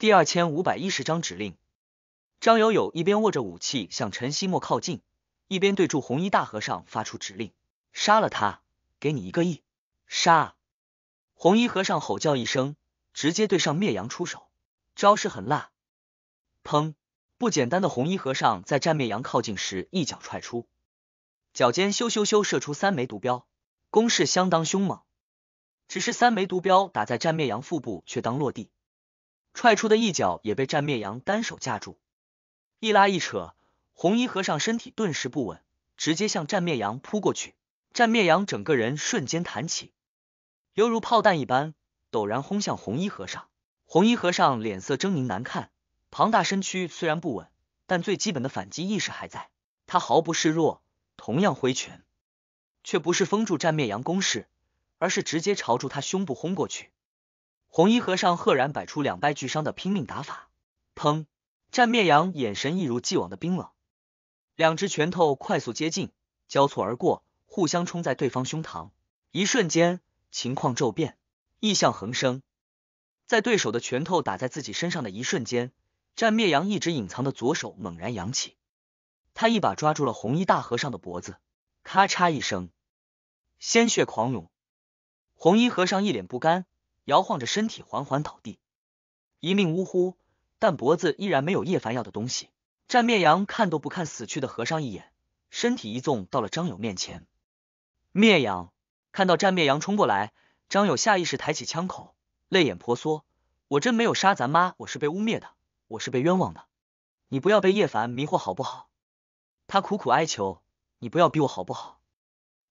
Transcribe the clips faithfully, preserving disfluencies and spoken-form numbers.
第二千五百一十章指令。张友友一边握着武器向陈希墨靠近，一边对住红衣大和尚发出指令：杀了他，给你一个亿！杀！红衣和尚吼叫一声，直接对上灭阳出手，招式很辣。砰！不简单的红衣和尚在战灭阳靠近时一脚踹出，脚尖咻咻咻射出三枚毒镖，攻势相当凶猛。只是三枚毒镖打在战灭阳腹部，却当落地。踹出的一脚也被战灭阳单手架住，一拉一扯，红衣和尚身体顿时不稳，直接向战灭阳扑过去。战灭阳整个人瞬间弹起，犹如炮弹一般，陡然轰向红衣和尚。红衣和尚脸色狰狞难看，庞大身躯虽然不稳，但最基本的反击意识还在，他毫不示弱，同样挥拳，却不是封住战灭阳攻势，而是直接朝住他胸部轰过去。红衣和尚赫然摆出两败俱伤的拼命打法，砰！战灭阳眼神一如既往的冰冷，两只拳头快速接近，交错而过，互相冲在对方胸膛。一瞬间，情况骤变，异象横生。在对手的拳头打在自己身上的一瞬间，战灭阳一直隐藏的左手猛然扬起，他一把抓住了红衣大和尚的脖子，咔嚓一声，鲜血狂涌。红衣和尚一脸不甘，摇晃着身体缓缓倒地，一命呜呼，但脖子依然没有叶凡要的东西。战灭阳看都不看死去的和尚一眼，身体一纵到了张友面前。灭阳看到战灭阳冲过来，张友下意识抬起枪口，泪眼婆娑：我真没有杀咱妈，我是被污蔑的，我是被冤枉的，你不要被叶凡迷惑好不好？他苦苦哀求，你不要逼我好不好？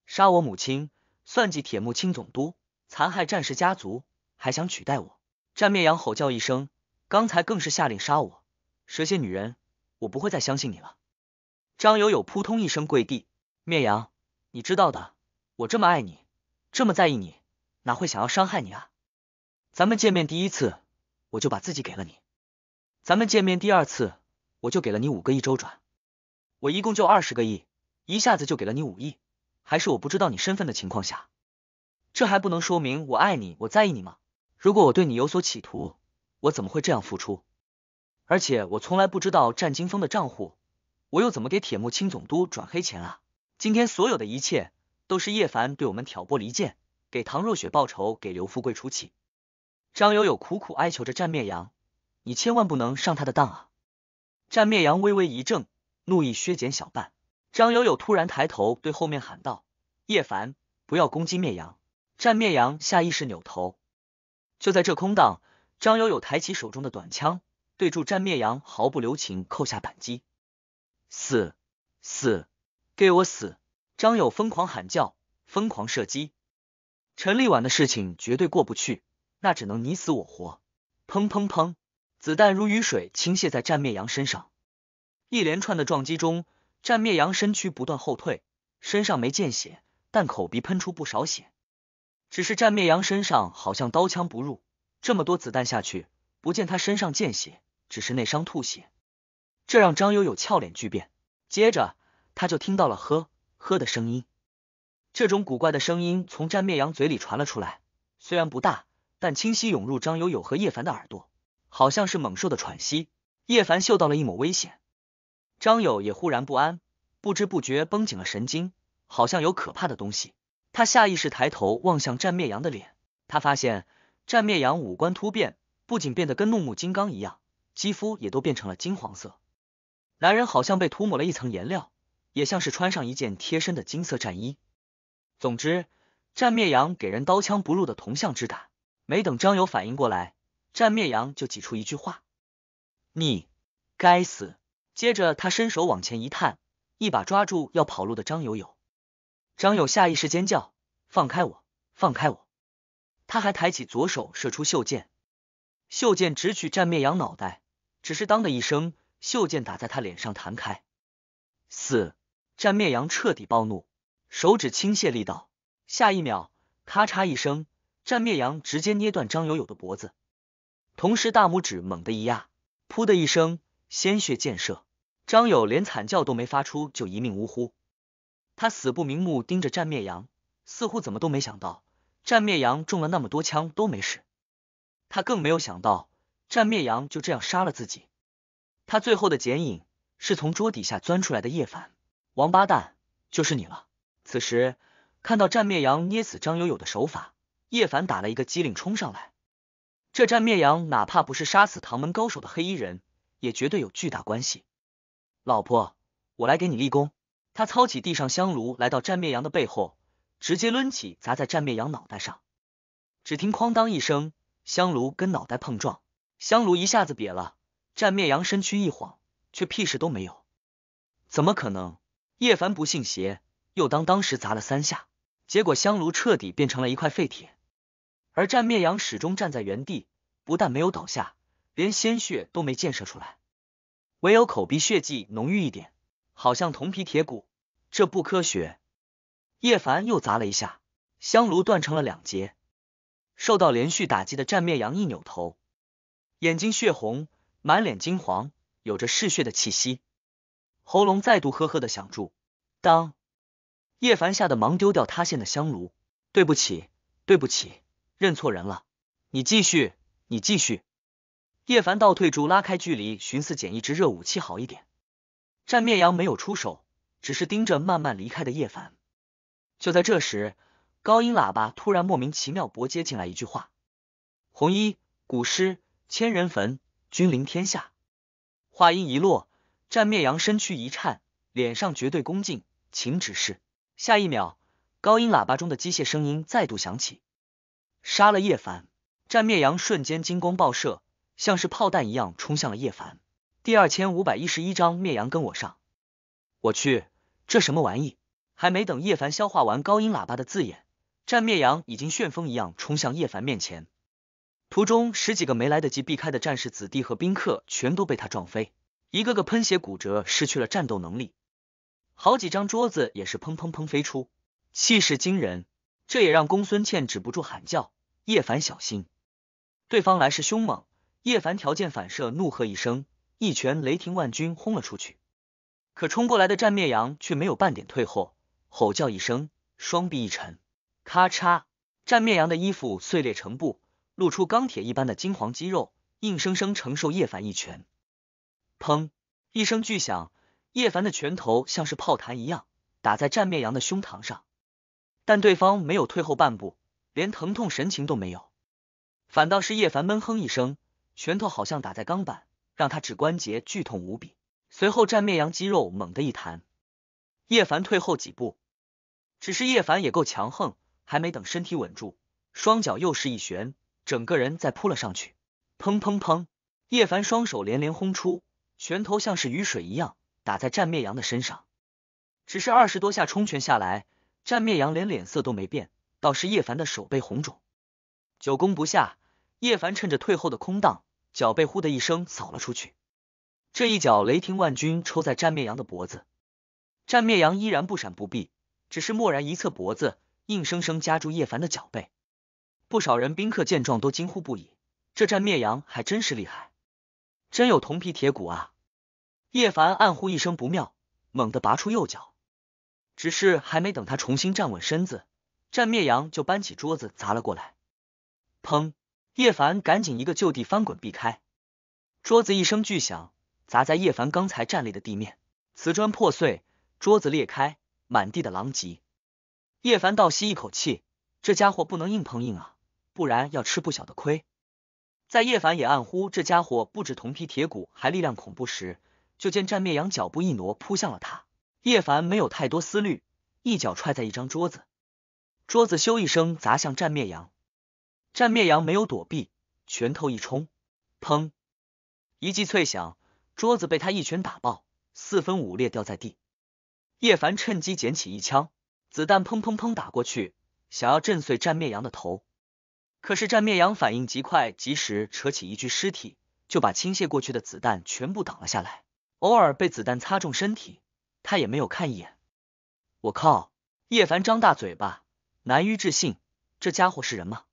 杀我母亲，算计铁木青总督，残害战士家族，还想取代我？战灭阳吼叫一声，刚才更是下令杀我，蛇蝎女人，我不会再相信你了。张友友扑通一声跪地，灭阳，你知道的，我这么爱你，这么在意你，哪会想要伤害你啊？咱们见面第一次，我就把自己给了你；咱们见面第二次，我就给了你五个亿周转；我一共就二十个亿，一下子就给了你五亿，还是我不知道你身份的情况下，这还不能说明我爱你，我在意你吗？如果我对你有所企图，我怎么会这样付出？而且我从来不知道战金峰的账户，我又怎么给铁木青总督转黑钱啊？今天所有的一切都是叶凡对我们挑拨离间，给唐若雪报仇，给刘富贵出气。张友友苦苦哀求着战灭阳，你千万不能上他的当啊！战灭阳微微一怔，怒意削减小半。张友友突然抬头对后面喊道：叶凡，不要攻击灭阳！战灭阳下意识扭头。就在这空档，张友友抬起手中的短枪，对住战灭阳毫不留情扣下扳机。死死，给我死！张友疯狂喊叫，疯狂射击。陈丽婉的事情绝对过不去，那只能你死我活。砰砰砰，子弹如雨水倾泻在战灭阳身上。一连串的撞击中，战灭阳身躯不断后退，身上没见血，但口鼻喷出不少血。只是战灭阳身上好像刀枪不入，这么多子弹下去，不见他身上见血，只是内伤吐血，这让张友友俏脸巨变。接着他就听到了呵呵的声音，这种古怪的声音从战灭阳嘴里传了出来，虽然不大，但清晰涌入张友友和叶凡的耳朵，好像是猛兽的喘息。叶凡嗅到了一抹危险，张友也忽然不安，不知不觉绷紧了神经，好像有可怕的东西。他下意识抬头望向战灭阳的脸，他发现战灭阳五官突变，不仅变得跟怒目金刚一样，肌肤也都变成了金黄色。男人好像被涂抹了一层颜料，也像是穿上一件贴身的金色战衣。总之，战灭阳给人刀枪不入的铜像之打。没等张友反应过来，战灭阳就挤出一句话：你该死！接着他伸手往前一探，一把抓住要跑路的张友友。张友下意识尖叫：放开我，放开我！他还抬起左手射出袖箭，袖箭直取战灭阳脑袋，只是当的一声，袖箭打在他脸上弹开。死！战灭阳彻底暴怒，手指倾泻力道，下一秒咔嚓一声，战灭阳直接捏断张友友的脖子，同时大拇指猛地一压，噗的一声，鲜血溅射，张友连惨叫都没发出就一命呜呼。他死不瞑目盯着战灭阳，似乎怎么都没想到战灭阳中了那么多枪都没事，他更没有想到战灭阳就这样杀了自己。他最后的剪影是从桌底下钻出来的叶凡，王八蛋，就是你了！此时看到战灭阳捏死张友友的手法，叶凡打了一个激灵冲上来。这战灭阳哪怕不是杀死唐门高手的黑衣人，也绝对有巨大关系。老婆，我来给你立功。他操起地上香炉来到战灭阳的背后，直接抡起砸在战灭阳脑袋上。只听哐当一声，香炉跟脑袋碰撞，香炉一下子瘪了，战灭阳身躯一晃，却屁事都没有。怎么可能？叶凡不信邪，又当当时砸了三下，结果香炉彻底变成了一块废铁。而战灭阳始终站在原地，不但没有倒下，连鲜血都没溅射出来，唯有口鼻血迹浓郁一点，好像铜皮铁骨，这不科学。叶凡又砸了一下，香炉断成了两截。受到连续打击的战灭阳一扭头，眼睛血红，满脸金黄，有着嗜血的气息，喉咙再度呵呵的响住。当叶凡吓得忙丢掉塌陷的香炉，对不起，对不起，认错人了，你继续，你继续。叶凡倒退住，拉开距离，寻思捡一支热武器好一点。战灭阳没有出手，只是盯着慢慢离开的叶凡。就在这时，高音喇叭突然莫名其妙拨接进来一句话：红衣古诗千人坟，君临天下。话音一落，战灭阳身躯一颤，脸上绝对恭敬，请指示。下一秒，高音喇叭中的机械声音再度响起：杀了叶凡！战灭阳瞬间金光爆射，像是炮弹一样冲向了叶凡。第二千五百一十一章，灭阳跟我上！我去，这什么玩意？还没等叶凡消化完高音喇叭的字眼，战灭阳已经旋风一样冲向叶凡面前。途中十几个没来得及避开的战士子弟和宾客全都被他撞飞，一个个喷血骨折，失去了战斗能力。好几张桌子也是砰砰砰飞出，气势惊人。这也让公孙倩止不住喊叫：叶凡小心！对方来势凶猛，叶凡条件反射怒喝一声，一拳雷霆万钧轰了出去。可冲过来的战灭阳却没有半点退后，吼叫一声，双臂一沉，咔嚓，战灭阳的衣服碎裂成布，露出钢铁一般的金黄肌肉，硬生生承受叶凡一拳。砰一声巨响，叶凡的拳头像是炮弹一样打在战灭阳的胸膛上，但对方没有退后半步，连疼痛神情都没有，反倒是叶凡闷哼一声，拳头好像打在钢板，让他指关节剧痛无比。随后战灭阳肌肉猛地一弹，叶凡退后几步。只是叶凡也够强横，还没等身体稳住，双脚又是一旋，整个人再扑了上去。砰砰砰，叶凡双手连连轰出，拳头像是雨水一样打在战灭阳的身上。只是二十多下冲拳下来，战灭阳连脸色都没变，倒是叶凡的手背红肿。久攻不下，叶凡趁着退后的空档，脚背呼的一声扫了出去。这一脚雷霆万钧抽在战灭阳的脖子，战灭阳依然不闪不避，只是蓦然一侧脖子，硬生生夹住叶凡的脚背。不少人宾客见状都惊呼不已，这战灭阳还真是厉害，真有铜皮铁骨啊！叶凡暗呼一声不妙，猛地拔出右脚。只是还没等他重新站稳身子，战灭阳就搬起桌子砸了过来。砰！叶凡赶紧一个就地翻滚避开，桌子一声巨响砸在叶凡刚才站立的地面，瓷砖破碎，桌子裂开，满地的狼藉。叶凡倒吸一口气，这家伙不能硬碰硬啊，不然要吃不小的亏。在叶凡也暗呼这家伙不止铜皮铁骨，还力量恐怖时，就见战灭阳脚步一挪扑向了他。叶凡没有太多思虑，一脚踹在一张桌子，桌子咻一声砸向战灭阳。战灭阳没有躲避，拳头一冲，砰！一记脆响，桌子被他一拳打爆，四分五裂掉在地。叶凡趁机捡起一枪，子弹砰砰砰打过去，想要震碎战灭阳的头。可是战灭阳反应极快，及时扯起一具尸体，就把倾泻过去的子弹全部挡了下来，偶尔被子弹擦中身体，他也没有看一眼。我靠！叶凡张大嘴巴，难于置信，这家伙是人吗？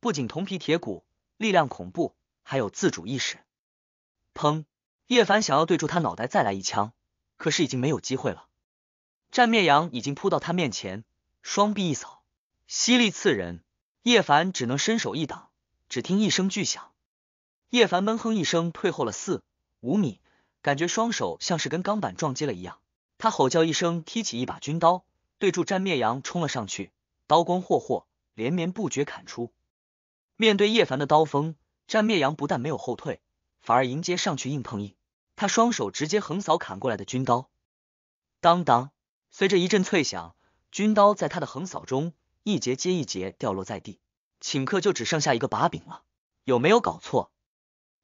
不仅铜皮铁骨，力量恐怖，还有自主意识。砰！叶凡想要对住他脑袋再来一枪，可是已经没有机会了。战灭阳已经扑到他面前，双臂一扫，犀利刺人，叶凡只能伸手一挡，只听一声巨响，叶凡闷哼一声，退后了四五米，感觉双手像是跟钢板撞击了一样。他吼叫一声，踢起一把军刀，对住詹灭阳冲了上去，刀光霍霍，连绵不绝砍出。面对叶凡的刀锋，詹灭阳不但没有后退，反而迎接上去硬碰硬。他双手直接横扫砍过来的军刀，当当，随着一阵脆响，军刀在他的横扫中一节接一节掉落在地。顷刻就只剩下一个把柄了，有没有搞错？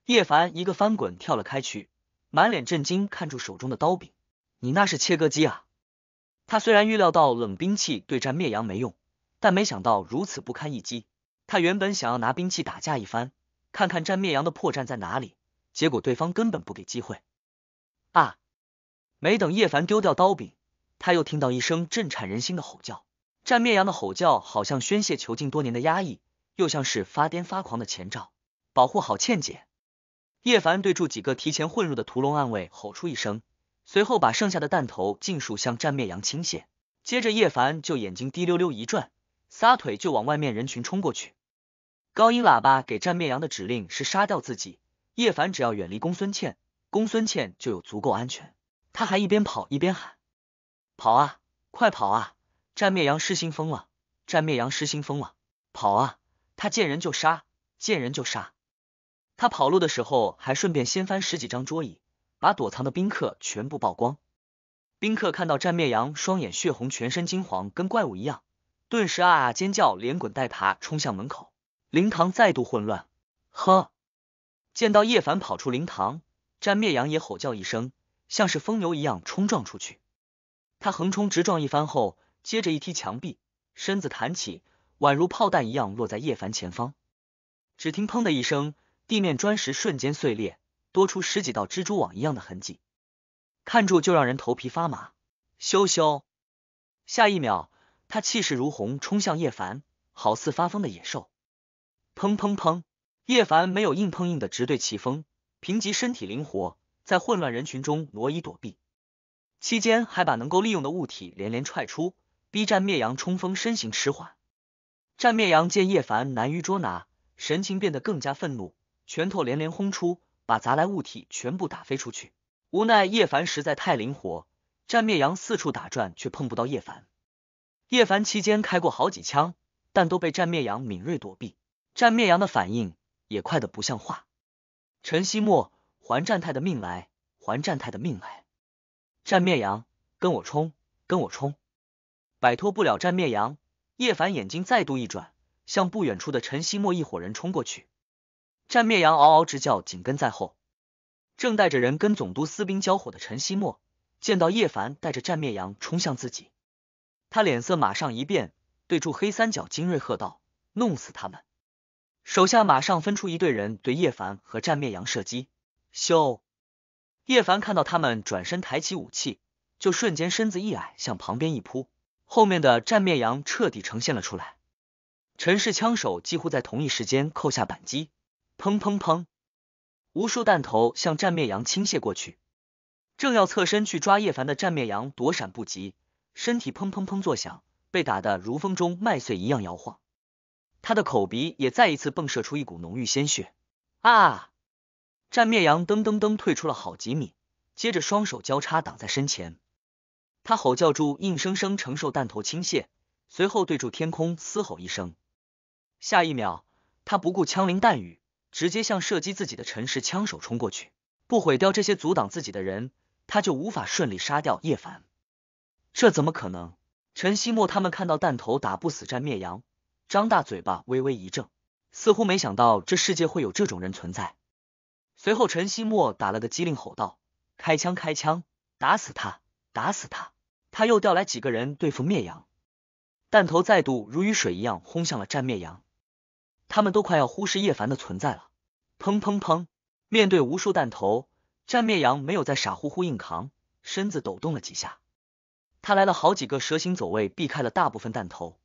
叶凡一个翻滚跳了开去，满脸震惊看住手中的刀柄，你那是切割机啊！他虽然预料到冷兵器对战灭阳没用，但没想到如此不堪一击。他原本想要拿兵器打架一番，看看战灭阳的破绽在哪里，结果对方根本不给机会啊！没等叶凡丢掉刀柄，他又听到一声震颤人心的吼叫。战灭阳的吼叫好像宣泄囚禁多年的压抑，又像是发癫发狂的前兆，保护好倩姐。叶凡对住几个提前混入的屠龙暗卫吼出一声，随后把剩下的弹头尽数向战灭阳倾泻。接着叶凡就眼睛滴溜溜一转，撒腿就往外面人群冲过去。高音喇叭给战灭阳的指令是杀掉自己，叶凡只要远离公孙倩，公孙倩就有足够安全。他还一边跑一边喊，跑啊，快跑啊！战灭阳失心疯了，战灭阳失心疯了，跑啊！他见人就杀，见人就杀。他跑路的时候还顺便掀翻十几张桌椅，把躲藏的宾客全部曝光。宾客看到战灭阳双眼血红，全身金黄，跟怪物一样，顿时啊啊尖叫，连滚带爬冲向门口。灵堂再度混乱，呵！见到叶凡跑出灵堂，战灭阳也吼叫一声，像是疯牛一样冲撞出去。他横冲直撞一番后，接着一踢墙壁，身子弹起，宛如炮弹一样落在叶凡前方。只听砰的一声，地面砖石瞬间碎裂，多出十几道蜘蛛网一样的痕迹，看住就让人头皮发麻。咻咻，下一秒他气势如虹冲向叶凡，好似发疯的野兽。砰砰砰，叶凡没有硬碰硬的直对其锋，凭藉身体灵活在混乱人群中挪移躲避，期间还把能够利用的物体连连踹出，逼战灭阳冲锋身形迟缓。战灭阳见叶凡难于捉拿，神情变得更加愤怒，拳头连连轰出，把砸来物体全部打飞出去。无奈叶凡实在太灵活，战灭阳四处打转却碰不到叶凡。叶凡期间开过好几枪，但都被战灭阳敏锐躲避。战灭阳的反应也快得不像话。陈希墨，还战泰的命来，还战泰的命来！战灭阳，跟我冲，跟我冲！摆脱不了战灭阳，叶凡眼睛再度一转，向不远处的陈希墨一伙人冲过去。战灭阳嗷嗷直叫，紧跟在后。正带着人跟总督私兵交火的陈希墨见到叶凡带着战灭阳冲向自己，他脸色马上一变，对住黑三角精锐喝道：“弄死他们！”手下马上分出一队人对叶凡和战灭阳射击。咻！叶凡看到他们转身抬起武器，就瞬间身子一矮，向旁边一扑，后面的战灭阳彻底呈现了出来。陈氏枪手几乎在同一时间扣下扳机。砰砰砰，无数弹头向战灭阳倾泻过去。正要侧身去抓叶凡的战灭阳躲闪不及，身体砰砰砰作响，被打得如风中麦穗一样摇晃，他的口鼻也再一次迸射出一股浓郁鲜血。啊！战灭阳噔噔噔退出了好几米，接着双手交叉挡在身前，他吼叫住硬生生承受弹头倾泻，随后对住天空嘶吼一声。下一秒，他不顾枪林弹雨，直接向射击自己的陈氏枪手冲过去，不毁掉这些阻挡自己的人，他就无法顺利杀掉叶凡。这怎么可能？陈希墨他们看到弹头打不死战灭阳，张大嘴巴微微一怔，似乎没想到这世界会有这种人存在。随后陈希墨打了个机灵，吼道：“开枪开枪，打死他，打死他！”他又调来几个人对付灭阳，弹头再度如雨水一样轰向了战灭阳。他们都快要忽视叶凡的存在了。砰砰砰！面对无数弹头，战灭阳没有再傻乎乎硬扛，身子抖动了几下。他来了好几个蛇形走位，避开了大部分弹头。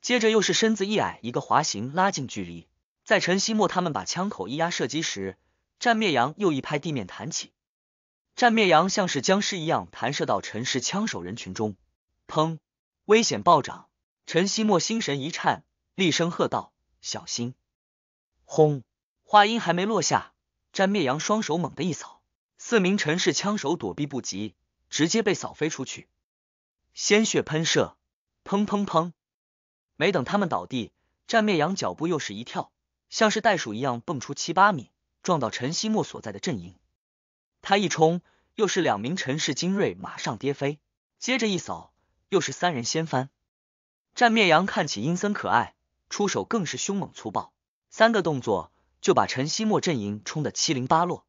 接着又是身子一矮，一个滑行拉近距离。在陈希墨他们把枪口一压射击时，战灭阳又一拍地面弹起。战灭阳像是僵尸一样弹射到陈氏枪手人群中。砰！危险暴涨，陈希墨心神一颤，厉声喝道：“小心！”轰！话音还没落下，詹灭阳双手猛地一扫，四名陈氏枪手躲避不及，直接被扫飞出去，鲜血喷射，砰砰砰！没等他们倒地，詹灭阳脚步又是一跳，像是袋鼠一样蹦出七八米，撞到陈希墨所在的阵营。他一冲，又是两名陈氏精锐马上跌飞，接着一扫，又是三人掀翻。詹灭阳看起阴森可爱，出手更是凶猛粗暴，三个动作就把陈希墨阵营冲得七零八落。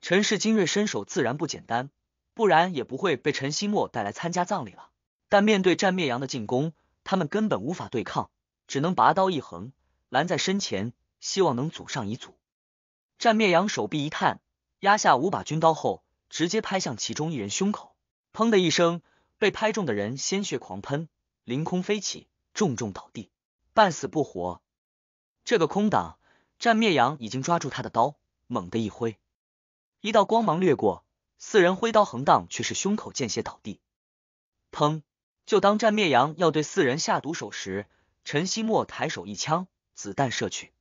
陈氏精锐身手自然不简单，不然也不会被陈希墨带来参加葬礼了。但面对战灭阳的进攻，他们根本无法对抗，只能拔刀一横，拦在身前，希望能阻上一阻。战灭阳手臂一探，压下五把军刀后，直接拍向其中一人胸口，砰的一声，被拍中的人鲜血狂喷，凌空飞起，重重倒地，半死不活。这个空档，战灭阳已经抓住他的刀，猛地一挥，一道光芒掠过，四人挥刀横荡，却是胸口见血倒地。砰！就当战灭阳要对四人下毒手时，陈希墨抬手一枪，子弹射去。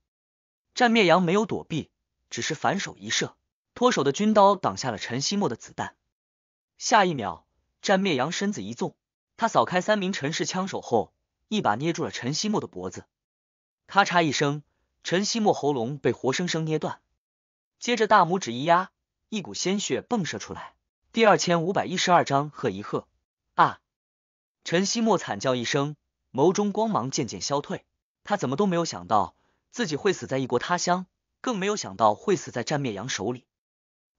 战灭阳没有躲避，只是反手一射，脱手的军刀挡下了陈希墨的子弹。下一秒，战灭阳身子一纵，他扫开三名陈氏枪手后，一把捏住了陈希墨的脖子。咔嚓一声，陈希墨喉咙被活生生捏断，接着大拇指一压，一股鲜血迸射出来。第二千五百一十二章喝一喝啊！陈希墨惨叫一声，眸中光芒渐渐消退。他怎么都没有想到自己会死在异国他乡，更没有想到会死在战灭阳手里。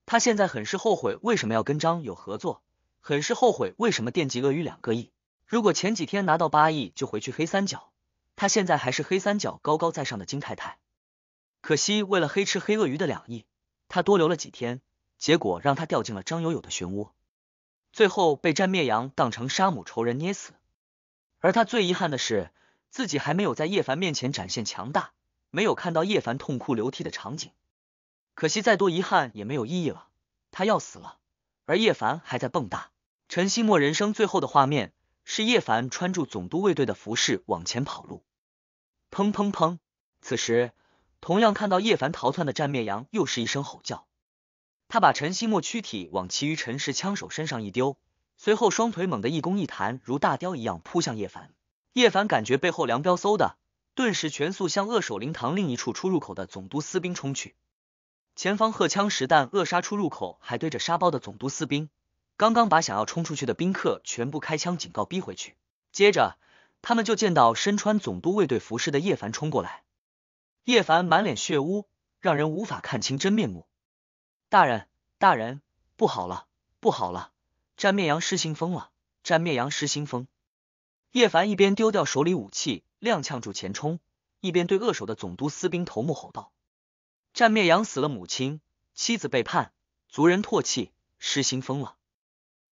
他现在很是后悔为什么要跟张友合作，很是后悔为什么惦记鳄鱼两个亿。如果前几天拿到八亿就回去黑三角，他现在还是黑三角高高在上的金太太。可惜为了黑吃黑鳄鱼的两亿，他多留了几天，结果让他掉进了张友友的漩涡，最后被战灭阳当成杀母仇人捏死。而他最遗憾的是，自己还没有在叶凡面前展现强大，没有看到叶凡痛哭流涕的场景。可惜再多遗憾也没有意义了，他要死了，而叶凡还在蹦跶。陈希墨人生最后的画面是叶凡穿着总督卫队的服饰往前跑路。砰砰砰！此时同样看到叶凡逃窜的战灭阳又是一声吼叫。他把陈希墨躯体往其余陈氏枪手身上一丢，随后双腿猛地一弓一弹，如大雕一样扑向叶凡。叶凡感觉背后凉飙嗖的，顿时全速向扼守灵堂另一处出入口的总督司兵冲去。前方荷枪实弹扼杀出入口还堆着沙包的总督司兵，刚刚把想要冲出去的宾客全部开枪警告逼回去。接着他们就见到身穿总督卫队服饰的叶凡冲过来。叶凡满脸血污，让人无法看清真面目。大人，大人，不好了，不好了！战灭阳失心疯了，战灭阳失心疯！叶凡一边丢掉手里武器，踉跄住前冲，一边对扼守的总督司兵头目吼道：“战灭阳死了母亲，妻子背叛，族人唾弃，失心疯了！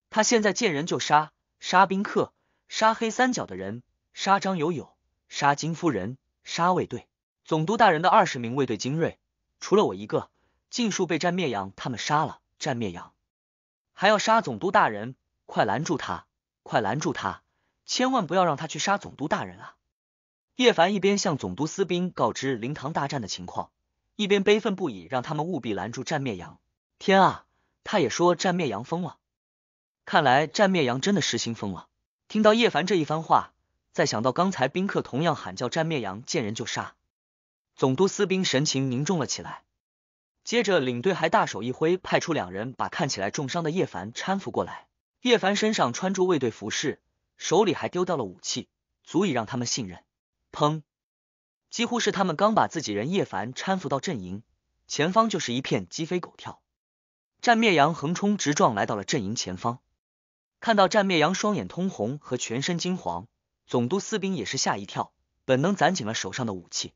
他现在见人就杀，杀宾客，杀黑三角的人，杀张友友，杀金夫人，杀卫队总督大人的二十名卫队精锐，除了我一个。”尽数被战灭阳他们杀了，战灭阳还要杀总督大人，快拦住他，快拦住他，千万不要让他去杀总督大人啊！叶凡一边向总督司兵告知灵堂大战的情况，一边悲愤不已，让他们务必拦住战灭阳。天啊，他也说战灭阳疯了，看来战灭阳真的失心疯了。听到叶凡这一番话，再想到刚才宾客同样喊叫战灭阳见人就杀，总督司兵神情凝重了起来。接着领队还大手一挥，派出两人把看起来重伤的叶凡搀扶过来。叶凡身上穿着卫队服饰，手里还丢掉了武器，足以让他们信任。砰！几乎是他们刚把自己人叶凡搀扶到阵营，前方就是一片鸡飞狗跳。战灭阳横冲直撞来到了阵营前方，看到战灭阳双眼通红和全身金黄，总督司兵也是吓一跳，本能攒紧了手上的武器。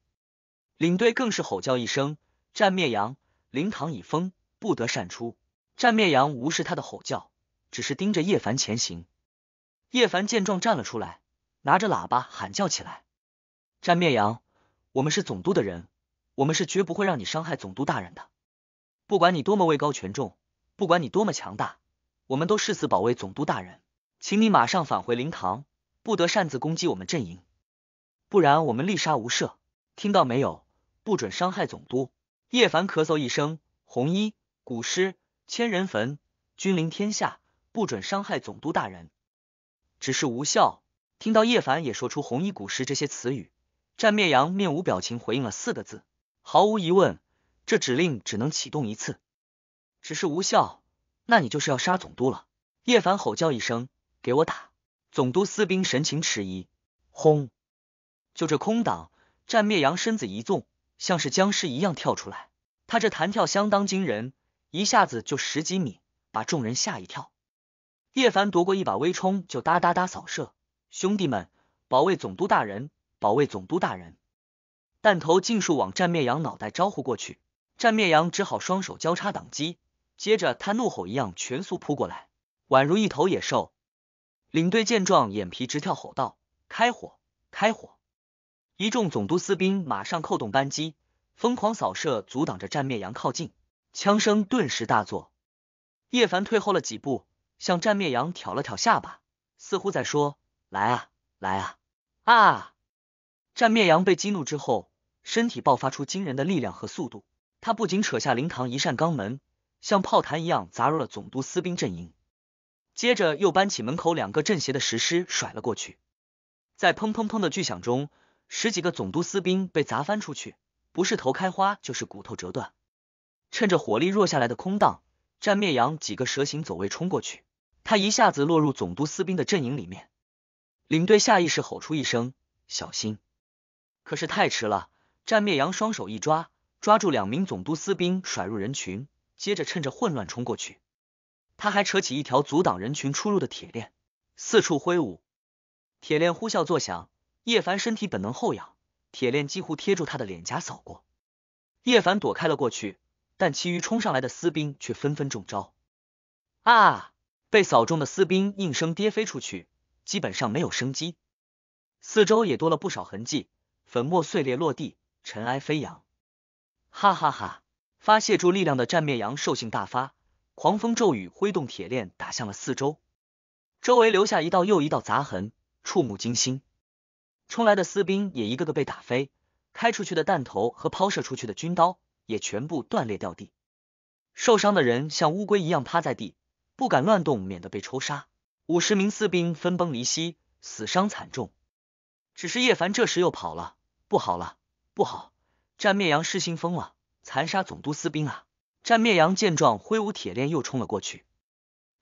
领队更是吼叫一声：“战灭阳！灵堂已封，不得擅出。”战灭阳无视他的吼叫，只是盯着叶凡前行。叶凡见状站了出来，拿着喇叭喊叫起来：“战灭阳，我们是总督的人，我们是绝不会让你伤害总督大人的。不管你多么位高权重，不管你多么强大，我们都誓死保卫总督大人。请你马上返回灵堂，不得擅自攻击我们阵营，不然我们立杀无赦。听到没有？不准伤害总督。”叶凡咳嗽一声，红衣古诗千人坟，君临天下，不准伤害总督大人。只是无效。听到叶凡也说出红衣古诗这些词语，战灭阳面无表情回应了四个字。毫无疑问，这指令只能启动一次，只是无效。那你就是要杀总督了！叶凡吼叫一声，给我打！总督司兵神情迟疑。轰！就这空档，战灭阳身子一纵，像是僵尸一样跳出来。他这弹跳相当惊人，一下子就十几米，把众人吓一跳。叶凡夺过一把微冲，就哒哒哒扫射。兄弟们，保卫总督大人，保卫总督大人！弹头尽数往战灭阳脑袋招呼过去，战灭阳只好双手交叉挡击，接着他怒吼一样全速扑过来，宛如一头野兽。领队见状眼皮直跳，吼道：开火，开火！一众总督司兵马上扣动扳机，疯狂扫射阻挡着战灭阳靠近，枪声顿时大作。叶凡退后了几步，向战灭阳挑了挑下巴，似乎在说：来啊，来啊！啊！战灭阳被激怒之后，身体爆发出惊人的力量和速度，他不仅扯下灵堂一扇钢门，像炮弹一样砸入了总督司兵阵营，接着又搬起门口两个阵斜的石狮甩了过去。在砰砰砰的巨响中，十几个总督司兵被砸翻出去，不是头开花就是骨头折断。趁着火力弱下来的空档，战灭阳几个蛇形走位冲过去，他一下子落入总督司兵的阵营里面。领队下意识吼出一声：小心！可是太迟了，战灭阳双手一抓，抓住两名总督司兵甩入人群，接着趁着混乱冲过去。他还扯起一条阻挡人群出入的铁链，四处挥舞。铁链呼啸作响，叶凡身体本能后仰，铁链几乎贴住他的脸颊扫过。叶凡躲开了过去，但其余冲上来的司兵却纷纷中招。啊！被扫中的司兵应声跌飞出去，基本上没有生机。四周也多了不少痕迹，粉末碎裂落地，尘埃飞扬。哈哈哈！发泄出力量的战灭阳兽性大发，狂风骤雨挥动铁链打向了四周，周围留下一道又一道砸痕，触目惊心。冲来的司兵也一个个被打飞，开出去的弹头和抛射出去的军刀也全部断裂掉地。受伤的人像乌龟一样趴在地，不敢乱动，免得被抽杀。五十名司兵分崩离析，死伤惨重。只是叶凡这时又跑了，不好了，不好！战灭阳失心疯了，残杀总督司兵啊！战灭阳见状，挥舞铁链又冲了过去。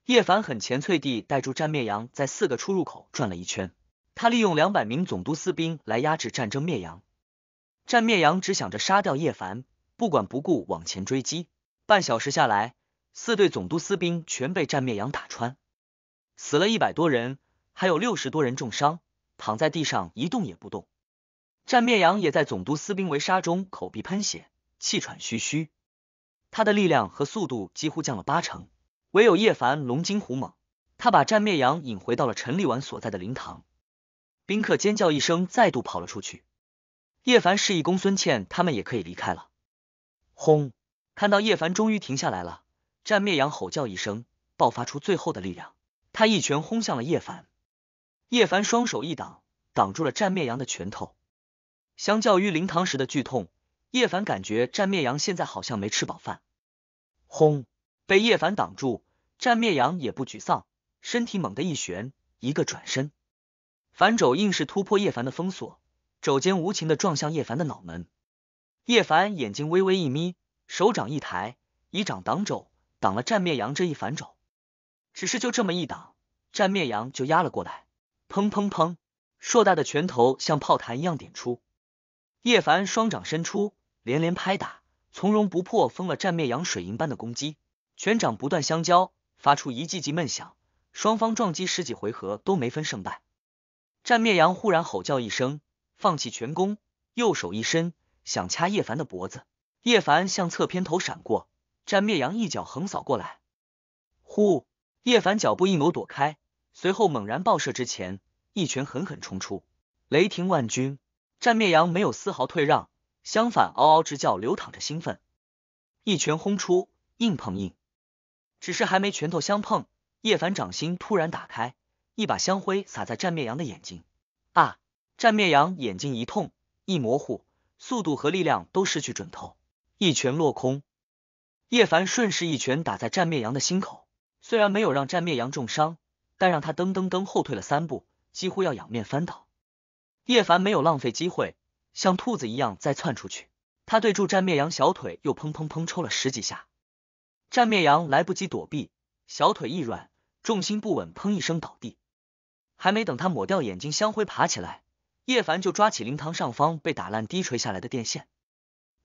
叶凡很前脆地带住战灭阳，在四个出入口转了一圈。他利用两百名总督司兵来压制战争灭阳。战灭阳只想着杀掉叶凡，不管不顾往前追击。半小时下来，四队总督司兵全被战灭阳打穿，死了一百多人，还有六十多人重伤，躺在地上一动也不动。战灭阳也在总督司兵围杀中口鼻喷血，气喘吁吁，他的力量和速度几乎降了八成。唯有叶凡龙精虎猛，他把战灭阳引回到了陈立完所在的灵堂。宾客尖叫一声，再度跑了出去。叶凡示意公孙倩他们也可以离开了。轰！看到叶凡终于停下来了，战灭阳吼叫一声，爆发出最后的力量，他一拳轰向了叶凡。叶凡双手一挡，挡住了战灭阳的拳头。相较于灵堂时的剧痛，叶凡感觉战灭阳现在好像没吃饱饭。轰！被叶凡挡住，战灭阳也不沮丧，身体猛地一旋，一个转身，反肘硬是突破叶凡的封锁，肘尖无情地撞向叶凡的脑门。叶凡眼睛微微一眯，手掌一抬，以掌挡肘，挡了战灭阳这一反肘。只是就这么一挡，战灭阳就压了过来。砰砰砰！硕大的拳头像炮弹一样点出。叶凡双掌伸出，连连拍打，从容不迫封了战灭阳水银般的攻击，拳掌不断相交，发出一记记闷响，双方撞击十几回合都没分胜败。战灭阳忽然吼叫一声，放弃全攻，右手一伸，想掐叶凡的脖子。叶凡向侧偏头闪过，战灭阳一脚横扫过来。呼！叶凡脚步一挪躲开，随后猛然爆射之前，一拳狠狠冲出，雷霆万钧。战灭阳没有丝毫退让，相反嗷嗷直叫，流淌着兴奋，一拳轰出，硬碰硬。只是还没拳头相碰，叶凡掌心突然打开，一把香灰洒在战灭阳的眼睛。啊！战灭阳眼睛一痛，一模糊，速度和力量都失去准头，一拳落空。叶凡顺势一拳打在战灭阳的心口，虽然没有让战灭阳重伤，但让他噔噔噔后退了三步，几乎要仰面翻倒。叶凡没有浪费机会，像兔子一样再窜出去，他对住战灭阳小腿又砰砰砰抽了十几下。战灭阳来不及躲避，小腿一软，重心不稳，砰一声倒地。还没等他抹掉眼睛香灰爬起来，叶凡就抓起灵堂上方被打烂低垂下来的电线，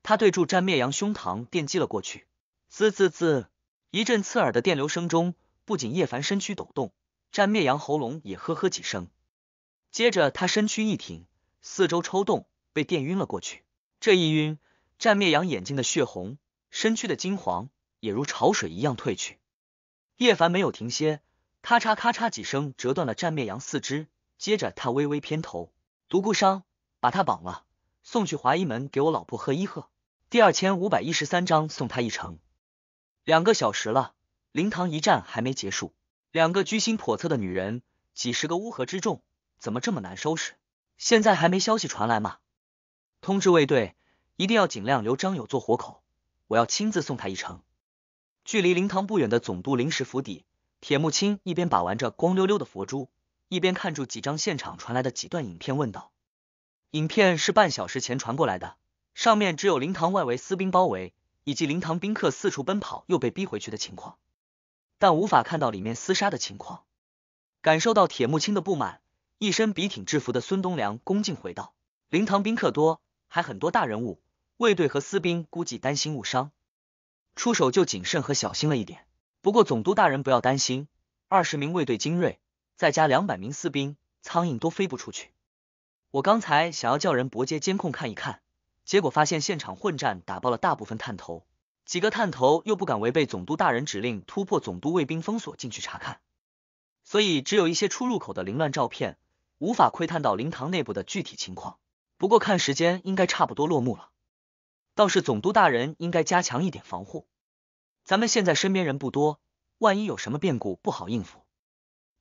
他对住战灭阳胸膛电击了过去。滋滋滋，一阵刺耳的电流声中，不仅叶凡身躯抖动，战灭阳喉咙也呵呵几声。接着他身躯一挺，四周抽动，被电晕了过去。这一晕，战灭阳眼睛的血红，身躯的金黄也如潮水一样退去。叶凡没有停歇，咔嚓咔嚓几声折断了战灭阳四肢，接着他微微偏头，独孤伤，把他绑了，送去华医门给我老婆贺一贺。第二千五百一十三章送他一程。两个小时了，灵堂一战还没结束，两个居心叵测的女人，几十个乌合之众，怎么这么难收拾？现在还没消息传来吗？通知卫队，一定要尽量留张友做活口，我要亲自送他一程。距离灵堂不远的总督临时府邸，铁木青一边把玩着光溜溜的佛珠，一边看住几张现场传来的几段影片，问道：影片是半小时前传过来的，上面只有灵堂外围私兵包围，以及灵堂宾客四处奔跑又被逼回去的情况，但无法看到里面厮杀的情况。感受到铁木青的不满，一身笔挺制服的孙东良恭敬回道：灵堂宾客多，还很多大人物，卫队和私兵估计担心误伤，出手就谨慎和小心了一点。不过总督大人不要担心，二十名卫队精锐，再加两百名私兵，苍蝇都飞不出去。我刚才想要叫人拨接监控看一看，结果发现现场混战打爆了大部分探头，几个探头又不敢违背总督大人指令突破总督卫兵封锁进去查看，所以只有一些出入口的凌乱照片，无法窥探到灵堂内部的具体情况。不过看时间应该差不多落幕了，倒是总督大人应该加强一点防护，咱们现在身边人不多，万一有什么变故不好应付。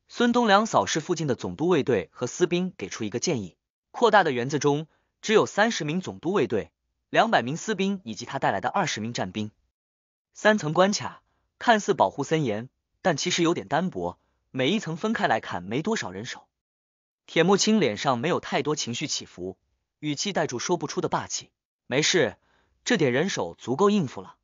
孙东良扫视附近的总督卫队和私兵，给出一个建议：扩大的园子中只有三十名总督卫队，两百名私兵以及他带来的二十名战兵。三层关卡看似保护森严，但其实有点单薄，每一层分开来看没多少人手。铁木青脸上没有太多情绪起伏，语气带住说不出的霸气。没事，这点人手足够应付了。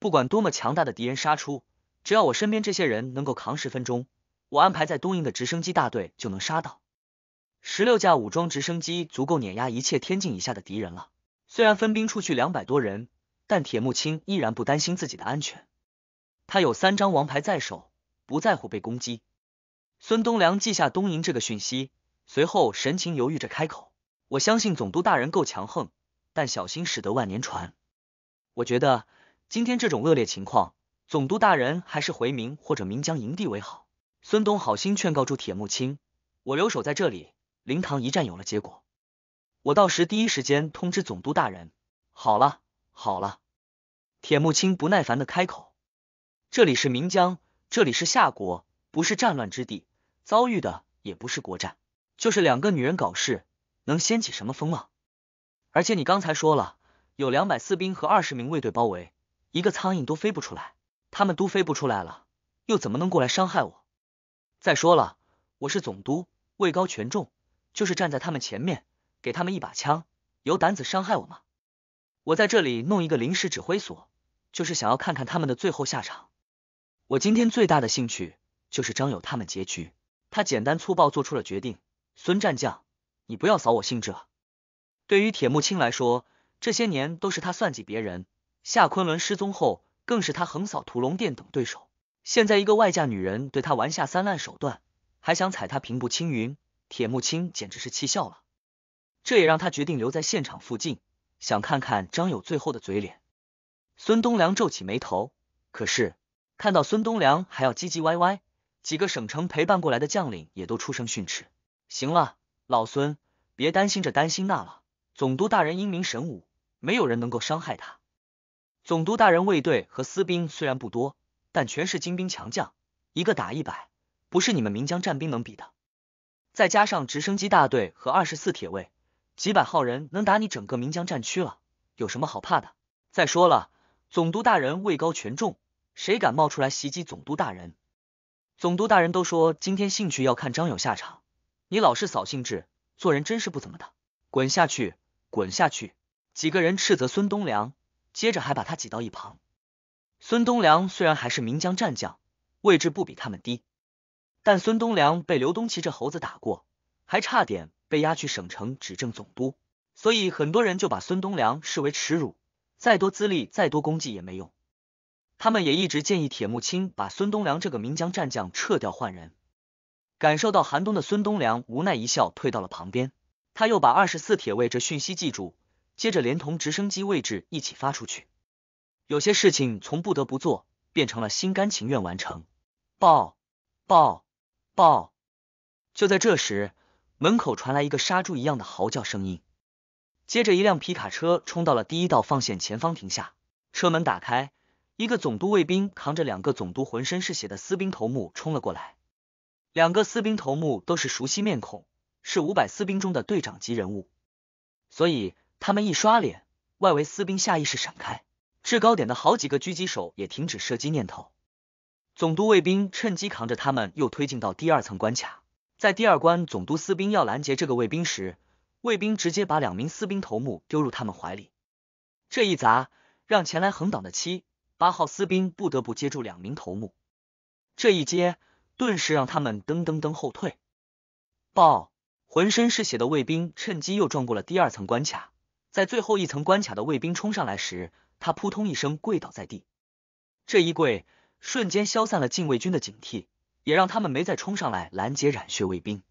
不管多么强大的敌人杀出，只要我身边这些人能够扛十分钟，我安排在东营的直升机大队就能杀到。十六架武装直升机足够碾压一切天境以下的敌人了。虽然分兵出去两百多人，但铁木青依然不担心自己的安全。他有三张王牌在手，不在乎被攻击。孙东良记下东营这个讯息，随后神情犹豫着开口：我相信总督大人够强横，但小心驶得万年船。我觉得今天这种恶劣情况，总督大人还是回明或者岷江营地为好。孙东好心劝告住铁木青：我留守在这里，灵堂一战有了结果，我到时第一时间通知总督大人。好了好了，铁木青不耐烦的开口：这里是岷江，这里是夏国，不是战乱之地，遭遇的也不是国战，就是两个女人搞事，能掀起什么风浪？而且你刚才说了，有两百私兵和二十名卫队包围，一个苍蝇都飞不出来，他们都飞不出来了，又怎么能过来伤害我？再说了，我是总督，位高权重，就是站在他们前面，给他们一把枪，有胆子伤害我吗？我在这里弄一个临时指挥所，就是想要看看他们的最后下场。我今天最大的兴趣就是张友他们结局。他简单粗暴做出了决定：孙战将，你不要扫我兴致了。对于铁木青来说，这些年都是他算计别人，夏昆仑失踪后更是他横扫屠龙殿等对手，现在一个外嫁女人对他玩下三滥手段，还想踩他平步青云，铁木青简直是气笑了。这也让他决定留在现场附近，想看看张友最后的嘴脸。孙东良皱起眉头，可是看到孙东良还要唧唧歪歪，几个省城陪伴过来的将领也都出声训斥：行了老孙，别担心这担心那了，总督大人英明神武，没有人能够伤害他。总督大人卫队和私兵虽然不多，但全是精兵强将，一个打一百，不是你们岷江战兵能比的。再加上直升机大队和二十四铁卫，几百号人能打你整个岷江战区了，有什么好怕的？再说了，总督大人位高权重，谁敢冒出来袭击总督大人？总督大人都说今天兴趣要看张友下场，你老是扫兴致，做人真是不怎么的。滚下去，滚下去！几个人斥责孙东良，接着还把他挤到一旁。孙东良虽然还是名将战将，位置不比他们低，但孙东良被刘东奇这猴子打过，还差点被押去省城指正总督，所以很多人就把孙东良视为耻辱，再多资历再多功绩也没用。他们也一直建议铁木青把孙东良这个名将战将撤掉换人。感受到寒冬的孙东良无奈一笑，退到了旁边。他又把二十四铁位置讯息记住，接着连同直升机位置一起发出去。有些事情从不得不做变成了心甘情愿完成。报报报！就在这时，门口传来一个杀猪一样的嚎叫声音，接着一辆皮卡车冲到了第一道放线前方停下，车门打开，一个总督卫兵扛着两个总督浑身是血的私兵头目冲了过来。两个私兵头目都是熟悉面孔，是五百私兵中的队长级人物，所以他们一刷脸，外围私兵下意识闪开，制高点的好几个狙击手也停止射击念头。总督卫兵趁机扛着他们又推进到第二层关卡。在第二关，总督私兵要拦截这个卫兵时，卫兵直接把两名私兵头目丢入他们怀里，这一砸让前来横挡的七八号私兵不得不接住两名头目，这一接顿时让他们噔噔噔后退。爆！浑身是血的卫兵趁机又撞过了第二层关卡，在最后一层关卡的卫兵冲上来时，他扑通一声跪倒在地。这一跪瞬间消散了禁卫军的警惕，也让他们没再冲上来拦截染血卫兵。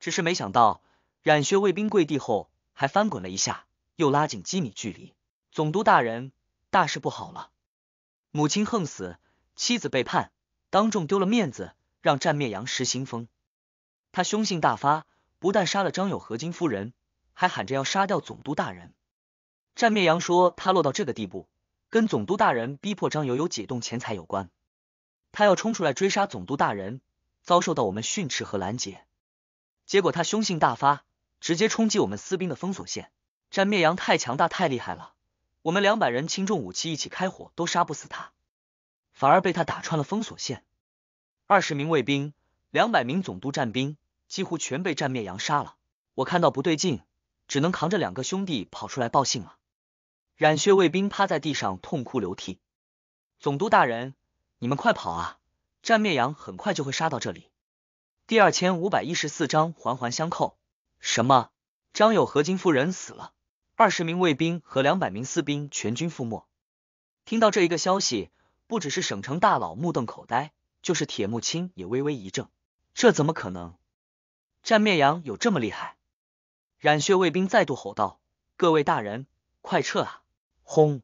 只是没想到，染血卫兵跪地后还翻滚了一下，又拉近几米距离。总督大人，大事不好了！母亲横死，妻子背叛，当众丢了面子，让战灭杨石兴风。他凶性大发，不但杀了张友和金夫人，还喊着要杀掉总督大人。战灭杨说他落到这个地步，跟总督大人逼迫张友友解冻钱财有关。他要冲出来追杀总督大人，遭受到我们训斥和拦截。结果他凶性大发，直接冲击我们私兵的封锁线。战灭杨太强大太厉害了，我们两百人轻重武器一起开火都杀不死他，反而被他打穿了封锁线。二十名卫兵，两百名总督战兵，几乎全被战灭杨杀了。我看到不对劲，只能扛着两个兄弟跑出来报信了。染血卫兵趴在地上痛哭流涕。总督大人，你们快跑啊，战灭杨很快就会杀到这里。第二千五百一十四章环环相扣。什么？张友和金夫人死了，二十名卫兵和两百名私兵全军覆没。听到这一个消息，不只是省城大佬目瞪口呆，就是铁木青也微微一怔。这怎么可能？战灭杨有这么厉害？染血卫兵再度吼道：“各位大人，快撤啊！”轰！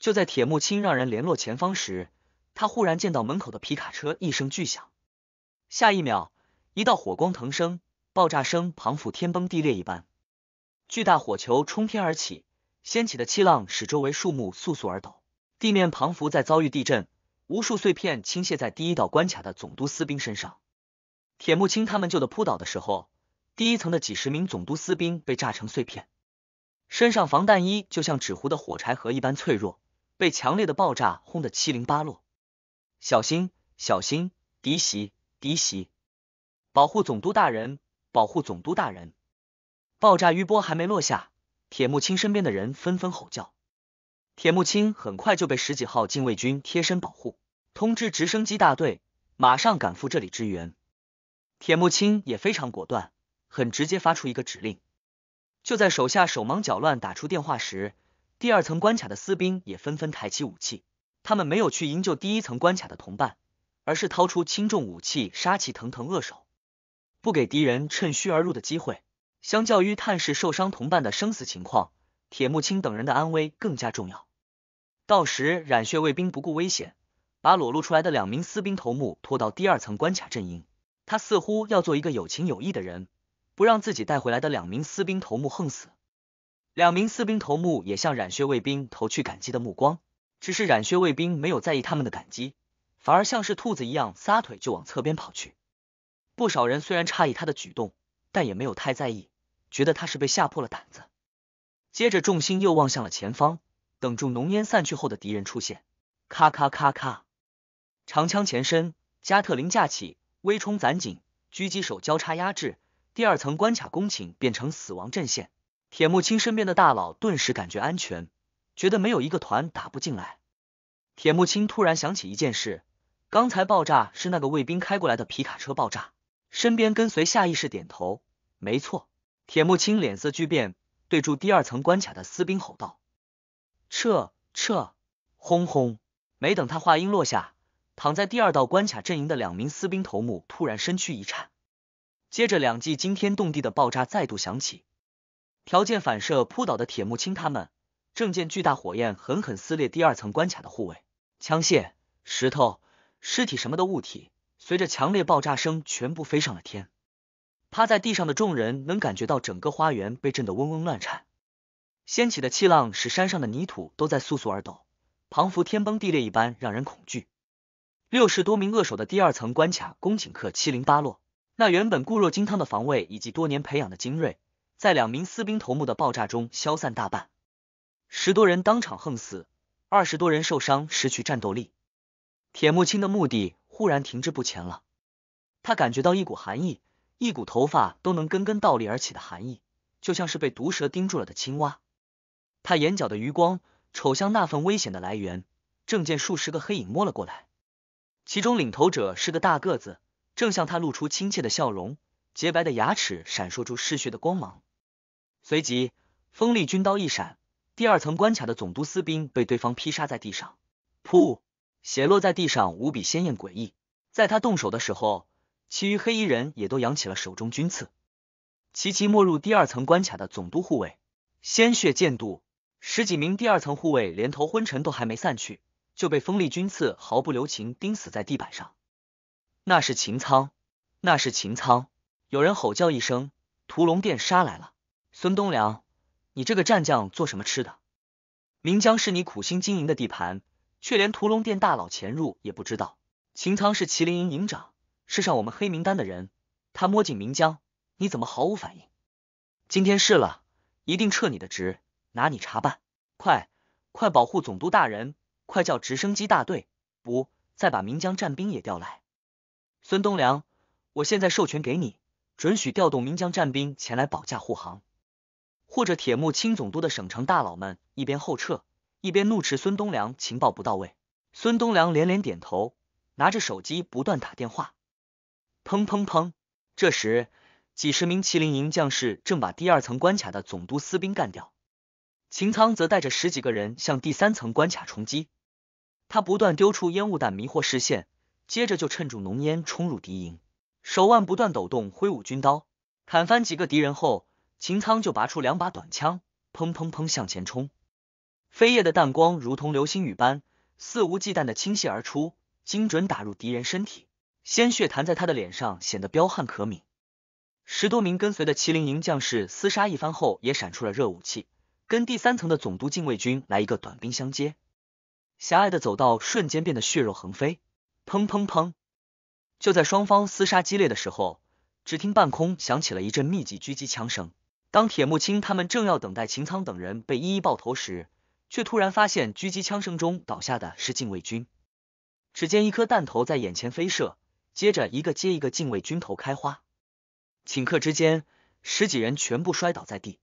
就在铁木青让人联络前方时，他忽然见到门口的皮卡车一声巨响，下一秒，一道火光腾升，爆炸声庞幅天崩地裂一般，巨大火球冲天而起，掀起的气浪使周围树木簌簌而抖，地面庞幅在遭遇地震，无数碎片倾泻在第一道关卡的总督私兵身上。铁木青他们就的扑倒的时候，第一层的几十名总督私兵被炸成碎片，身上防弹衣就像纸糊的火柴盒一般脆弱，被强烈的爆炸轰得七零八落。小心小心，敌袭敌袭，保护总督大人，保护总督大人。爆炸余波还没落下，铁木青身边的人纷纷吼叫。铁木青很快就被十几号禁卫军贴身保护，通知直升机大队马上赶赴这里支援。铁木青也非常果断，很直接发出一个指令。就在手下手忙脚乱打出电话时，第二层关卡的私兵也纷纷抬起武器，他们没有去营救第一层关卡的同伴，而是掏出轻重武器杀气腾腾恶手，不给敌人趁虚而入的机会。相较于探视受伤同伴的生死情况，铁木青等人的安危更加重要。到时染血卫兵不顾危险，把裸露出来的两名私兵头目拖到第二层关卡阵营，他似乎要做一个有情有义的人，不让自己带回来的两名私兵头目横死。两名私兵头目也向染血卫兵投去感激的目光，只是染血卫兵没有在意他们的感激，反而像是兔子一样撒腿就往侧边跑去。不少人虽然诧异他的举动，但也没有太在意，觉得他是被吓破了胆子。接着重心又望向了前方，等众浓烟散去后的敌人出现，咔咔咔咔，长枪前伸，加特林架起，微冲攒紧，狙击手交叉压制，第二层关卡攻寝变成死亡阵线。铁木青身边的大佬顿时感觉安全，觉得没有一个团打不进来。铁木青突然想起一件事，刚才爆炸是那个卫兵开过来的皮卡车爆炸，身边跟随下意识点头，没错。铁木青脸色巨变，对住第二层关卡的私兵吼道：撤撤！轰轰！没等他话音落下，躺在第二道关卡阵营的两名私兵头目突然身躯一颤，接着两记惊天动地的爆炸再度响起。条件反射扑倒的铁木青他们，正见巨大火焰狠狠撕裂第二层关卡的护卫，枪械、石头、尸体什么的物体，随着强烈爆炸声全部飞上了天。趴在地上的众人能感觉到整个花园被震得嗡嗡乱颤，掀起的气浪使山上的泥土都在簌簌而抖，彷佛天崩地裂一般让人恐惧。六十多名扼守的第二层关卡攻请客七零八落，那原本固若金汤的防卫以及多年培养的精锐，在两名私兵头目的爆炸中消散大半，十多人当场横死，二十多人受伤失去战斗力。铁木青的目的忽然停滞不前了，他感觉到一股寒意，一股头发都能根根倒立而起的寒意，就像是被毒蛇盯住了的青蛙。他眼角的余光瞅向那份危险的来源，正见数十个黑影摸了过来，其中领头者是个大个子，正向他露出亲切的笑容，洁白的牙齿闪烁出嗜血的光芒。随即锋利军刀一闪，第二层关卡的总督私兵被对方劈杀在地上，噗，血落在地上，无比鲜艳诡异。在他动手的时候，其余黑衣人也都扬起了手中军刺，齐齐没入第二层关卡的总督护卫，鲜血溅肚，十几名第二层护卫连头昏沉都还没散去，就被锋利军刺毫不留情钉死在地板上。那是秦苍，那是秦苍！有人吼叫一声，屠龙殿杀来了。孙东良，你这个战将做什么吃的？岷江是你苦心经营的地盘，却连屠龙殿大佬潜入也不知道。秦苍是麒麟营营长，是上我们黑名单的人，他摸进岷江，你怎么毫无反应？今天是了，一定撤你的职，拿你查办！快快保护总督大人，快叫直升机大队，不，再把岷江战兵也调来。孙东良，我现在授权给你，准许调动岷江战兵前来保驾护航。或者铁木青总督的省城大佬们一边后撤，一边怒斥孙东良情报不到位。孙东良连连点头，拿着手机不断打电话。砰砰砰！这时几十名麒麟营将士正把第二层关卡的总督私兵干掉，秦苍则带着十几个人向第三层关卡冲击。他不断丢出烟雾弹迷惑视线，接着就趁住浓烟冲入敌营，手腕不断抖动，挥舞军刀砍翻几个敌人后，秦苍就拔出两把短枪，砰砰砰向前冲。飞夜的弹光如同流星雨般肆无忌惮的倾泻而出，精准打入敌人身体，鲜血弹在他的脸上显得彪悍可悯。十多名跟随的麒麟营将士厮杀一番后也闪出了热武器，跟第三层的总督禁卫军来一个短兵相接，狭隘的走道瞬间变得血肉横飞。砰砰砰！就在双方厮杀激烈的时候，只听半空响起了一阵密集狙击枪声。当铁木青他们正要等待秦苍等人被一一爆头时，却突然发现狙击枪声中倒下的是禁卫军。只见一颗弹头在眼前飞射，接着一个接一个禁卫军头开花，顷刻之间十几人全部摔倒在地，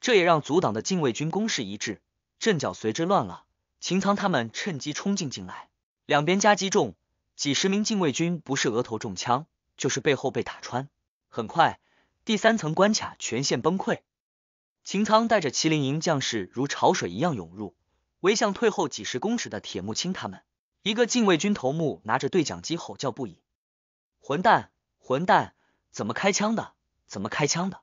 这也让阻挡的禁卫军攻势一致，阵脚随之乱了。秦苍他们趁机冲进进来，两边夹击中，几十名禁卫军不是额头中枪，就是背后被打穿。很快第三层关卡全线崩溃，秦苍带着麒麟营将士如潮水一样涌入，围向退后几十公尺的铁木青他们。一个禁卫军头目拿着对讲机吼叫不已：混蛋混蛋，怎么开枪的，怎么开枪的，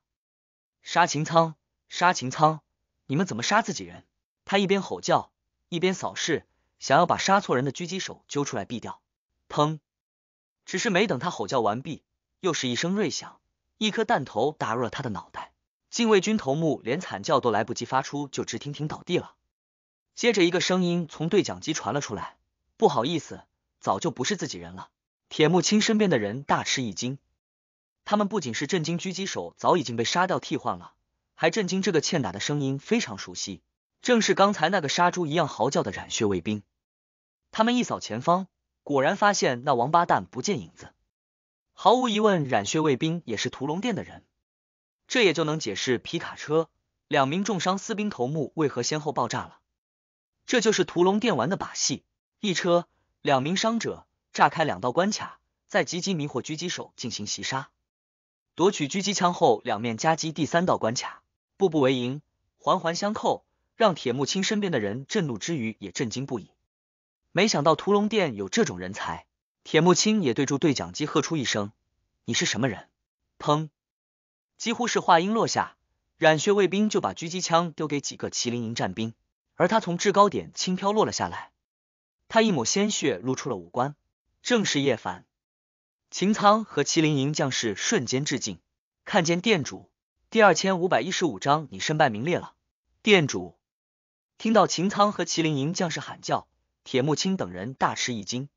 杀秦苍杀秦苍，你们怎么杀自己人？他一边吼叫一边扫视，想要把杀错人的狙击手揪出来毙掉。砰！只是没等他吼叫完毕，又是一声锐响，一颗弹头打入了他的脑袋，禁卫军头目连惨叫都来不及发出，就直挺挺倒地了。接着一个声音从对讲机传了出来：不好意思，早就不是自己人了。铁木青身边的人大吃一惊，他们不仅是震惊狙击手早已经被杀掉替换了，还震惊这个欠打的声音非常熟悉，正是刚才那个杀猪一样嚎叫的染血卫兵。他们一扫前方，果然发现那王八蛋不见影子。毫无疑问，染血卫兵也是屠龙殿的人，这也就能解释皮卡车两名重伤私兵头目为何先后爆炸了。这就是屠龙殿玩的把戏，一车两名伤者，炸开两道关卡，再积极迷惑狙击手进行袭杀。 夺取狙击枪后，两面夹击第三道关卡，步步为营，环环相扣，让铁木青身边的人震怒之余也震惊不已。没想到屠龙殿有这种人才，铁木青也对住对讲机喝出一声：“你是什么人？”砰！几乎是话音落下，染血卫兵就把狙击枪丢给几个麒麟营战兵，而他从制高点轻飘落了下来，他一抹鲜血露出了五官，正是叶凡。 秦苍和麒麟营将士瞬间致敬，看见店主。第二千五百一十五章，你身败名裂了。店主听到秦苍和麒麟营将士喊叫，铁木青等人大吃一惊。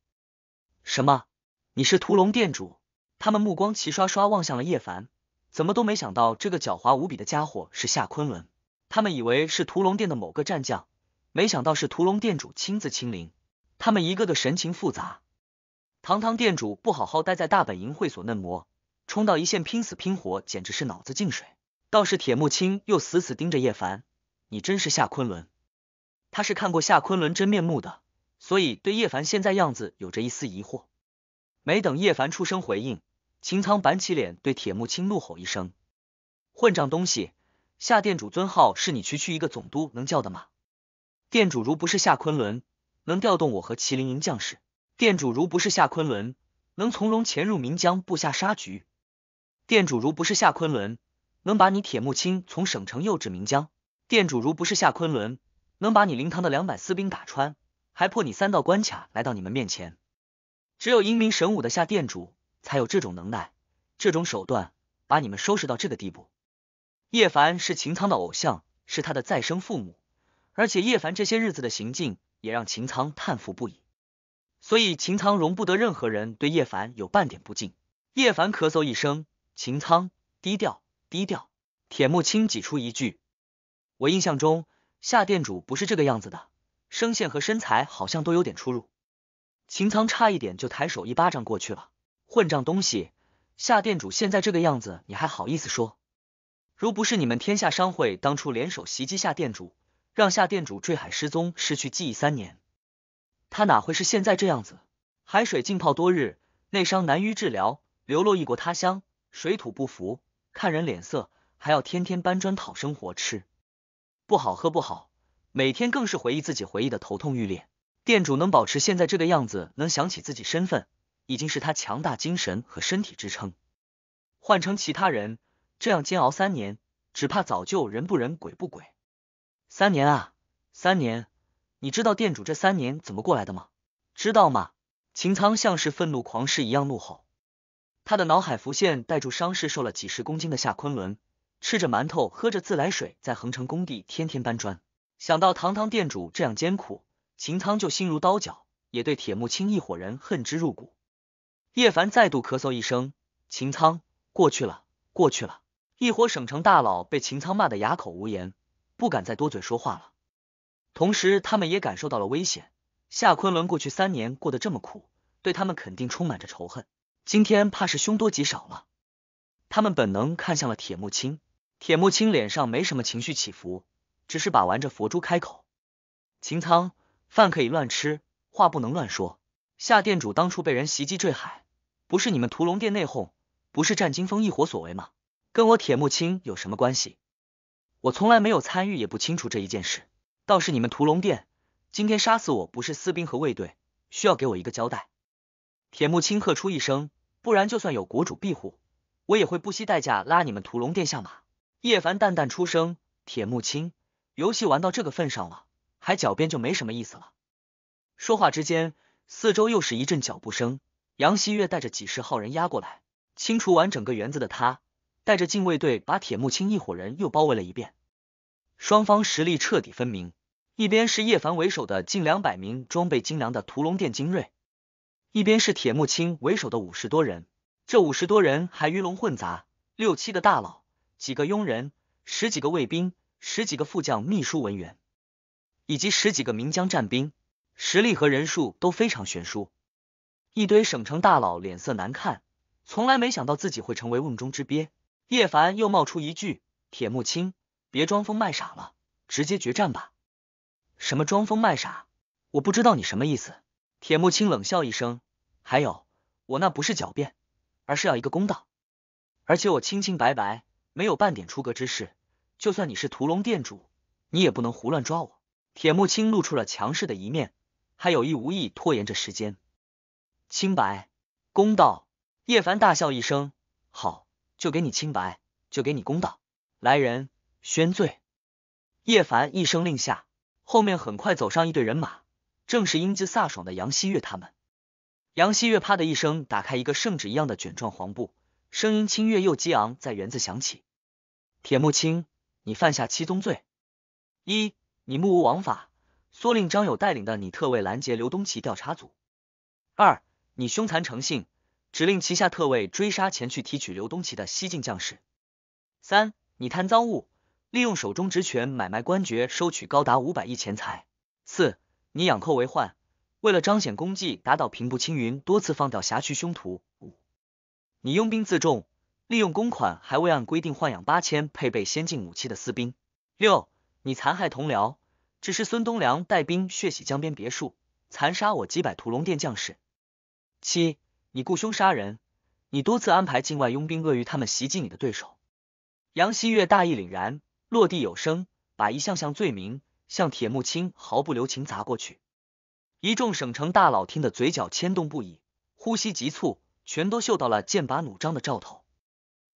什么？你是屠龙店主？他们目光齐刷刷望向了叶凡，怎么都没想到这个狡猾无比的家伙是夏昆仑。他们以为是屠龙殿的某个战将，没想到是屠龙店主亲自亲临。他们一个个神情复杂。 堂堂店主不好好待在大本营会所嫩模，冲到一线拼死拼活，简直是脑子进水。倒是铁木青又死死盯着叶凡，你真是夏昆仑。他是看过夏昆仑真面目的，所以对叶凡现在样子有着一丝疑惑。没等叶凡出声回应，秦苍板起脸对铁木青怒吼一声：“混账东西！夏店主尊号是你区区一个总督能叫的吗？店主如不是夏昆仑，能调动我和麒麟营将士。” 店主如不是夏昆仑，能从容潜入岷江布下杀局；店主如不是夏昆仑，能把你铁木青从省城诱至岷江；店主如不是夏昆仑，能把你灵堂的两百私兵打穿，还破你三道关卡来到你们面前。只有英明神武的夏店主才有这种能耐，这种手段，把你们收拾到这个地步。叶凡是秦苍的偶像，是他的再生父母，而且叶凡这些日子的行径也让秦苍叹服不已。 所以秦苍容不得任何人对叶凡有半点不敬。叶凡咳嗽一声，秦苍低调低调。铁木青挤出一句：“我印象中夏店主不是这个样子的，声线和身材好像都有点出入。”秦苍差一点就抬手一巴掌过去了。混账东西！夏店主现在这个样子，你还好意思说？如不是你们天下商会当初联手袭击夏店主，让夏店主坠海失踪，失去记忆三年。 他哪会是现在这样子？海水浸泡多日，内伤难于治疗，流落异国他乡，水土不服，看人脸色，还要天天搬砖讨生活吃，不好喝不好，每天更是回忆自己回忆的头痛欲裂。店主能保持现在这个样子，能想起自己身份，已经是他强大精神和身体支撑。换成其他人，这样煎熬三年，只怕早就人不人鬼不鬼。三年啊，三年。 你知道店主这三年怎么过来的吗？知道吗？秦苍像是愤怒狂狮一样怒吼，他的脑海浮现带住伤势、瘦了几十公斤的夏昆仑，吃着馒头，喝着自来水，在恒城工地天天搬砖。想到堂堂店主这样艰苦，秦苍就心如刀绞，也对铁木青一伙人恨之入骨。叶凡再度咳嗽一声，秦苍过去了，过去了。一伙省城大佬被秦苍骂得哑口无言，不敢再多嘴说话了。 同时，他们也感受到了危险。夏昆仑过去三年过得这么苦，对他们肯定充满着仇恨。今天怕是凶多吉少了。他们本能看向了铁木青，铁木青脸上没什么情绪起伏，只是把玩着佛珠开口：“秦苍，饭可以乱吃，话不能乱说。夏店主当初被人袭击坠海，不是你们屠龙殿内讧，不是战金风一伙所为吗？跟我铁木青有什么关系？我从来没有参与，也不清楚这一件事。” 倒是你们屠龙殿，今天杀死我不是私兵和卫队，需要给我一个交代。铁木青喝出一声，不然就算有国主庇护，我也会不惜代价拉你们屠龙殿下马。叶凡淡淡出声：“铁木青，游戏玩到这个份上了，还狡辩就没什么意思了。”说话之间，四周又是一阵脚步声，杨希月带着几十号人压过来，清除完整个园子的他，带着禁卫队把铁木青一伙人又包围了一遍。 双方实力彻底分明，一边是叶凡为首的近两百名装备精良的屠龙殿精锐，一边是铁木青为首的五十多人。这五十多人还鱼龙混杂，六七个大佬，几个佣人，十几个卫兵，十几个副将、秘书、文员。以及十几个岷江战兵，实力和人数都非常悬殊。一堆省城大佬脸色难看，从来没想到自己会成为瓮中之鳖。叶凡又冒出一句：“铁木青，别装疯卖傻了，直接决战吧。”什么装疯卖傻？我不知道你什么意思。铁木青冷笑一声：“还有，我那不是狡辩，而是要一个公道。而且我清清白白，没有半点出格之事。就算你是屠龙店主，你也不能胡乱抓我。”铁木青露出了强势的一面，还有意无意拖延着时间。清白，公道。叶凡大笑一声：“好，就给你清白，就给你公道。来人，宣罪！”叶凡一声令下，后面很快走上一队人马，正是英姿飒爽的杨希月他们。杨希月啪的一声打开一个圣旨一样的卷状黄布，声音清越又激昂，在园子响起。铁木青，你犯下七宗罪：一、你目无王法，唆令张友带领的你特卫拦截刘东奇调查组；二、你凶残成性，指令旗下特卫追杀前去提取刘东奇的西晋将士；三、你贪赃物，利用手中职权买卖官爵，收取高达五百亿钱财；四、你养寇为患，为了彰显功绩，打倒平步青云，多次放掉辖区凶徒；五、你拥兵自重，利用公款还未按规定豢养八千配备先进武器的私兵；六、你残害同僚，只是孙东良带兵血洗江边别墅，残杀我几百屠龙殿将士；七、你雇凶杀人，你多次安排境外佣兵鳄鱼他们袭击你的对手。杨希月大义凛然，落地有声，把一项项罪名向铁木青毫不留情砸过去。一众省城大佬听得嘴角牵动不已，呼吸急促，全都嗅到了剑拔弩张的兆头。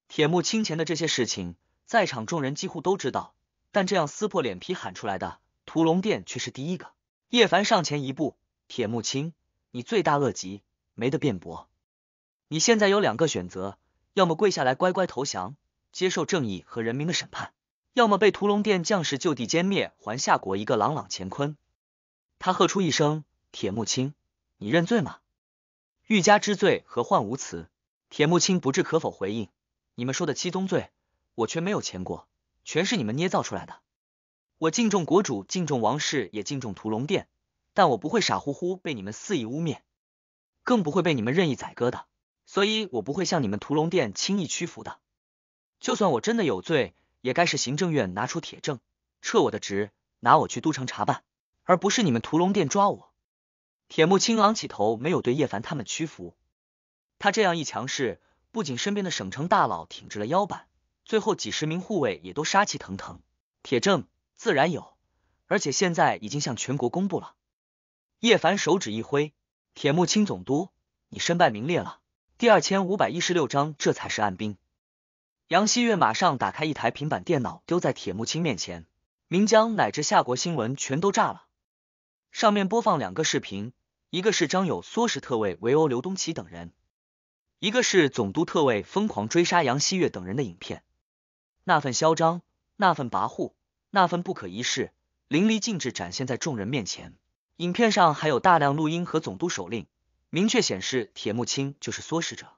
铁木青前的这些事情，在场众人几乎都知道，但这样撕破脸皮喊出来的，屠龙殿却是第一个。叶凡上前一步：“铁木青，你罪大恶极，没得辩驳。你现在有两个选择，要么跪下来乖乖投降，接受正义和人民的审判，要么被屠龙殿将士就地歼灭，还夏国一个朗朗乾坤。”他喝出一声：“铁木青，你认罪吗？”欲加之罪，何患无辞？铁木青不置可否回应：“你们说的七宗罪，我却没有前过，全是你们捏造出来的。我敬重国主，敬重王室，也敬重屠龙殿，但我不会傻乎乎被你们肆意污蔑，更不会被你们任意宰割的，所以我不会向你们屠龙殿轻易屈服的。就算我真的有罪，也该是行政院拿出铁证，撤我的职，拿我去都城查办，而不是你们屠龙殿抓我。”铁木青昂起头，没有对叶凡他们屈服。他这样一强势，不仅身边的省城大佬挺直了腰板，最后几十名护卫也都杀气腾腾。铁证自然有，而且现在已经向全国公布了。叶凡手指一挥：“铁木青总督，你身败名裂了。”第二千五百一十六章，这才是按兵。杨希月马上打开一台平板电脑，丢在铁木青面前。岷江乃至夏国新闻全都炸了，上面播放两个视频，一个是张友唆使特卫围殴刘东奇等人，一个是总督特卫疯狂追杀杨希月等人的影片。那份嚣张，那份跋扈，那份不可一世，淋漓尽致展现在众人面前。影片上还有大量录音和总督手令，明确显示铁木青就是唆使者。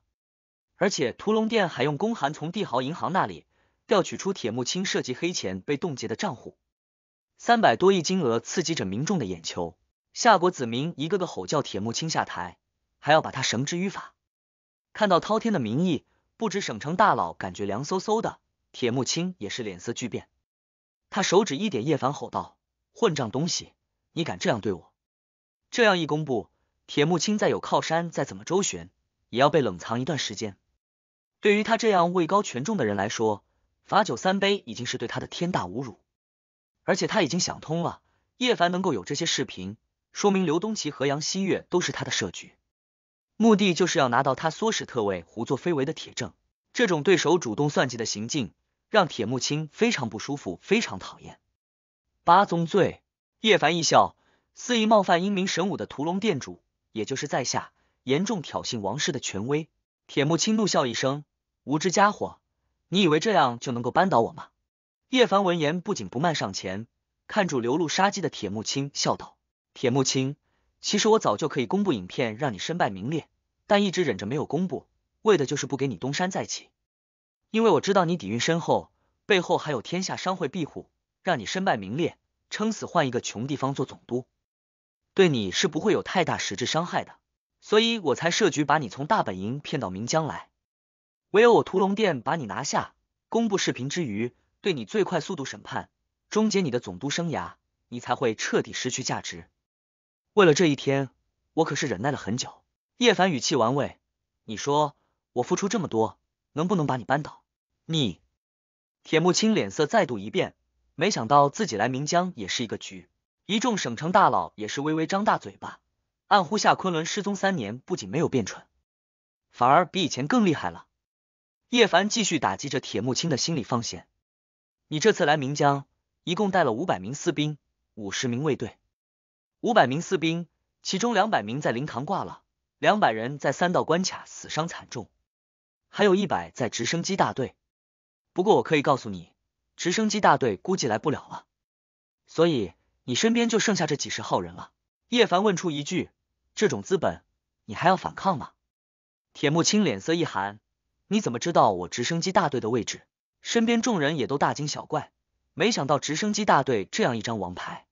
而且屠龙殿还用公函从帝豪银行那里调取出铁木青涉及黑钱被冻结的账户，三百多亿金额刺激着民众的眼球。夏国子民一个个吼叫铁木青下台，还要把他绳之于法。看到滔天的民意，不止省城大佬感觉凉飕飕的，铁木青也是脸色巨变。他手指一点叶凡，吼道：“混账东西，你敢这样对我！”这样一公布，铁木青再有靠山，再怎么周旋，也要被冷藏一段时间。对于他这样位高权重的人来说，罚酒三杯已经是对他的天大侮辱。而且他已经想通了，叶凡能够有这些视频，说明刘东奇和杨希月都是他的设局，目的就是要拿到他唆使特卫胡作非为的铁证。这种对手主动算计的行径，让铁木青非常不舒服，非常讨厌。八宗罪，叶凡一笑，肆意冒犯英明神武的屠龙殿主，也就是在下，严重挑衅王室的权威。铁木青怒笑一声：“无知家伙，你以为这样就能够扳倒我吗？”叶凡闻言不紧不慢上前，看住流露杀机的铁木青，笑道：“铁木青，其实我早就可以公布影片让你身败名裂，但一直忍着没有公布，为的就是不给你东山再起。因为我知道你底蕴深厚，背后还有天下商会庇护，让你身败名裂，撑死换一个穷地方做总督，对你是不会有太大实质伤害的，所以我才设局把你从大本营骗到岷江来。唯有我屠龙殿把你拿下，公布视频之余，对你最快速度审判，终结你的总督生涯，你才会彻底失去价值。为了这一天，我可是忍耐了很久。叶凡语气玩味，你说我付出这么多，能不能把你扳倒？你铁木青脸色再度一变，没想到自己来岷江也是一个局，一众省城大佬也是微微张大嘴巴，暗呼夏昆仑失踪三年不仅没有变蠢，反而比以前更厉害了。叶凡继续打击着铁木青的心理防线，你这次来岷江一共带了五百名私兵，五十名卫队。五百名私兵，其中两百名在灵堂挂了，两百人在三道关卡死伤惨重，还有一百在直升机大队。不过我可以告诉你，直升机大队估计来不了了，所以你身边就剩下这几十号人了。叶凡问出一句，这种资本你还要反抗吗？铁木青脸色一寒，你怎么知道我直升机大队的位置？身边众人也都大惊小怪，没想到直升机大队这样一张王牌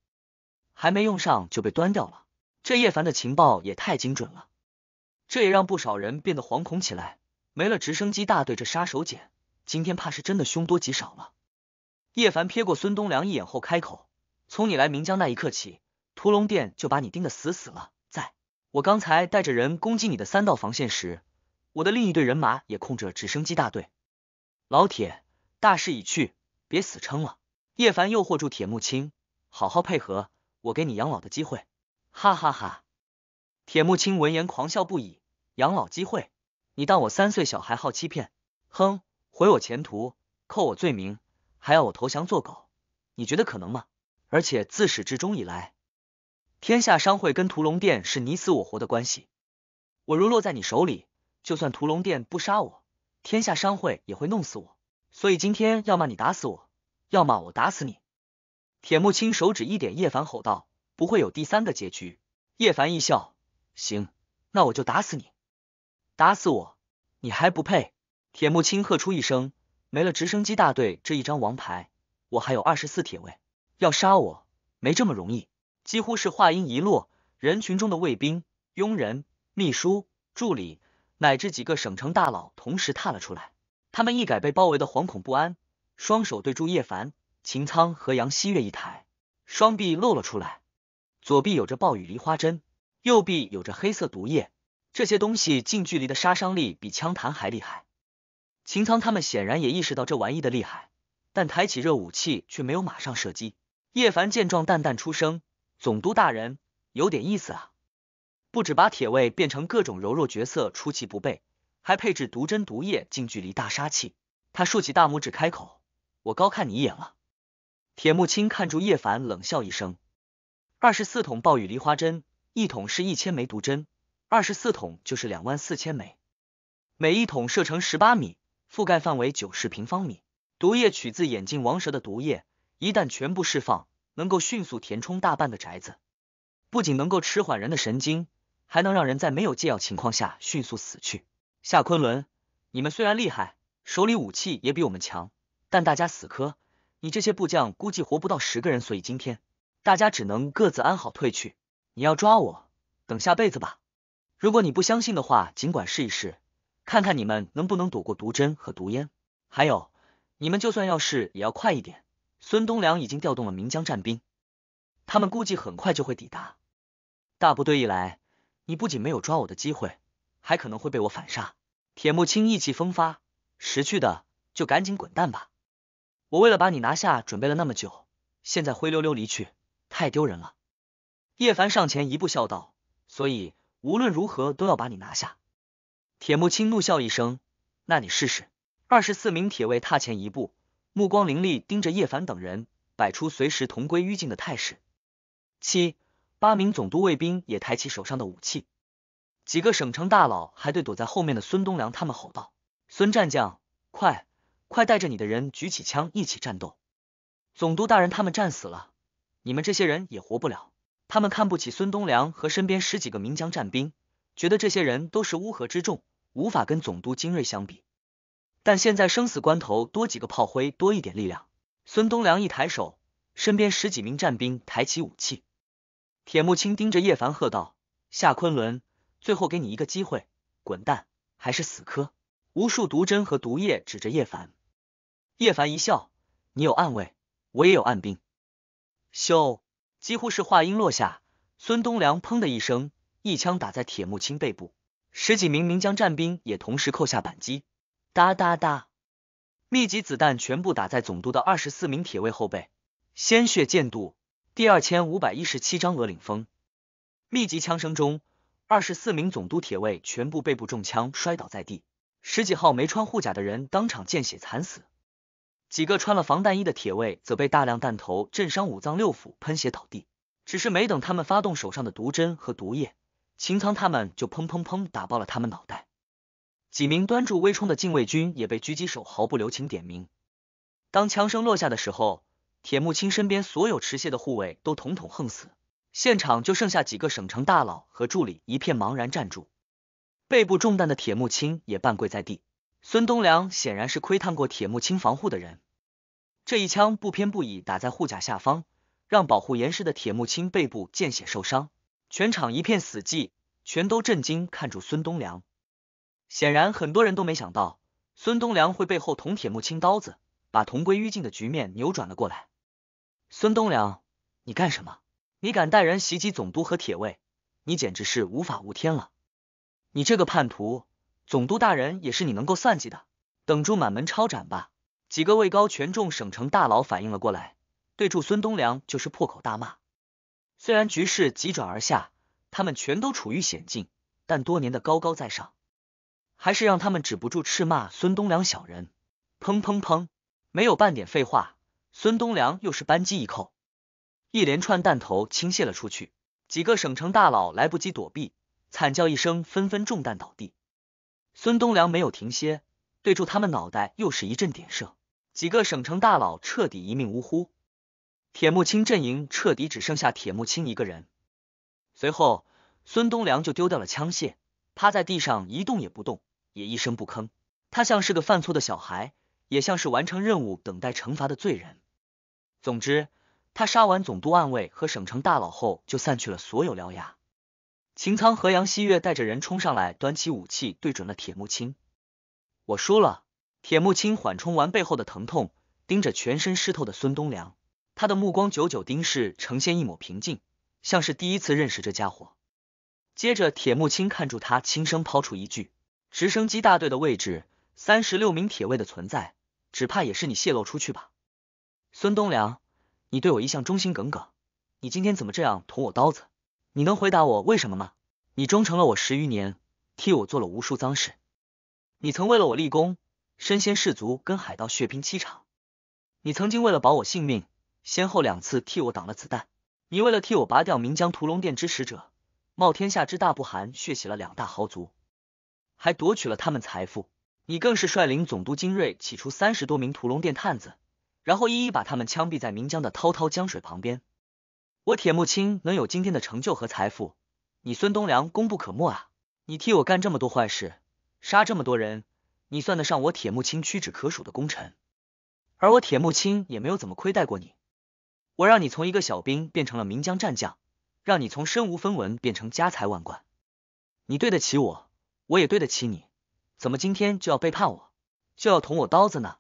还没用上就被端掉了，这叶凡的情报也太精准了，这也让不少人变得惶恐起来，没了直升机大队这杀手锏，今天怕是真的凶多吉少了。叶凡瞥过孙东良一眼后开口，从你来岷江那一刻起，屠龙殿就把你盯得死死了。在我刚才带着人攻击你的三道防线时，我的另一队人马也控制了直升机大队。老铁，大势已去，别死撑了。叶凡诱惑住铁木青，好好配合，我给你养老的机会。哈哈哈哈。铁木青闻言狂笑不已，养老机会？你当我三岁小孩好欺骗？哼，毁我前途，扣我罪名，还要我投降做狗，你觉得可能吗？而且自始至终以来，天下商会跟屠龙殿是你死我活的关系，我如落在你手里，就算屠龙殿不杀我，天下商会也会弄死我，所以今天要么你打死我，要么我打死你。铁木青手指一点叶凡吼道，不会有第三个结局。叶凡一笑，行，那我就打死你。打死我你还不配？铁木青喝出一声，没了直升机大队这一张王牌，我还有二十四铁卫，要杀我没这么容易。几乎是话音一落，人群中的卫兵、佣人、秘书、助理乃至几个省城大佬同时踏了出来，他们一改被包围的惶恐不安，双手对住叶凡、秦苍和杨希月一抬，双臂露了出来，左臂有着暴雨梨花针，右臂有着黑色毒液，这些东西近距离的杀伤力比枪弹还厉害。秦苍他们显然也意识到这玩意的厉害，但抬起热武器却没有马上射击。叶凡见状淡淡出声，总督大人有点意思啊，不止把铁卫变成各种柔弱角色出其不备，还配置毒针毒液近距离大杀器。他竖起大拇指开口，我高看你一眼了。铁木青看住叶凡冷笑一声，二十四桶暴雨梨花针，一桶是一千枚毒针，二十四桶就是两万四千枚，每一桶射程十八米，覆盖范围九十平方米。毒液取自眼镜王蛇的毒液，一旦全部释放，能够迅速填充大半的宅子，不仅能够迟缓人的神经，还能让人在没有戒药情况下迅速死去。夏昆仑，你们虽然厉害，手里武器也比我们强，但大家死磕，你这些部将估计活不到十个人，所以今天大家只能各自安好退去。你要抓我，等下辈子吧。如果你不相信的话，尽管试一试，看看你们能不能躲过毒针和毒烟。还有，你们就算要试也要快一点，孙东良已经调动了岷江战兵，他们估计很快就会抵达。大部队一来，你不仅没有抓我的机会，还可能会被我反杀。铁木青意气风发，识趣的就赶紧滚蛋吧，我为了把你拿下准备了那么久，现在灰溜溜离去太丢人了。叶凡上前一步笑道，所以无论如何都要把你拿下。铁木青怒笑一声，那你试试。二十四名铁卫踏前一步，目光凌厉盯着叶凡等人，摆出随时同归于尽的态势。七八名总督卫兵也抬起手上的武器，几个省城大佬还对躲在后面的孙东良他们吼道，孙战将，快快带着你的人举起枪一起战斗，总督大人他们战死了，你们这些人也活不了。他们看不起孙东良和身边十几个岷江战兵，觉得这些人都是乌合之众，无法跟总督精锐相比，但现在生死关头，多几个炮灰多一点力量。孙东良一抬手，身边十几名战兵抬起武器。铁木青盯着叶凡喝道：“夏昆仑，最后给你一个机会，滚蛋，还是死磕！”无数毒针和毒液指着叶凡。叶凡一笑：“你有暗卫，我也有暗兵。”咻！几乎是话音落下，孙东良砰的一声，一枪打在铁木青背部，十几名名将战兵也同时扣下扳机。哒哒哒！密集子弹全部打在总督的二十四名铁卫后背，鲜血溅肚。第二千五百一十七章鹅岭峰。密集枪声中，二十四名总督铁卫全部背部中枪摔倒在地，十几号没穿护甲的人当场见血惨死，几个穿了防弹衣的铁卫则被大量弹头震伤五脏六腑，喷血倒地。只是没等他们发动手上的毒针和毒液，秦苍他们就砰砰砰打爆了他们脑袋。几名端住微冲的禁卫军也被狙击手毫不留情点名。当枪声落下的时候，铁木青身边所有持械的护卫都统统横死，现场就剩下几个省城大佬和助理一片茫然站住。背部中弹的铁木青也半跪在地。孙东良显然是窥探过铁木青防护的人，这一枪不偏不倚打在护甲下方，让保护严实的铁木青背部见血受伤，全场一片死寂，全都震惊看住孙东良。显然很多人都没想到孙东良会背后捅铁木青刀子，把同归于尽的局面扭转了过来。孙东良，你干什么？你敢带人袭击总督和铁卫，你简直是无法无天了！你这个叛徒！总督大人也是你能够算计的，等住满门抄斩吧！几个位高权重省城大佬反应了过来，对住孙东良就是破口大骂。虽然局势急转而下，他们全都处于险境，但多年的高高在上，还是让他们止不住斥骂孙东良小人。砰砰砰，没有半点废话，孙东良又是扳机一扣，一连串弹头倾泻了出去，几个省城大佬来不及躲避，惨叫一声，纷纷中弹倒地。孙东良没有停歇，对住他们脑袋又是一阵点射，几个省城大佬彻底一命呜呼。铁木青阵营彻底只剩下铁木青一个人。随后孙东良就丢掉了枪械，趴在地上一动也不动，也一声不吭。他像是个犯错的小孩，也像是完成任务等待惩罚的罪人。总之，他杀完总督暗卫和省城大佬后就散去了所有獠牙。秦苍和杨希月带着人冲上来，端起武器对准了铁木青。我输了。铁木青缓冲完背后的疼痛，盯着全身湿透的孙东良，他的目光久久盯视，呈现一抹平静，像是第一次认识这家伙。接着铁木青看住他，轻声抛出一句：直升机大队的位置，三十六名铁卫的存在，只怕也是你泄露出去吧。孙东良，你对我一向忠心耿耿，你今天怎么这样捅我刀子？你能回答我为什么吗？你忠诚了我十余年，替我做了无数脏事，你曾为了我立功，身先士卒，跟海盗血拼七场，你曾经为了保我性命，先后两次替我挡了子弹，你为了替我拔掉岷江屠龙殿之使者，冒天下之大不寒，血洗了两大豪族，还夺取了他们财富，你更是率领总督精锐起出三十多名屠龙殿探子，然后一一把他们枪毙在岷江的滔滔江水旁边。我铁木青能有今天的成就和财富，你孙东良功不可没啊！你替我干这么多坏事，杀这么多人，你算得上我铁木青屈指可数的功臣。而我铁木青也没有怎么亏待过你，我让你从一个小兵变成了岷江战将，让你从身无分文变成家财万贯，你对得起我，我也对得起你，怎么今天就要背叛我，就要捅我刀子呢？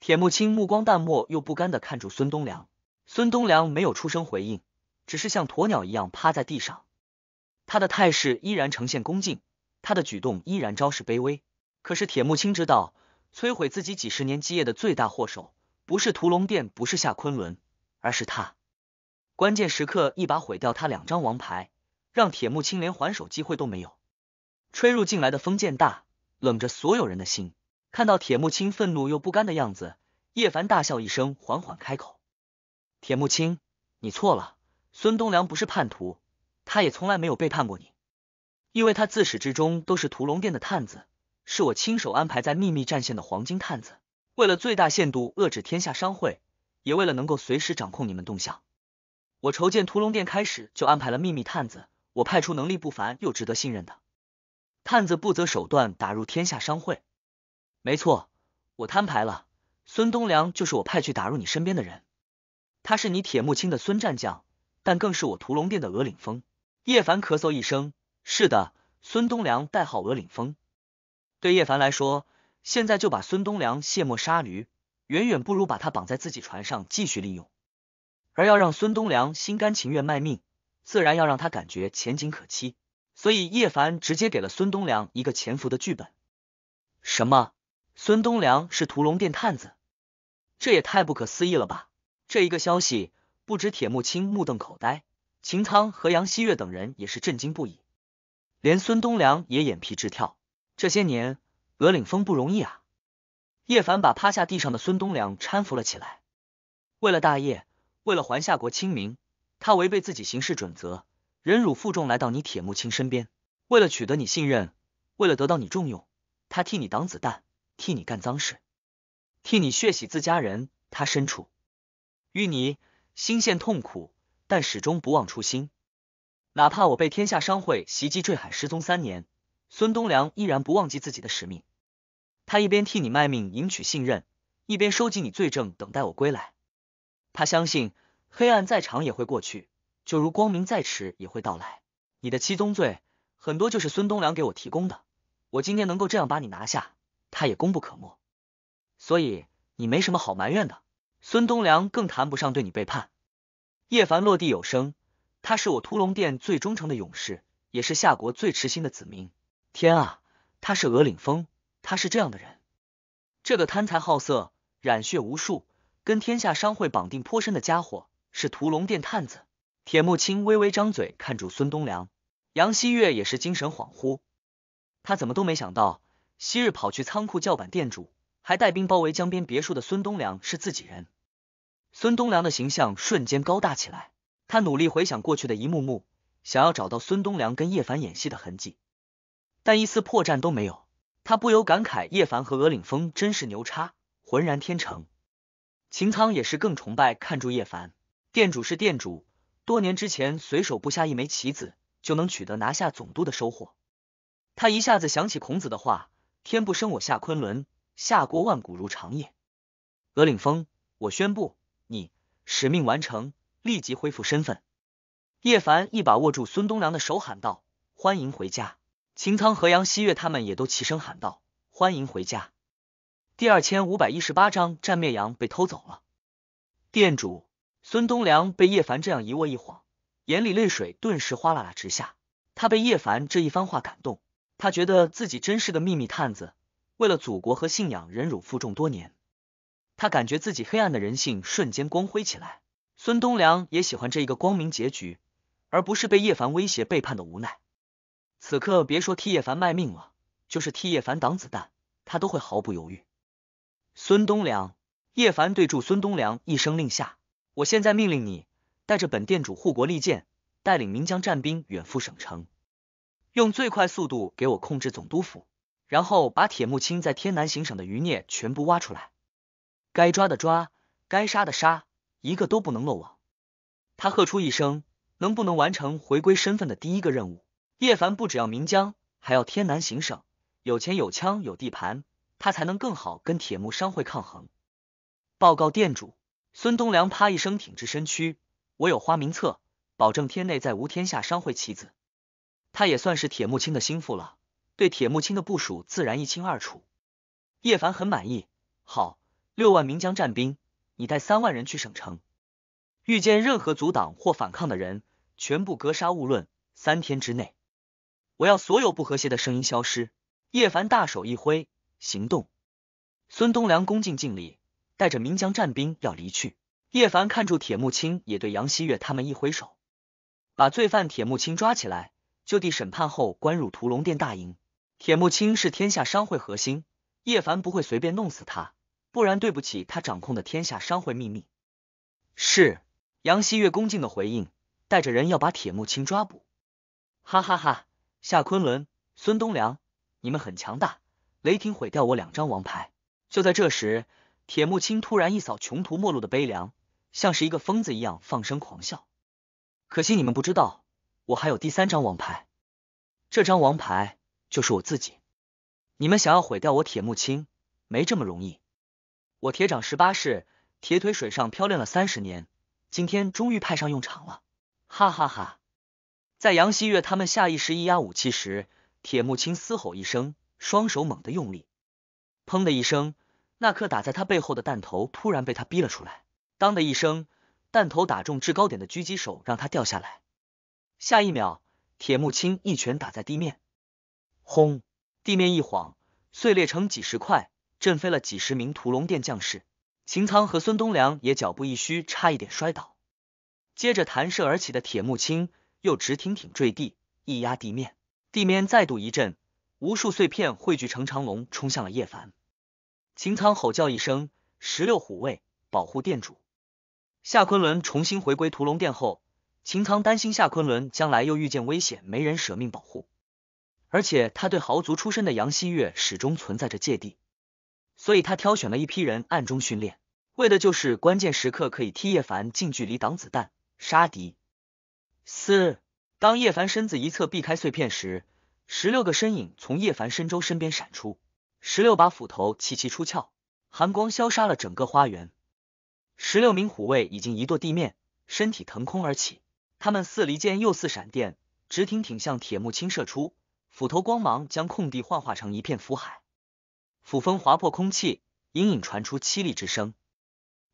铁木青目光淡漠又不甘地看住孙东良。孙东良没有出声回应，只是像鸵鸟一样趴在地上，他的态势依然呈现恭敬，他的举动依然昭示卑微。可是铁木青知道，摧毁自己几十年基业的最大祸首不是屠龙殿，不是夏昆仑，而是他。关键时刻一把毁掉他两张王牌，让铁木青连还手机会都没有。吹入进来的风渐大，冷着所有人的心。看到铁木青愤怒又不甘的样子，叶凡大笑一声，缓缓开口：铁木青，你错了，孙东良不是叛徒，他也从来没有背叛过你，因为他自始至终都是屠龙殿的探子，是我亲手安排在秘密战线的黄金探子，为了最大限度遏制天下商会，也为了能够随时掌控你们动向，我筹建屠龙殿开始就安排了秘密探子，我派出能力不凡又值得信任的探子，不择手段打入天下商会。没错，我摊牌了，孙东良就是我派去打入你身边的人。他是你铁木青的孙战将，但更是我屠龙殿的鹅岭峰。”叶凡咳嗽一声：“是的，孙东良代号鹅岭峰。”对叶凡来说，现在就把孙东良卸磨杀驴，远远不如把他绑在自己船上继续利用。而要让孙东良心甘情愿卖命，自然要让他感觉前景可期。所以叶凡直接给了孙东良一个潜伏的剧本。什么？孙东良是屠龙殿探子？这也太不可思议了吧！这一个消息，不止铁木青目瞪口呆，秦苍和杨希月等人也是震惊不已，连孙东良也眼皮直跳。这些年，鹅岭峰不容易啊！叶凡把趴下地上的孙东良搀扶了起来。为了大业，为了还夏国清明，他违背自己行事准则，忍辱负重来到你铁木青身边。为了取得你信任，为了得到你重用，他替你挡子弹，替你干脏事，替你血洗自家人。他身处淤泥，心陷痛苦，但始终不忘初心。哪怕我被天下商会袭击坠海失踪三年，孙东良依然不忘记自己的使命。他一边替你卖命赢取信任，一边收集你罪证，等待我归来。他相信黑暗再长也会过去，就如光明再迟也会到来。你的七宗罪很多就是孙东良给我提供的，我今天能够这样把你拿下，他也功不可没。所以你没什么好埋怨的。孙东良更谈不上对你背叛。叶凡落地有声，他是我屠龙殿最忠诚的勇士，也是夏国最痴心的子民。天啊，他是鹅岭峰，他是这样的人。这个贪财好色，染血无数，跟天下商会绑定颇深的家伙，是屠龙殿探子。铁木青微微张嘴看住孙东良，杨希月也是精神恍惚。他怎么都没想到，昔日跑去仓库叫板店主，还带兵包围江边别墅的孙东良是自己人。孙东良的形象瞬间高大起来，他努力回想过去的一幕幕，想要找到孙东良跟叶凡演戏的痕迹，但一丝破绽都没有。他不由感慨，叶凡和鹅岭峰真是牛叉，浑然天成。秦苍也是更崇拜看住叶凡，店主是店主，多年之前随手布下一枚棋子，就能取得拿下总督的收获。他一下子想起孔子的话：“天不生我夏昆仑，夏国万古如长夜。”鹅岭峰，我宣布，你使命完成，立即恢复身份。叶凡一把握住孙东良的手喊道：“欢迎回家！”秦苍和杨希月他们也都齐声喊道：“欢迎回家！”第二千五百一十八章战灭羊被偷走了。店主孙东良被叶凡这样一握一晃，眼里泪水顿时哗啦啦直下。他被叶凡这一番话感动，他觉得自己真是个秘密探子，为了祖国和信仰忍辱负重多年。他感觉自己黑暗的人性瞬间光辉起来。孙东良也喜欢这一个光明结局，而不是被叶凡威胁背叛的无奈。此刻别说替叶凡卖命了，就是替叶凡挡子弹，他都会毫不犹豫。孙东良，叶凡对住孙东良一声令下：“我现在命令你，带着本店主护国利剑，带领岷江战兵远赴省城，用最快速度给我控制总督府，然后把铁木青在天南行省的余孽全部挖出来，该抓的抓，该杀的杀，一个都不能漏网。”他喝出一声：“能不能完成回归身份的第一个任务？”叶凡不只要岷江，还要天南行省，有钱有枪有地盘，他才能更好跟铁木商会抗衡。报告店主。孙东良啪一声挺直身躯：“我有花名册，保证天内再无天下商会棋子。”他也算是铁木青的心腹了，对铁木青的部署自然一清二楚。叶凡很满意。好，六万岷江战兵，你带三万人去省城，遇见任何阻挡或反抗的人，全部格杀勿论，三天之内。我要所有不和谐的声音消失。叶凡大手一挥，行动。孙东良恭敬敬礼，带着岷江战兵要离去。叶凡看住铁木青，也对杨希月他们一挥手，把罪犯铁木青抓起来，就地审判后关入屠龙殿大营。铁木青是天下商会核心，叶凡不会随便弄死他，不然对不起他掌控的天下商会秘密。是。杨希月恭敬的回应，带着人要把铁木青抓捕。哈哈哈。夏昆仑，孙东良，你们很强大，雷霆毁掉我两张王牌。就在这时，铁木青突然一扫穷途末路的悲凉，像是一个疯子一样放声狂笑。可惜你们不知道，我还有第三张王牌，这张王牌就是我自己。你们想要毁掉我铁木青，没这么容易。我铁掌十八式，铁腿水上漂练了三十年，今天终于派上用场了，哈哈哈哈！在杨希月他们下意识一压武器时，铁木青嘶吼一声，双手猛地用力，砰的一声，那颗打在他背后的弹头突然被他逼了出来，当的一声，弹头打中制高点的狙击手，让他掉下来。下一秒，铁木青一拳打在地面，轰！地面一晃，碎裂成几十块，震飞了几十名屠龙殿将士。秦苍和孙东良也脚步一虚，差一点摔倒。接着弹射而起的铁木青又直挺挺坠地，一压地面，地面再度一震，无数碎片汇聚成长龙，冲向了叶凡。秦苍吼叫一声：“十六虎卫，保护殿主！”夏昆仑重新回归屠龙殿后，秦苍担心夏昆仑将来又遇见危险，没人舍命保护，而且他对豪族出身的杨希月始终存在着芥蒂。所以他挑选了一批人暗中训练，为的就是关键时刻可以替叶凡近距离挡子弹、杀敌。四，当叶凡身子一侧避开碎片时，十六个身影从叶凡身周身边闪出，十六把斧头齐齐出鞘，寒光消杀了整个花园。十六名虎卫已经移跺地面，身体腾空而起，他们似离箭又似闪电，直挺挺向铁木青射出，斧头光芒将空地幻化成一片符海。斧风划破空气，隐隐传出凄厉之声。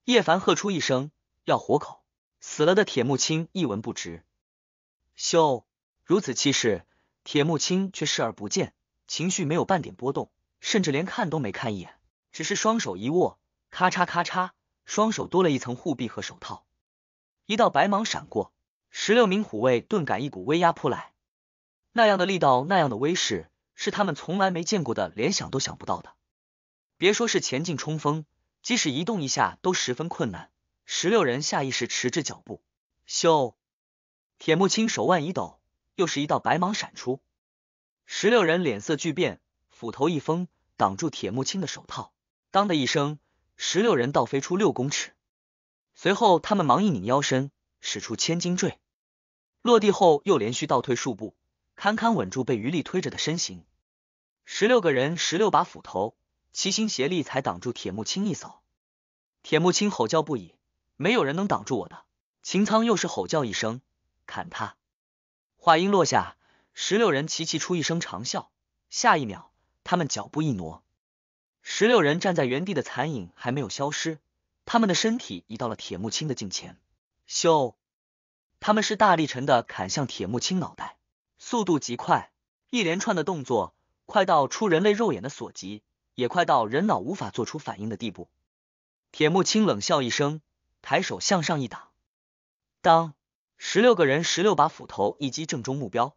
叶凡喝出一声：“要活口！”死了的铁木青一文不值。咻！如此气势，铁木青却视而不见，情绪没有半点波动，甚至连看都没看一眼，只是双手一握，咔嚓咔嚓，双手多了一层护臂和手套。一道白芒闪过，十六名虎卫顿感一股威压扑来，那样的力道，那样的威势，是他们从来没见过的，连想都想不到的。别说是前进冲锋，即使移动一下都十分困难。十六人下意识迟滞脚步。咻！铁木青手腕一抖，又是一道白芒闪出。十六人脸色巨变，斧头一封，挡住铁木青的手套。当的一声，十六人倒飞出六公尺。随后他们忙一拧腰身，使出千斤坠。落地后又连续倒退数步，堪堪稳住被余力推着的身形。十六个人，十六把斧头。齐心协力才挡住铁木青一扫，铁木青吼叫不已，没有人能挡住我的。秦苍又是吼叫一声，砍他！话音落下，十六人齐齐出一声长啸，下一秒，他们脚步一挪，十六人站在原地的残影还没有消失，他们的身体移到了铁木青的近前。咻！他们是大力沉的砍向铁木青脑袋，速度极快，一连串的动作快到出人类肉眼的所及。也快到人脑无法做出反应的地步。铁木青冷笑一声，抬手向上一挡，当！十六个人，十六把斧头一击正中目标，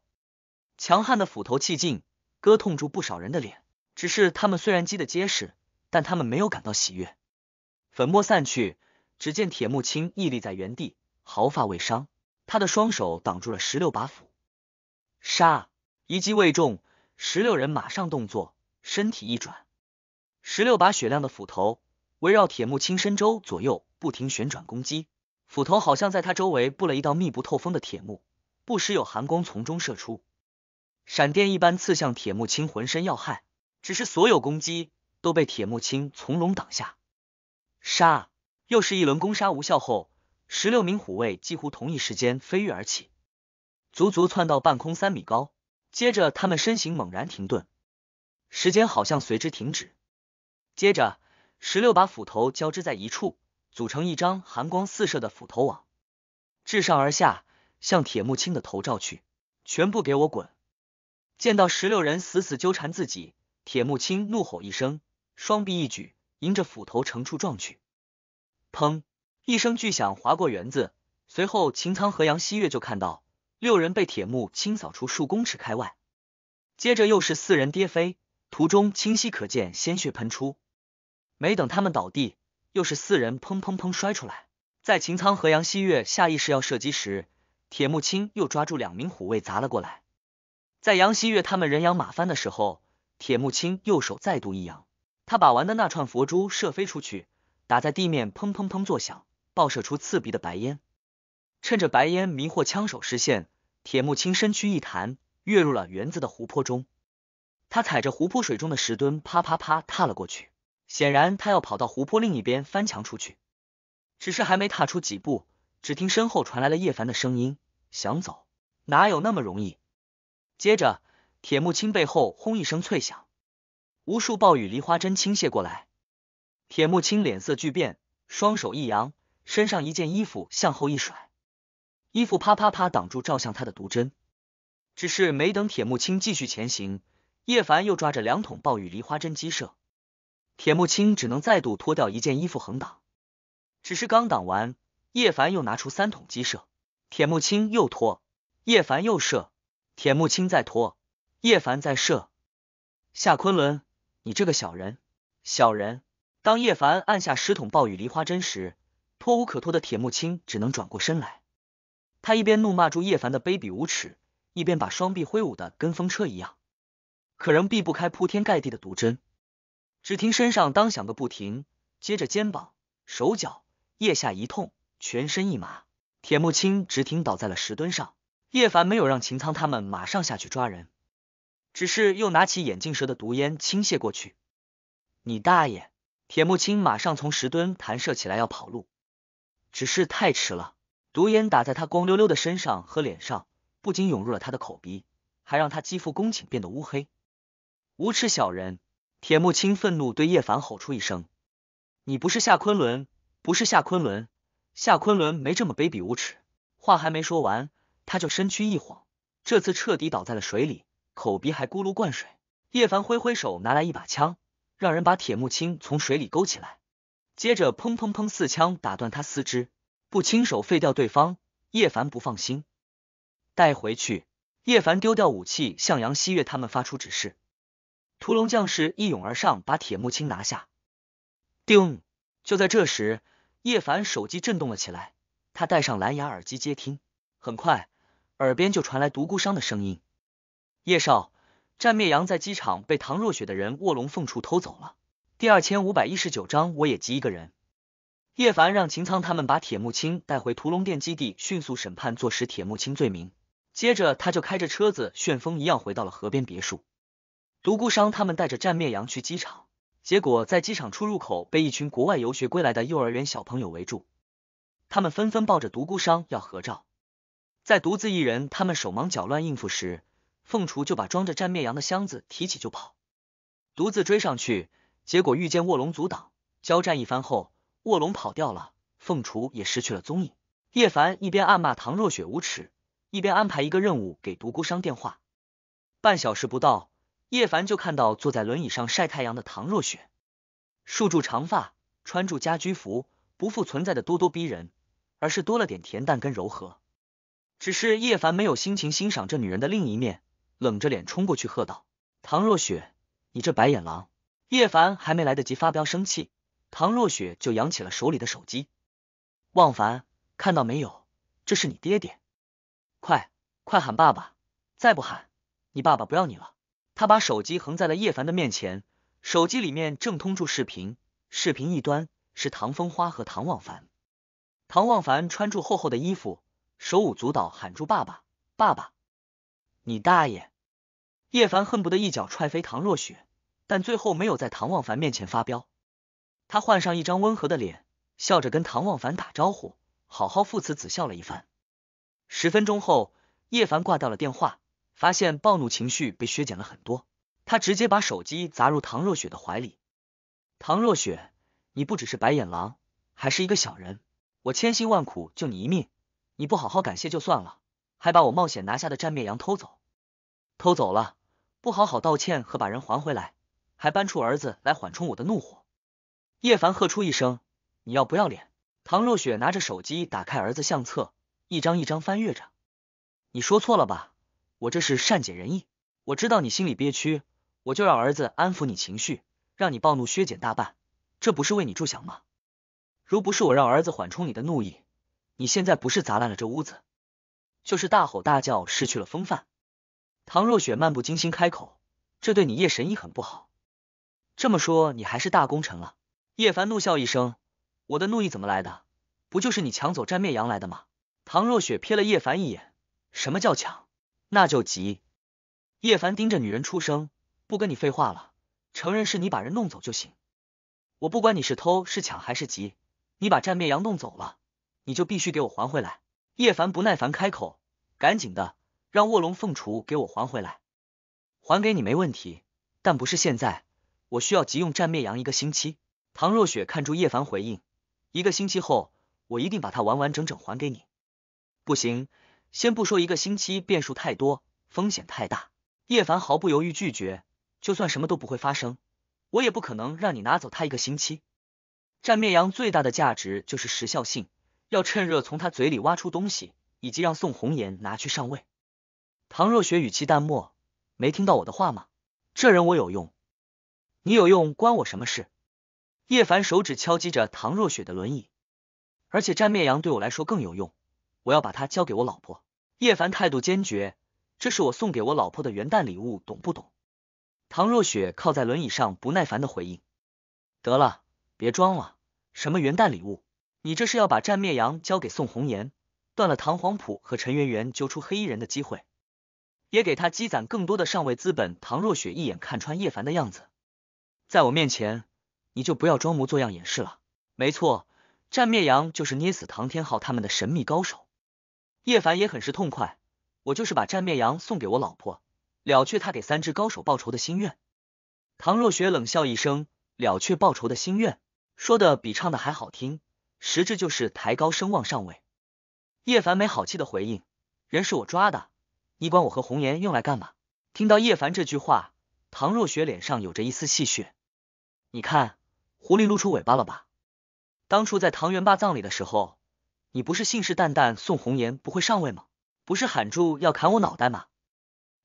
强悍的斧头气劲割痛住不少人的脸。只是他们虽然击得结实，但他们没有感到喜悦。粉末散去，只见铁木青屹立在原地，毫发未伤。他的双手挡住了十六把斧，杀！一击未中，十六人马上动作，身体一转。十六把雪亮的斧头围绕铁木青身周左右不停旋转攻击，斧头好像在他周围布了一道密不透风的铁幕，不时有寒光从中射出，闪电一般刺向铁木青浑身要害。只是所有攻击都被铁木青从容挡下。杀！又是一轮攻杀无效后，十六名虎卫几乎同一时间飞跃而起，足足窜到半空三米高。接着他们身形猛然停顿，时间好像随之停止。接着，十六把斧头交织在一处，组成一张寒光四射的斧头网，至上而下向铁木青的头照去。全部给我滚！见到十六人死死纠缠自己，铁木青怒吼一声，双臂一举，迎着斧头乘处撞去。砰！一声巨响划过园子，随后秦苍和杨希月就看到六人被铁木清扫出数公尺开外。接着又是四人跌飞，途中清晰可见鲜血喷出。没等他们倒地，又是四人砰砰砰摔出来。在秦苍和杨希月下意识要射击时，铁木青又抓住两名虎卫砸了过来。在杨希月他们人仰马翻的时候，铁木青右手再度一扬，他把玩的那串佛珠射飞出去，打在地面砰砰砰作响，爆射出刺鼻的白烟。趁着白烟迷惑枪手视线，铁木青身躯一弹，跃入了园子的湖泊中。他踩着湖泊水中的石墩，啪啪啪踏了过去，显然他要跑到湖泊另一边翻墙出去。只是还没踏出几步，只听身后传来了叶凡的声音：“想走，哪有那么容易？”接着，铁木青背后轰一声脆响，无数暴雨梨花针倾泻过来。铁木青脸色巨变，双手一扬，身上一件衣服向后一甩，衣服啪啪啪挡住照向他的毒针。只是没等铁木青继续前行，叶凡又抓着两桶暴雨梨花针击射，铁木青只能再度脱掉一件衣服横挡。只是刚挡完，叶凡又拿出三桶击射，铁木青又脱，叶凡又射，铁木青再脱，叶凡再射。夏昆仑，你这个小人！小人！当叶凡按下十桶暴雨梨花针时，脱无可脱的铁木青只能转过身来。他一边怒骂住叶凡的卑鄙无耻，一边把双臂挥舞的跟风车一样，可仍避不开铺天盖地的毒针。只听身上当响个不停，接着肩膀、手脚、腋下一痛，全身一麻，铁木青直挺倒在了石墩上。叶凡没有让秦苍他们马上下去抓人，只是又拿起眼镜蛇的毒烟倾泻过去。你大爷！铁木青马上从石墩弹射起来要跑路，只是太迟了，毒烟打在他光溜溜的身上和脸上，不仅涌入了他的口鼻，还让他肌肤恭请变得乌黑。无耻小人！铁木青愤怒对叶凡吼出一声：“你不是夏昆仑，不是夏昆仑！夏昆仑没这么卑鄙无耻！”话还没说完，他就身躯一晃，这次彻底倒在了水里，口鼻还咕噜灌水。叶凡挥挥手拿来一把枪，让人把铁木青从水里勾起来，接着砰砰砰四枪打断他四肢，不亲手废掉对方，叶凡不放心。带回去！叶凡丢掉武器，向杨希月他们发出指示。屠龙将士一涌而上，把铁木青拿下。叮！就在这时，叶凡手机震动了起来，他戴上蓝牙耳机接听，很快耳边就传来独孤商的声音：“叶少，战灭阳在机场被唐若雪的人卧龙凤雏偷走了。第二千五百一十九章，我也急一个人。”叶凡让秦苍他们把铁木青带回屠龙殿基地，迅速审判坐实铁木青罪名。接着他就开着车子旋风一样回到了河边别墅。独孤商他们带着战灭阳去机场，结果在机场出入口被一群国外游学归来的幼儿园小朋友围住，他们纷纷抱着独孤商要合照。在独自一人他们手忙脚乱应付时，凤雏就把装着战灭阳的箱子提起就跑，独自追上去，结果遇见卧龙阻挡，交战一番后，卧龙跑掉了，凤雏也失去了踪影。叶凡一边暗骂唐若雪无耻，一边安排一个任务给独孤商电话。半小时不到，叶凡就看到坐在轮椅上晒太阳的唐若雪，束住长发，穿住家居服，不复存在的咄咄逼人，而是多了点恬淡跟柔和。只是叶凡没有心情欣赏这女人的另一面，冷着脸冲过去喝道：“唐若雪，你这白眼狼！”叶凡还没来得及发飙生气，唐若雪就扬起了手里的手机：“忘凡，看到没有？这是你爹爹。快快喊爸爸，再不喊你爸爸不要你了。”他把手机横在了叶凡的面前，手机里面正通住视频，视频一端是唐风花和唐望凡。唐望凡穿住厚厚的衣服，手舞足蹈喊住：“爸爸，爸爸！”你大爷！叶凡恨不得一脚踹飞唐若雪，但最后没有在唐望凡面前发飙。他换上一张温和的脸，笑着跟唐望凡打招呼，好好父慈子孝了一番。十分钟后，叶凡挂掉了电话，发现暴怒情绪被削减了很多，他直接把手机砸入唐若雪的怀里：“唐若雪，你不只是白眼狼，还是一个小人！我千辛万苦救你一命，你不好好感谢就算了，还把我冒险拿下的战灭羊偷走，偷走了，不好好道歉和把人还回来，还搬出儿子来缓冲我的怒火！”叶凡喝出一声：“你要不要脸！”唐若雪拿着手机打开儿子相册，一张一张翻阅着：“你说错了吧？我这是善解人意，我知道你心里憋屈，我就让儿子安抚你情绪，让你暴怒削减大半，这不是为你着想吗？如不是我让儿子缓冲你的怒意，你现在不是砸烂了这屋子，就是大吼大叫，失去了风范。”唐若雪漫不经心开口：“这对你叶神医很不好。这么说你还是大功臣了？”叶凡怒笑一声：“我的怒意怎么来的？不就是你抢走战灭羊来的吗？”唐若雪瞥了叶凡一眼：“什么叫抢？那就急！”叶凡盯着女人出声：“不跟你废话了，承认是你把人弄走就行。我不管你是偷是抢还是急，你把战灭羊弄走了，你就必须给我还回来。”叶凡不耐烦开口：“赶紧的，让卧龙凤雏给我还回来。还给你没问题，但不是现在，我需要急用战灭阳一个星期。”唐若雪看出叶凡回应：“一个星期后，我一定把它完完整整还给你。”不行，先不说一个星期，变数太多，风险太大。叶凡毫不犹豫拒绝，就算什么都不会发生，我也不可能让你拿走它一个星期。战灭阳最大的价值就是时效性，要趁热从他嘴里挖出东西，以及让宋红颜拿去上位。唐若雪语气淡漠：“没听到我的话吗？这人我有用，你有用关我什么事？”叶凡手指敲击着唐若雪的轮椅，而且战灭阳对我来说更有用。我要把它交给我老婆。叶凡态度坚决，这是我送给我老婆的元旦礼物，懂不懂？唐若雪靠在轮椅上，不耐烦的回应：“得了，别装了，什么元旦礼物？你这是要把战灭阳交给宋红颜，断了唐黄浦和陈圆圆揪出黑衣人的机会，也给他积攒更多的上位资本。”唐若雪一眼看穿叶凡的样子，在我面前，你就不要装模作样掩饰了。没错，战灭阳就是捏死唐天昊他们的神秘高手。叶凡也很是痛快，我就是把战灭阳送给我老婆，了却他给三只高手报仇的心愿。唐若雪冷笑一声，了却报仇的心愿，说的比唱的还好听，实质就是抬高声望上位。叶凡没好气的回应：“人是我抓的，你管我和红颜用来干嘛？”听到叶凡这句话，唐若雪脸上有着一丝戏谑：“你看，狐狸露出尾巴了吧？当初在唐元霸葬礼的时候，你不是信誓旦旦宋红颜不会上位吗？不是喊住要砍我脑袋吗？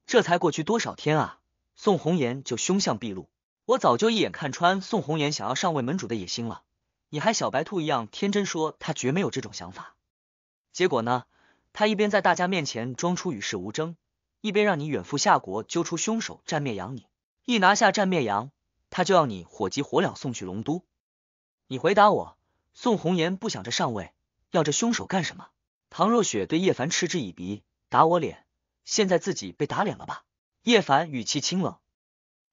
这才过去多少天啊，宋红颜就凶相毕露。我早就一眼看穿宋红颜想要上位门主的野心了，你还小白兔一样天真说他绝没有这种想法。结果呢，他一边在大家面前装出与世无争，一边让你远赴夏国揪出凶手战灭阳。你一拿下战灭阳，他就要你火急火燎送去龙都。你回答我，宋红颜不想着上位，要这凶手干什么？”唐若雪对叶凡嗤之以鼻：“打我脸，现在自己被打脸了吧？”叶凡语气清冷：“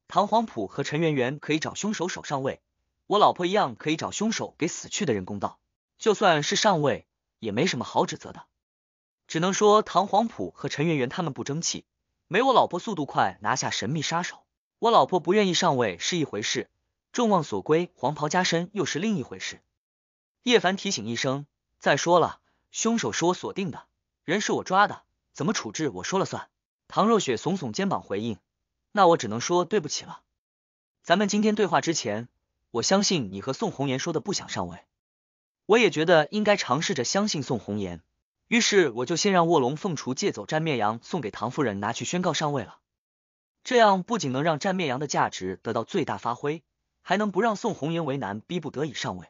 唐黄浦和陈圆圆可以找凶手守上位，我老婆一样可以找凶手给死去的人公道。就算是上位，也没什么好指责的，只能说唐黄浦和陈圆圆他们不争气，没我老婆速度快拿下神秘杀手。我老婆不愿意上位是一回事，众望所归黄袍加身又是另一回事。”叶凡提醒一声：“再说了，凶手是我锁定的，人是我抓的，怎么处置我说了算。”唐若雪耸耸肩膀回应：“那我只能说对不起了。咱们今天对话之前，我相信你和宋红颜说的不想上位，我也觉得应该尝试着相信宋红颜，于是我就先让卧龙凤雏借走战灭阳送给唐夫人拿去宣告上位了。这样不仅能让战灭阳的价值得到最大发挥，还能不让宋红颜为难，逼不得已上位。”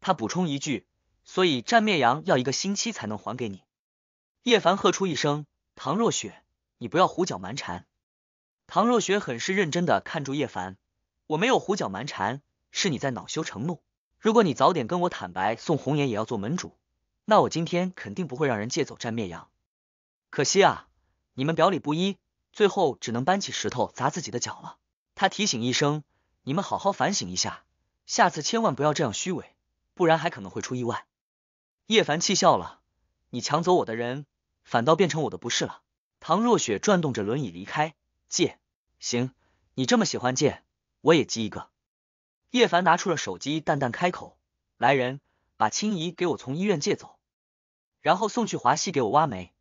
他补充一句：“所以战灭阳要一个星期才能还给你。”叶凡喝出一声：“唐若雪，你不要胡搅蛮缠。”唐若雪很是认真的看住叶凡：“我没有胡搅蛮缠，是你在恼羞成怒。如果你早点跟我坦白宋红颜也要做门主，那我今天肯定不会让人借走战灭阳。可惜啊，你们表里不一，最后只能搬起石头砸自己的脚了。”他提醒一声：“你们好好反省一下，下次千万不要这样虚伪，不然还可能会出意外。”叶凡气笑了：“你抢走我的人，反倒变成我的不是了。”唐若雪转动着轮椅离开：“借，行，你这么喜欢借，我也借一个。”叶凡拿出了手机，淡淡开口：“来人，把青姨给我从医院借走，然后送去华西给我挖煤。”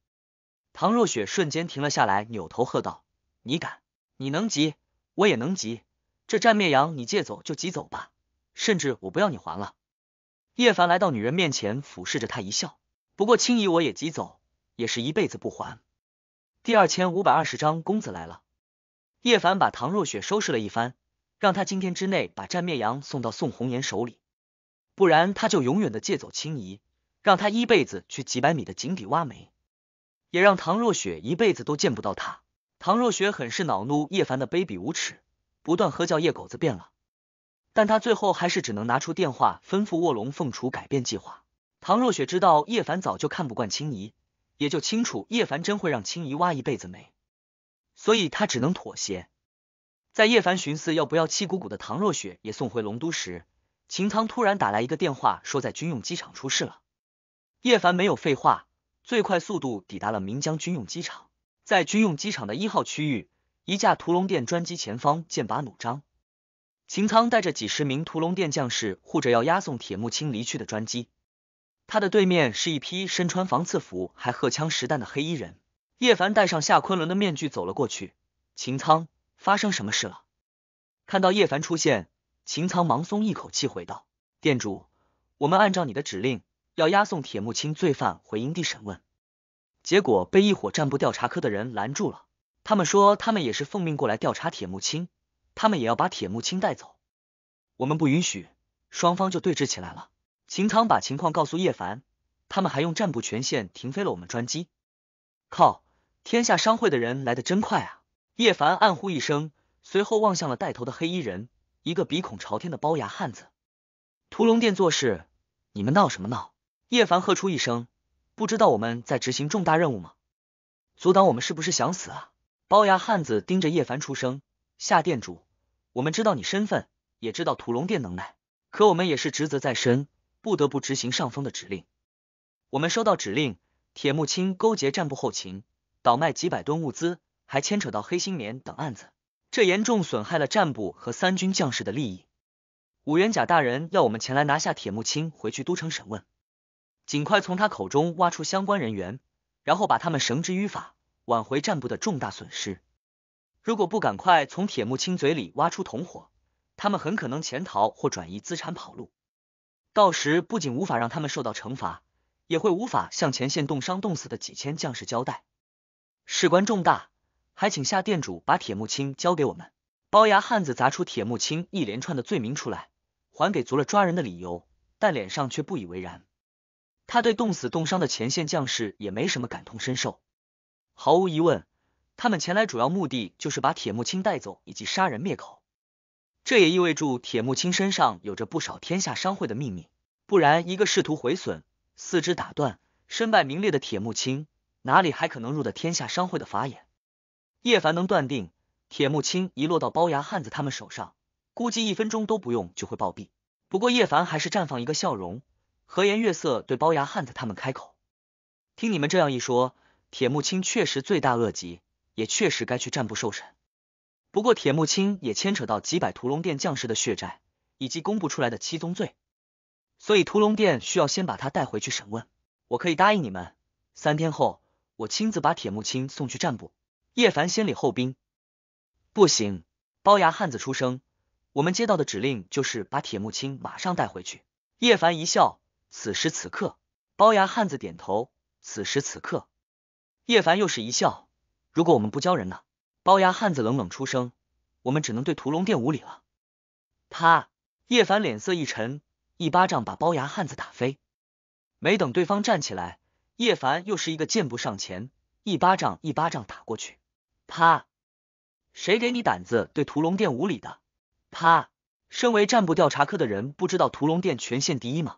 唐若雪瞬间停了下来，扭头喝道：“你敢？你能急，我也能急。这战灭阳你借走就急走吧，甚至我不要你还了。”叶凡来到女人面前，俯视着她一笑：“不过青姨我也急走，也是一辈子不还。”第二千五百二十章，公子来了。叶凡把唐若雪收拾了一番，让她今天之内把战灭阳送到宋红颜手里，不然他就永远的借走青姨，让她一辈子去几百米的井底挖煤，也让唐若雪一辈子都见不到他。唐若雪很是恼怒叶凡的卑鄙无耻，不断喝叫叶狗子变了。但他最后还是只能拿出电话吩咐卧龙凤雏改变计划。唐若雪知道叶凡早就看不惯青姨，也就清楚叶凡真会让青姨挖一辈子煤，所以他只能妥协。在叶凡寻思要不要气鼓鼓的唐若雪也送回龙都时，秦苍突然打来一个电话，说在军用机场出事了，叶凡没有废话，最快速度抵达了岷江军用机场。在军用机场的一号区域，一架屠龙电专机前方剑拔弩张，秦苍带着几十名屠龙电将士护着要押送铁木青离去的专机。他的对面是一批身穿防刺服还荷枪实弹的黑衣人。叶凡戴上夏昆仑的面具走了过去，秦苍，发生什么事了？看到叶凡出现，秦苍忙松一口气回道：店主，我们按照你的指令，要押送铁木青罪犯回营地审问，结果被一伙战部调查科的人拦住了。他们说他们也是奉命过来调查铁木青，他们也要把铁木青带走，我们不允许。双方就对峙起来了。秦苍把情况告诉叶凡，他们还用战部权限停飞了我们专机。靠，天下商会的人来得真快啊！叶凡暗呼一声，随后望向了带头的黑衣人，一个鼻孔朝天的龅牙汉子。屠龙殿做事，你们闹什么闹？叶凡喝出一声，不知道我们在执行重大任务吗？阻挡我们是不是想死啊？龅牙汉子盯着叶凡出声，夏店主，我们知道你身份，也知道屠龙殿能耐，可我们也是职责在身，不得不执行上峰的指令。我们收到指令，铁木青勾结战部后勤，倒卖几百吨物资，还牵扯到黑心棉等案子，这严重损害了战部和三军将士的利益。五元甲大人要我们前来拿下铁木青，回去都城审问，尽快从他口中挖出相关人员，然后把他们绳之于法，挽回战部的重大损失。如果不赶快从铁木青嘴里挖出同伙，他们很可能潜逃或转移资产跑路，到时不仅无法让他们受到惩罚，也会无法向前线冻伤冻死的几千将士交代，事关重大，还请夏店主把铁木青交给我们。包牙汉子砸出铁木青一连串的罪名出来，还给足了抓人的理由，但脸上却不以为然。他对冻死冻伤的前线将士也没什么感同身受。毫无疑问，他们前来主要目的就是把铁木青带走以及杀人灭口，这也意味着铁木青身上有着不少天下商会的秘密，不然一个试图毁损、四肢打断、身败名裂的铁木青，哪里还可能入得天下商会的法眼？叶凡能断定，铁木青一落到包牙汉子他们手上，估计一分钟都不用就会暴毙。不过叶凡还是绽放一个笑容，和颜悦色对包牙汉子他们开口：听你们这样一说，铁木青确实罪大恶极，也确实该去战部受审。不过铁木青也牵扯到几百屠龙殿将士的血债，以及公布出来的七宗罪，所以屠龙殿需要先把他带回去审问。我可以答应你们，三天后我亲自把铁木青送去战部。叶凡先礼后兵。不行，包牙汉子出声，我们接到的指令就是把铁木青马上带回去。叶凡一笑，此时此刻。包牙汉子点头，此时此刻。叶凡又是一笑，如果我们不交人呢？包牙汉子冷冷出声，我们只能对屠龙殿无礼了。啪！叶凡脸色一沉，一巴掌把包牙汉子打飞。没等对方站起来，叶凡又是一个箭步上前，一巴掌一巴掌打过去。啪！谁给你胆子对屠龙殿无礼的？啪！身为战部调查科的人，不知道屠龙殿权限第一吗？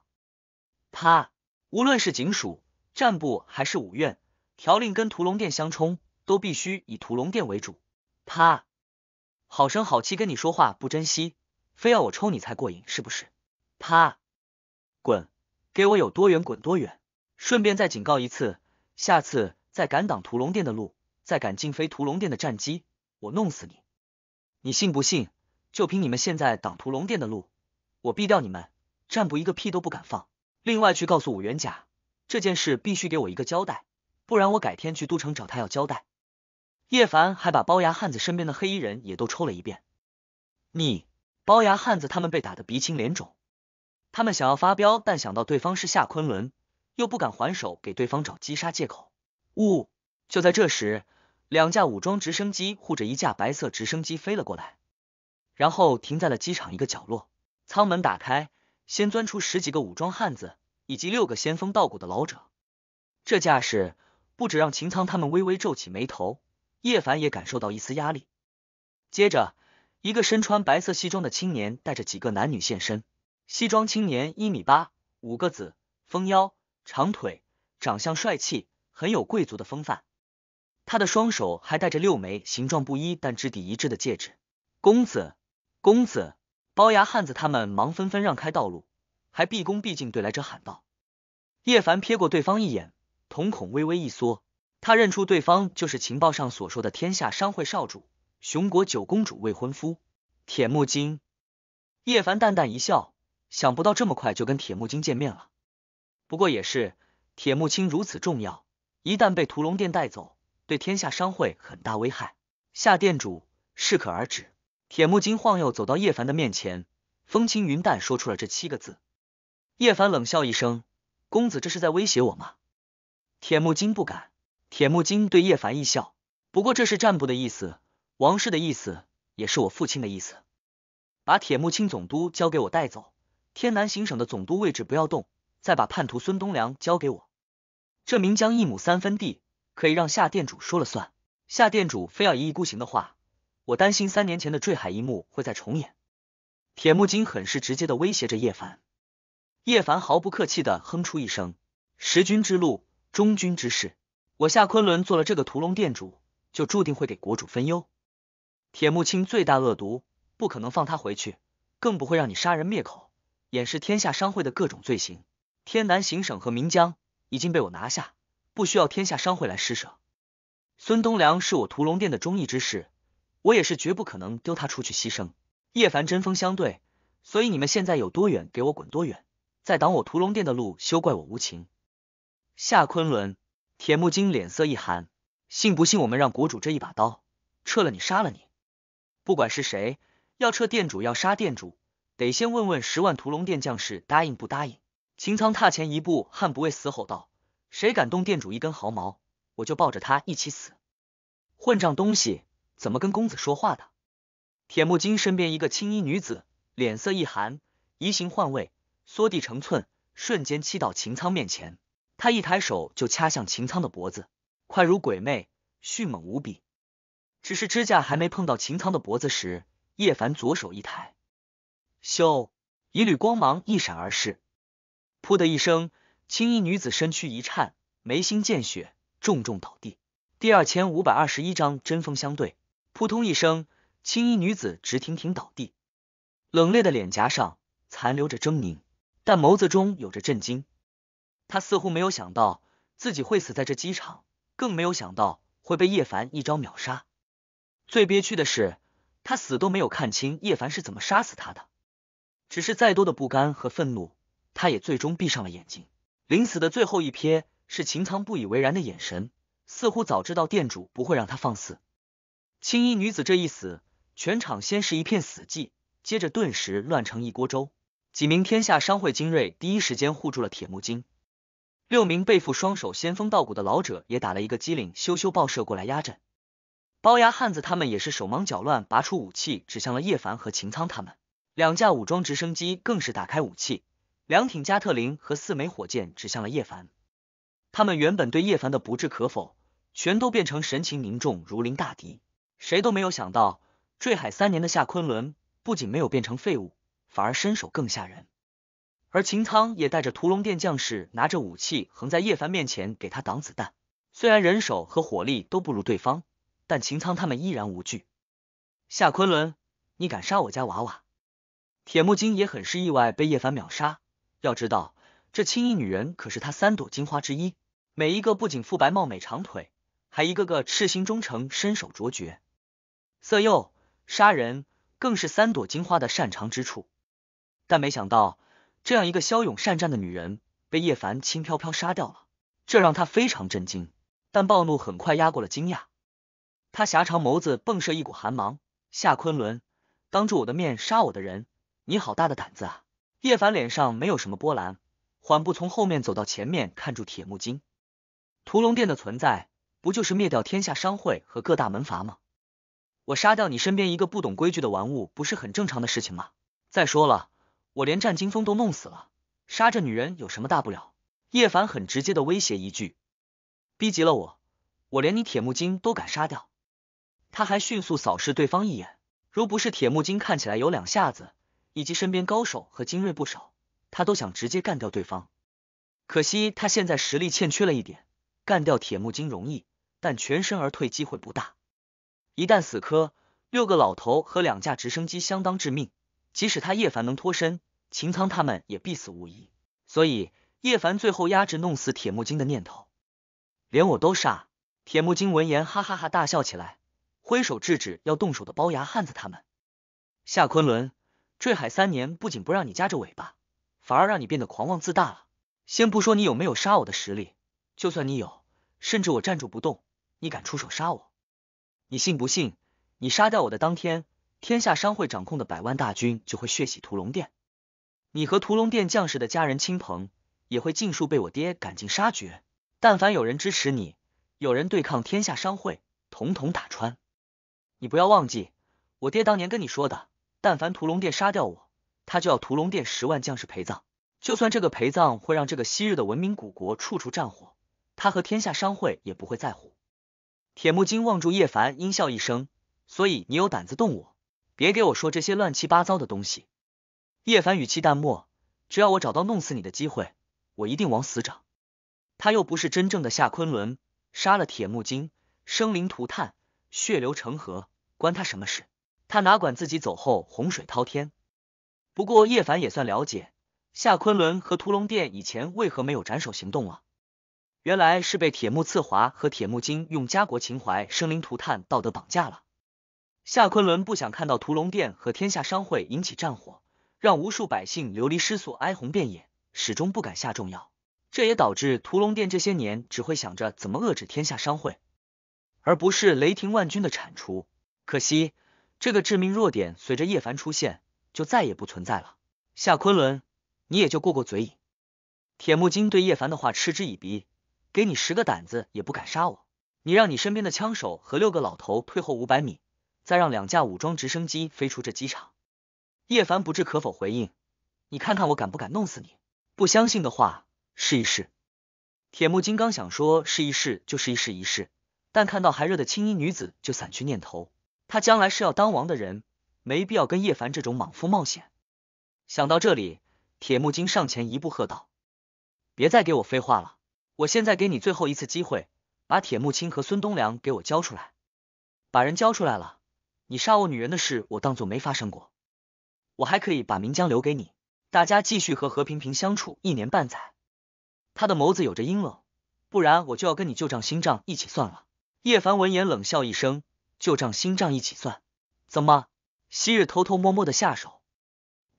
啪！无论是警署、战部还是五院，条令跟屠龙殿相冲，都必须以屠龙殿为主。啪！好声好气跟你说话不珍惜，非要我抽你才过瘾是不是？啪！滚，给我有多远滚多远！顺便再警告一次，下次再敢挡屠龙殿的路，再敢进飞屠龙殿的战机，我弄死你！你信不信？就凭你们现在挡屠龙殿的路，我毙掉你们，战部一个屁都不敢放。另外去告诉五元甲，这件事必须给我一个交代，不然我改天去都城找他要交代。叶凡还把包牙汉子身边的黑衣人也都抽了一遍。你！包牙汉子他们被打得鼻青脸肿，他们想要发飙，但想到对方是夏昆仑，又不敢还手给对方找击杀借口。呜、哦！就在这时，两架武装直升机护着一架白色直升机飞了过来，然后停在了机场一个角落。舱门打开，先钻出十几个武装汉子以及六个仙风道骨的老者，这架势不止让秦苍他们微微皱起眉头，叶凡也感受到一丝压力。接着，一个身穿白色西装的青年带着几个男女现身。西装青年一米八，五个子，丰腰长腿，长相帅气，很有贵族的风范。他的双手还戴着六枚形状不一但质地一致的戒指。公子，公子！包牙汉子他们忙纷纷让开道路，还毕恭毕敬对来者喊道。叶凡瞥过对方一眼，瞳孔微微一缩，他认出对方就是情报上所说的天下商会少主，熊国九公主未婚夫铁木金。叶凡淡淡一笑，想不到这么快就跟铁木金见面了。不过也是，铁木金如此重要，一旦被屠龙殿带走，对天下商会很大危害。下殿主，适可而止。铁木金晃悠走到叶凡的面前，风轻云淡说出了这七个字。叶凡冷笑一声：“公子这是在威胁我吗？”铁木金不敢。铁木金对叶凡一笑：“不过这是占卜的意思，王室的意思，也是我父亲的意思。把铁木金总督交给我带走，天南行省的总督位置不要动，再把叛徒孙东良交给我。这岷江一亩三分地，可以让夏殿主说了算。夏殿主非要一意孤行的话，我担心三年前的坠海一幕会再重演。”铁木金很是直接的威胁着叶凡。叶凡毫不客气的哼出一声：“识君之路，忠君之事。我夏昆仑做了这个屠龙殿主，就注定会给国主分忧。铁木金罪大恶毒，不可能放他回去，更不会让你杀人灭口，掩饰天下商会的各种罪行。天南行省和岷江已经被我拿下，不需要天下商会来施舍。孙东良是我屠龙殿的忠义之士，我也是绝不可能丢他出去牺牲。”叶凡针锋相对：“所以你们现在有多远给我滚多远，再挡我屠龙殿的路，休怪我无情。”夏昆仑。铁木金脸色一寒：“信不信我们让国主这一把刀，撤了你杀了你？不管是谁，要撤殿主要杀殿主，得先问问十万屠龙殿将士答应不答应。”秦苍踏前一步，悍不畏死吼道：“谁敢动殿主一根毫毛，我就抱着他一起死！混账东西，怎么跟公子说话的？”铁木金身边一个青衣女子脸色一寒，移形换位，缩地成寸，瞬间欺到秦苍面前。他一抬手就掐向秦苍的脖子，快如鬼魅，迅猛无比。只是指甲还没碰到秦苍的脖子时，叶凡左手一抬，咻，一缕光芒一闪而逝。噗的一声，青衣女子身躯一颤，眉心见血，重重倒地。第二千五百二十一章针锋相对。扑通一声，青衣女子直挺挺倒地，冷冽的脸颊上残留着狰狞，但眸子中有着震惊。他似乎没有想到自己会死在这机场，更没有想到会被叶凡一招秒杀。最憋屈的是，他死都没有看清叶凡是怎么杀死他的。只是再多的不甘和愤怒，他也最终闭上了眼睛。临死的最后一瞥是秦苍不以为然的眼神，似乎早知道店主不会让他放肆。青衣女子这一死，全场先是一片死寂，接着顿时乱成一锅粥。几名天下商会精锐第一时间护住了铁木金，六名背负双手仙风道骨的老者也打了一个机灵，羞羞报社过来压阵。包牙汉子他们也是手忙脚乱，拔出武器指向了叶凡和秦苍他们。两架武装直升机更是打开武器，两挺加特林和四枚火箭指向了叶凡。他们原本对叶凡的不置可否，全都变成神情凝重，如临大敌。谁都没有想到，坠海三年的夏昆仑不仅没有变成废物，反而身手更吓人。而秦苍也带着屠龙殿将士，拿着武器横在叶凡面前给他挡子弹。虽然人手和火力都不如对方，但秦苍他们依然无惧。夏昆仑，你敢杀我家娃娃？铁木金也很是意外被叶凡秒杀，要知道这青衣女人可是他三朵金花之一，每一个不仅肤白貌美长腿，还一个个赤心忠诚，身手卓绝，色诱杀人更是三朵金花的擅长之处。但没想到这样一个骁勇善战的女人被叶凡轻飘飘杀掉了，这让他非常震惊，但暴怒很快压过了惊讶。他狭长眸子迸射一股寒芒：“夏昆仑，当着我的面杀我的人，你好大的胆子啊！”叶凡脸上没有什么波澜，缓步从后面走到前面，看住铁木金。屠龙殿的存在，不就是灭掉天下商会和各大门阀吗？我杀掉你身边一个不懂规矩的玩物，不是很正常的事情吗？再说了，我连战金风都弄死了，杀这女人有什么大不了？叶凡很直接的威胁一句，逼急了我，我连你铁木金都敢杀掉。他还迅速扫视对方一眼，如不是铁木金看起来有两下子，以及身边高手和精锐不少，他都想直接干掉对方。可惜他现在实力欠缺了一点，干掉铁木金容易，但全身而退机会不大。一旦死磕，六个老头和两架直升机相当致命，即使他叶凡能脱身，秦苍他们也必死无疑。所以叶凡最后压制弄死铁木金的念头，连我都杀。铁木金闻言哈哈哈大笑起来，挥手制止要动手的包牙汉子他们。夏昆仑，坠海三年不仅不让你夹着尾巴，反而让你变得狂妄自大了。先不说你有没有杀我的实力，就算你有，甚至我站住不动，你敢出手杀我，你信不信？你杀掉我的当天，天下商会掌控的百万大军就会血洗屠龙殿，你和屠龙殿将士的家人亲朋也会尽数被我爹赶尽杀绝。但凡有人支持你，有人对抗天下商会，统统打穿。你不要忘记，我爹当年跟你说的，但凡屠龙殿杀掉我，他就要屠龙殿十万将士陪葬。就算这个陪葬会让这个昔日的文明古国处处战火，他和天下商会也不会在乎。铁木金望住叶凡，阴笑一声，所以你有胆子动我，别给我说这些乱七八糟的东西。叶凡语气淡漠，只要我找到弄死你的机会，我一定往死找。他又不是真正的夏昆仑，杀了铁木金，生灵涂炭，血流成河，关他什么事？他哪管自己走后洪水滔天？不过叶凡也算了解夏昆仑和屠龙殿以前为何没有斩首行动啊？原来是被铁木次华和铁木金用家国情怀、生灵涂炭、道德绑架了。夏昆仑不想看到屠龙殿和天下商会引起战火，让无数百姓流离失所、哀鸿遍野，始终不敢下重药。这也导致屠龙殿这些年只会想着怎么遏制天下商会，而不是雷霆万钧的铲除。可惜，这个致命弱点随着叶凡出现，就再也不存在了。夏昆仑，你也就过过嘴瘾。铁木金对叶凡的话嗤之以鼻，给你十个胆子也不敢杀我，你让你身边的枪手和六个老头退后五百米，再让两架武装直升机飞出这机场。叶凡不置可否回应，你看看我敢不敢弄死你，不相信的话试一试。铁木金刚想说试一试就是一试一试，但看到还热的青衣女子就散去念头，他将来是要当王的人，没必要跟叶凡这种莽夫冒险。想到这里，铁木金上前一步喝道，别再给我废话了，我现在给你最后一次机会，把铁木青和孙东良给我交出来。把人交出来了，你杀我女人的事我当作没发生过，我还可以把岷江留给你，大家继续和和平平相处一年半载。他的眸子有着阴冷，不然我就要跟你旧账新账一起算了。叶凡闻言冷笑一声，旧账新账一起算？怎么，昔日偷偷摸摸的下手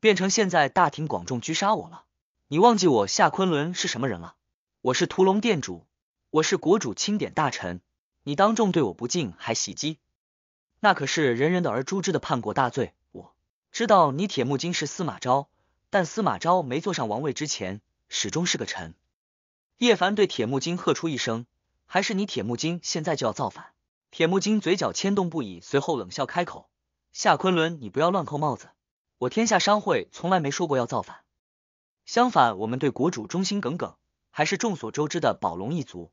变成现在大庭广众狙杀我了？你忘记我夏昆仑是什么人了？我是屠龙殿主，我是国主钦点大臣，你当众对我不敬还袭击，那可是人人的而诛之的叛国大罪。我知道你铁木金是司马昭，但司马昭没坐上王位之前始终是个臣。叶凡对铁木金喝出一声，还是你铁木金现在就要造反？铁木金嘴角牵动不已，随后冷笑开口，夏昆仑你不要乱扣帽子，我天下商会从来没说过要造反，相反我们对国主忠心耿耿，还是众所周知的宝龙一族。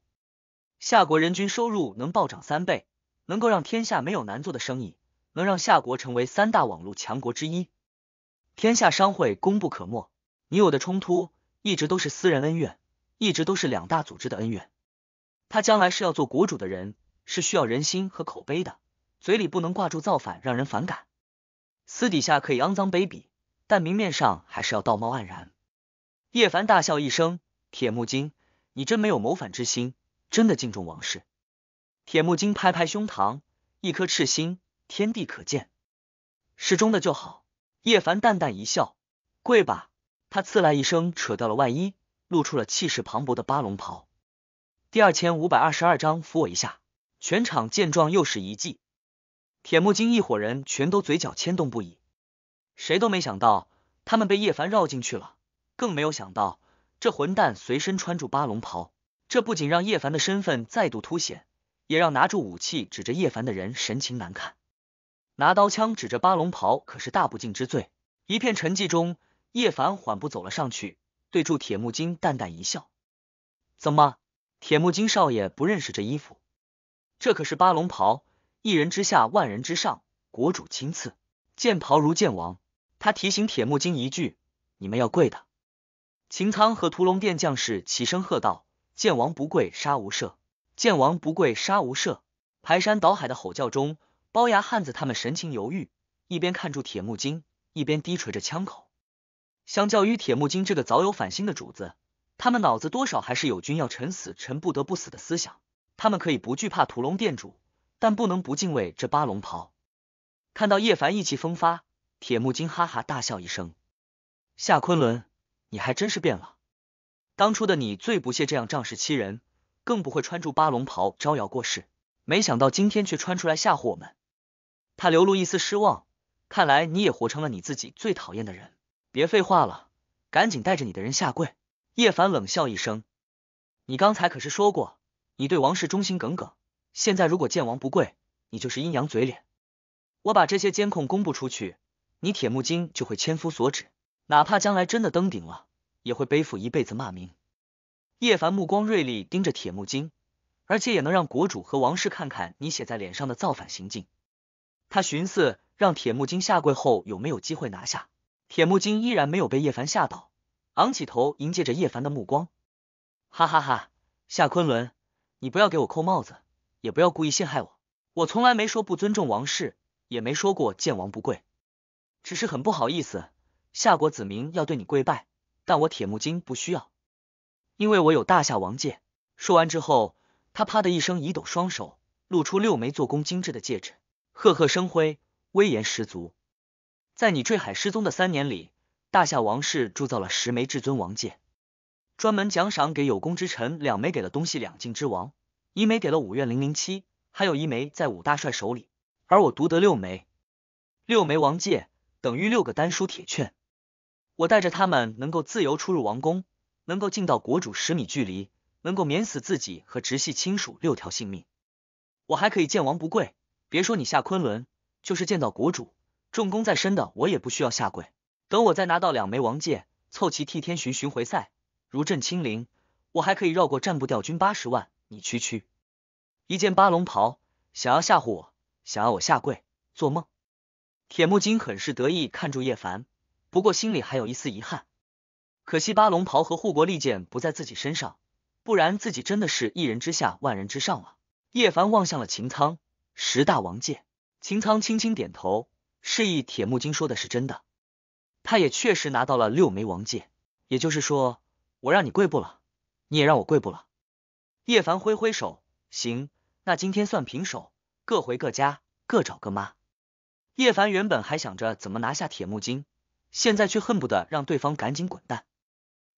夏国人均收入能暴涨三倍，能够让天下没有难做的生意，能让夏国成为三大网络强国之一，天下商会功不可没。你我的冲突一直都是私人恩怨，一直都是两大组织的恩怨。他将来是要做国主的人，是需要人心和口碑的，嘴里不能挂住造反让人反感，私底下可以肮脏卑鄙，但明面上还是要道貌岸然。叶凡大笑一声，铁木金你真没有谋反之心，真的敬重王室。铁木金拍拍胸膛，一颗赤心，天地可见，适中的就好。叶凡淡淡一笑，跪吧。他刺来一声扯掉了外衣，露出了气势磅礴的八龙袍。第二千五百二十二章扶我一下。全场见状又是一计，铁木金一伙人全都嘴角牵动不已，谁都没想到他们被叶凡绕进去了，更没有想到这混蛋随身穿住八龙袍，这不仅让叶凡的身份再度凸显，也让拿住武器指着叶凡的人神情难看。拿刀枪指着八龙袍可是大不敬之罪。一片沉寂中，叶凡缓步走了上去，对住铁木金淡淡一笑，怎么，铁木金少爷不认识这衣服？这可是八龙袍，一人之下万人之上，国主亲赐，见袍如见王。他提醒铁木金一句，你们要跪的。秦苍和屠龙殿将士齐声喝道，见王不跪杀无赦，见王不跪杀无赦。排山倒海的吼叫中，包牙汉子他们神情犹豫，一边看住铁木金，一边低垂着枪口。相较于铁木金这个早有反心的主子，他们脑子多少还是有君要臣死臣不得不死的思想，他们可以不惧怕屠龙殿主，但不能不敬畏这八龙袍。看到叶凡意气风发，铁木金哈哈大笑一声：“夏昆仑，你还真是变了。当初的你最不屑这样仗势欺人，更不会穿着八龙袍招摇过市，没想到今天却穿出来吓唬我们。”他流露一丝失望：“看来你也活成了你自己最讨厌的人。别废话了，赶紧带着你的人下跪。”叶凡冷笑一声：“你刚才可是说过，你对王室忠心耿耿，现在如果见王不跪，你就是阴阳嘴脸。我把这些监控公布出去，你铁木金就会千夫所指，哪怕将来真的登顶了，也会背负一辈子骂名。”叶凡目光锐利盯着铁木金，而且也能让国主和王室看看你写在脸上的造反行径。他寻思让铁木金下跪后有没有机会拿下。铁木金依然没有被叶凡吓倒，昂起头迎接着叶凡的目光。哈哈哈，夏昆仑，你不要给我扣帽子，也不要故意陷害我。我从来没说不尊重王室，也没说过见王不跪，只是很不好意思，夏国子民要对你跪拜，但我铁木金不需要，因为我有大夏王戒。说完之后，他啪的一声移抖双手，露出六枚做工精致的戒指，赫赫生辉，威严十足。在你坠海失踪的三年里，大夏王室铸造了十枚至尊王戒，专门奖赏给有功之臣，两枚给了东西两晋之王，一枚给了五院零零七，还有一枚在五大帅手里，而我独得六枚。六枚王戒等于六个丹书铁券，我带着他们能够自由出入王宫，能够近到国主十米距离，能够免死自己和直系亲属六条性命。我还可以见王不跪，别说你夏昆仑，就是见到国主重功在身的，我也不需要下跪。等我再拿到两枚王戒，凑齐替天巡巡回赛如朕亲临，我还可以绕过战部调军八十万。你区区一件八龙袍，想要吓唬我，想要我下跪，做梦！铁木金很是得意看住叶凡，不过心里还有一丝遗憾，可惜八龙袍和护国利剑不在自己身上，不然自己真的是一人之下万人之上了。叶凡望向了秦苍，十大王戒。秦苍轻轻点头，示意铁木金说的是真的，他也确实拿到了六枚王戒。也就是说，我让你跪不了，你也让我跪不了。叶凡挥挥手，行，那今天算平手，各回各家，各找各妈。叶凡原本还想着怎么拿下铁木金，现在却恨不得让对方赶紧滚蛋。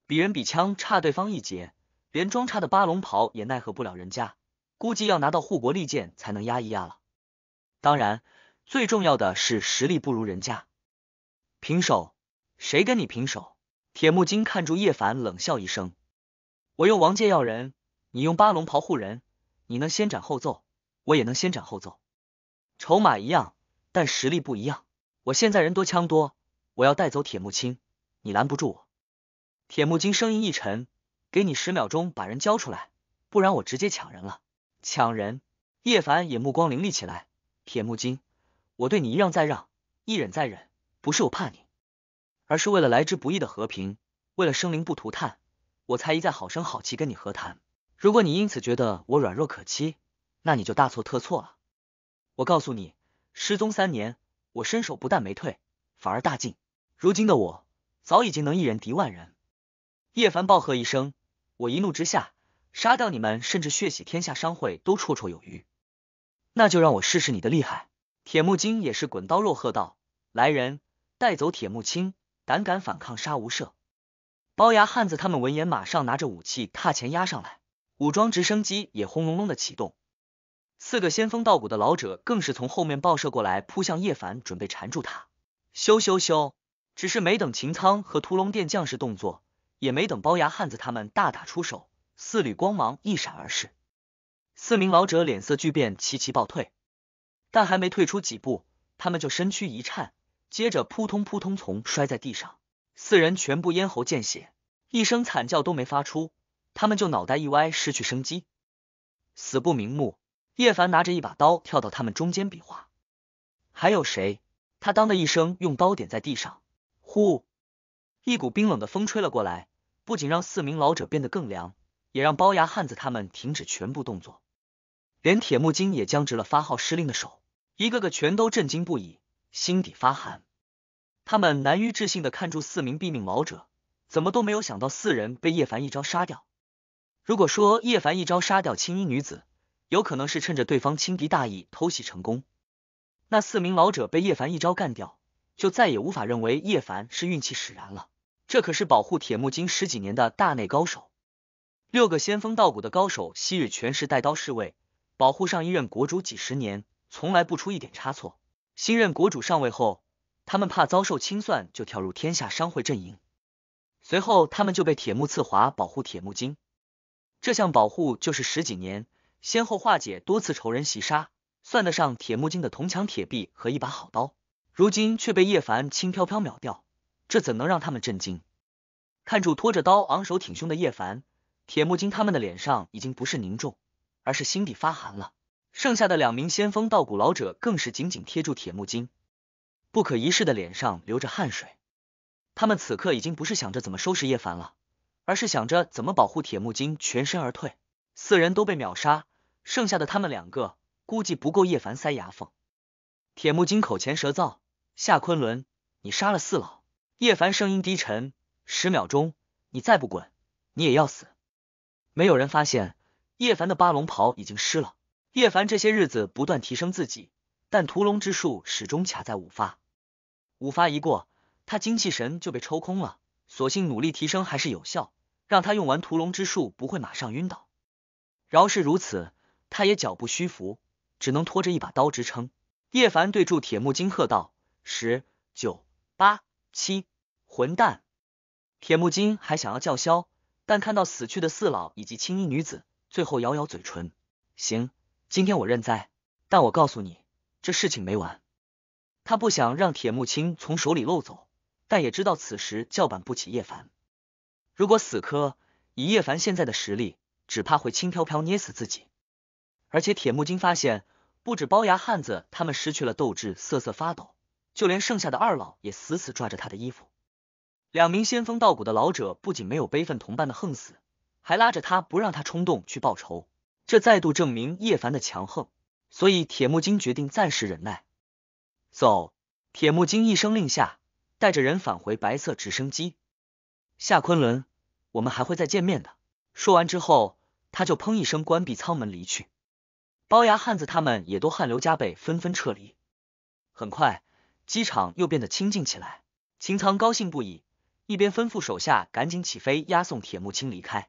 比人比枪差对方一截，连装叉的八龙袍也奈何不了人家，估计要拿到护国利剑才能压一压了。当然，最重要的是实力不如人家。平手？谁跟你平手？铁木金看住叶凡冷笑一声：“我用王戒要人，你用八龙袍护人，你能先斩后奏，我也能先斩后奏。筹码一样，但实力不一样。我现在人多枪多，我要带走铁木青，你拦不住我。”铁木金声音一沉：“给你十秒钟把人交出来，不然我直接抢人了。”抢人？叶凡也目光凌厉起来：“铁木金，我对你一让再让，一忍再忍，不是我怕你，而是为了来之不易的和平，为了生灵不涂炭，我才一再好声好气跟你和谈。如果你因此觉得我软弱可欺，那你就大错特错了。我告诉你，失踪三年，我身手不但没退，反而大进。如今的我，早已经能一人敌万人。”叶凡暴喝一声：“我一怒之下，杀掉你们，甚至血洗天下商会都绰绰有余。那就让我试试你的厉害。”铁木金也是滚刀肉喝道：“来人，带走铁木青，胆敢反抗杀无赦！”龅牙汉子他们闻言马上拿着武器踏前压上来，武装直升机也轰隆隆的启动，四个仙风道骨的老者更是从后面爆射过来，扑向叶凡，准备缠住他。咻咻咻！只是没等秦苍和屠龙殿将士动作，也没等龅牙汉子他们大打出手，四缕光芒一闪而逝，四名老者脸色巨变，齐齐暴退。但还没退出几步，他们就身躯一颤，接着扑通扑通从摔在地上，四人全部咽喉见血，一声惨叫都没发出，他们就脑袋一歪，失去生机，死不瞑目。叶凡拿着一把刀跳到他们中间比划：“还有谁？”他当的一声用刀点在地上，呼！一股冰冷的风吹了过来，不仅让四名老者变得更凉，也让龅牙汉子他们停止全部动作，连铁木金也僵直了发号施令的手，一个个全都震惊不已，心底发寒。他们难于置信的看住四名毙命老者，怎么都没有想到四人被叶凡一招杀掉。如果说叶凡一招杀掉青衣女子，有可能是趁着对方轻敌大意偷袭成功，那四名老者被叶凡一招干掉，就再也无法认为叶凡是运气使然了。这可是保护铁木金十几年的大内高手。六个仙风道骨的高手，昔日全是带刀侍卫，保护上一任国主几十年，从来不出一点差错。新任国主上位后，他们怕遭受清算，就跳入天下商会阵营。随后他们就被铁木次华保护铁木金，这项保护就是十几年，先后化解多次仇人袭杀，算得上铁木金的铜墙铁壁和一把好刀，如今却被叶凡轻飘飘秒掉，这怎能让他们震惊？看住拖着刀昂首挺胸的叶凡，铁木金他们的脸上已经不是凝重，而是心底发寒了。剩下的两名仙风道骨老者更是紧紧贴住铁木金，不可一世的脸上流着汗水。他们此刻已经不是想着怎么收拾叶凡了，而是想着怎么保护铁木金全身而退。四人都被秒杀，剩下的他们两个估计不够叶凡塞牙缝。铁木金口前舌燥，夏昆仑，你杀了四老。叶凡声音低沉，十秒钟，你再不滚，你也要死。没有人发现叶凡的八龙袍已经湿了。叶凡这些日子不断提升自己，但屠龙之术始终卡在五发。五发一过，他精气神就被抽空了，所幸努力提升还是有效，让他用完屠龙之术不会马上晕倒。饶是如此，他也脚步虚浮，只能拖着一把刀支撑。叶凡对住铁木金喝道：十九八七，混蛋！铁木金还想要叫嚣，但看到死去的四老以及青衣女子，最后咬咬嘴唇：行，今天我认栽，但我告诉你，这事情没完。他不想让铁木金从手里漏走，但也知道此时叫板不起叶凡，如果死磕，以叶凡现在的实力，只怕会轻飘飘捏死自己。而且铁木金发现，不止龅牙汉子他们失去了斗志，瑟瑟发抖，就连剩下的二老也死死抓着他的衣服。两名仙风道骨的老者不仅没有悲愤同伴的横死，还拉着他不让他冲动去报仇，这再度证明叶凡的强横，所以铁木金决定暂时忍耐。走！铁木金一声令下，带着人返回白色直升机。夏昆仑，我们还会再见面的。说完之后，他就砰一声关闭舱门离去。龅牙汉子他们也都汗流浃背，纷纷撤离。很快，机场又变得清静起来。秦苍高兴不已，一边吩咐手下赶紧起飞押送铁木青离开，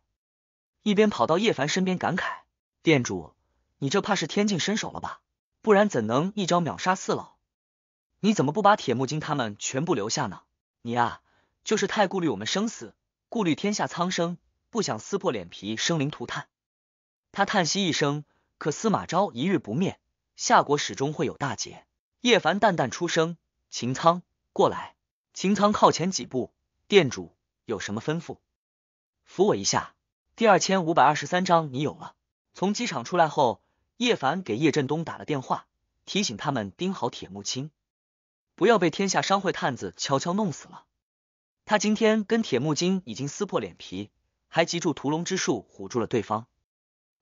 一边跑到叶凡身边感慨：店主，你这怕是天境身手了吧？不然怎能一招秒杀四老？你怎么不把铁木金他们全部留下呢？你啊，就是太顾虑我们生死，顾虑天下苍生，不想撕破脸皮生灵涂炭。他叹息一声，可司马昭一日不灭，夏国始终会有大劫。叶凡淡淡出声：秦苍，过来。秦苍靠前几步，店主有什么吩咐？扶我一下。第二千五百二十三章你有了。从机场出来后，叶凡给叶振东打了电话，提醒他们盯好铁木青，不要被天下商会探子悄悄弄死了。他今天跟铁木金已经撕破脸皮，还集住屠龙之术唬住了对方。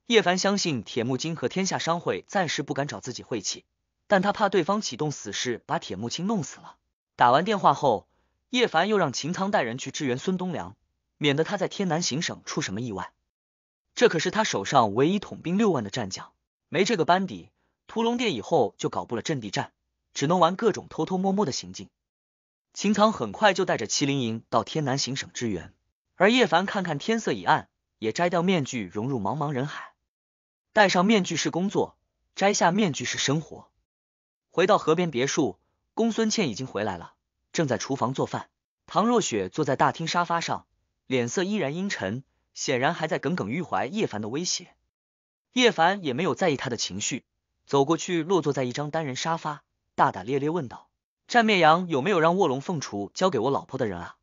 叶凡相信铁木金和天下商会暂时不敢找自己晦气，但他怕对方启动死事把铁木金弄死了。打完电话后，叶凡又让秦苍带人去支援孙东良，免得他在天南行省出什么意外。这可是他手上唯一统兵六万的战将，没这个班底，屠龙殿以后就搞不了阵地战，只能玩各种偷偷摸摸的行径。秦苍很快就带着麒麟营到天南行省支援，而叶凡看看天色已暗，也摘掉面具融入茫茫人海。戴上面具是工作，摘下面具是生活。回到河边别墅，公孙倩已经回来了，正在厨房做饭。唐若雪坐在大厅沙发上，脸色依然阴沉，显然还在耿耿于怀叶凡的威胁。叶凡也没有在意他的情绪，走过去落座在一张单人沙发，大大咧咧问道：战面羊有没有让卧龙凤雏交给我老婆的人啊？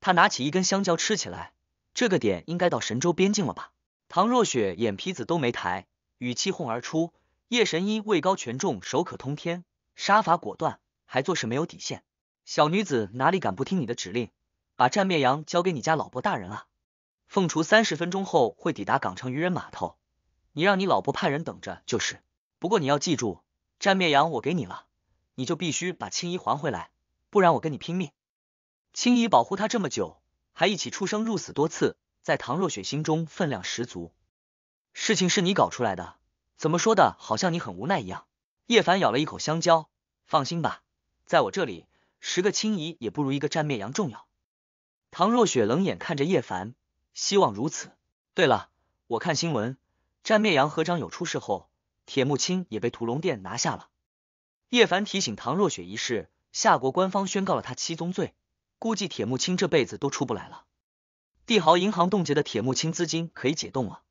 他拿起一根香蕉吃起来，这个点应该到神州边境了吧？唐若雪眼皮子都没抬，语气哄而出：叶神医位高权重，手可通天，杀伐果断，还做事没有底线，小女子哪里敢不听你的指令，把战面羊交给你家老婆大人啊？凤雏三十分钟后会抵达港城渔人码头，你让你老婆派人等着就是。不过你要记住，战面羊我给你了，你就必须把青衣还回来，不然我跟你拼命。青衣保护他这么久，还一起出生入死多次，在唐若雪心中分量十足。事情是你搞出来的，怎么说的，好像你很无奈一样。叶凡咬了一口香蕉，放心吧，在我这里，十个轻移也不如一个蘸灭羊重要。唐若雪冷眼看着叶凡，希望如此。对了，我看新闻，蘸灭羊和张友出事后，铁木青也被屠龙殿拿下了。叶凡提醒唐若雪一事，夏国官方宣告了他七宗罪。 估计铁木青这辈子都出不来了。帝豪银行冻结的铁木青资金可以解冻了，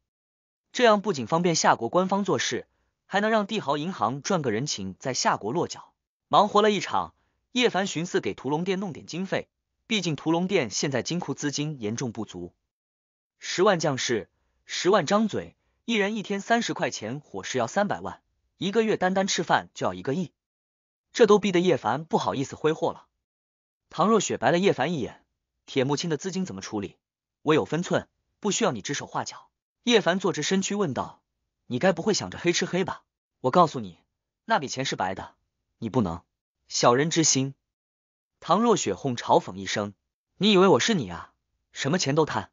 这样不仅方便夏国官方做事，还能让帝豪银行赚个人情，在夏国落脚。忙活了一场，叶凡寻思给屠龙殿弄点经费，毕竟屠龙殿现在金库资金严重不足。十万将士，十万张嘴，一人一天三十块钱，伙食要三百万，一个月单单吃饭就要一个亿，这都逼得叶凡不好意思挥霍了。 唐若雪白了叶凡一眼，铁木青的资金怎么处理？我有分寸，不需要你指手画脚。叶凡坐直身躯问道：“你该不会想着黑吃黑吧？我告诉你，那笔钱是白的，你不能小人之心。”唐若雪哄嘲讽一声：“你以为我是你啊？什么钱都贪。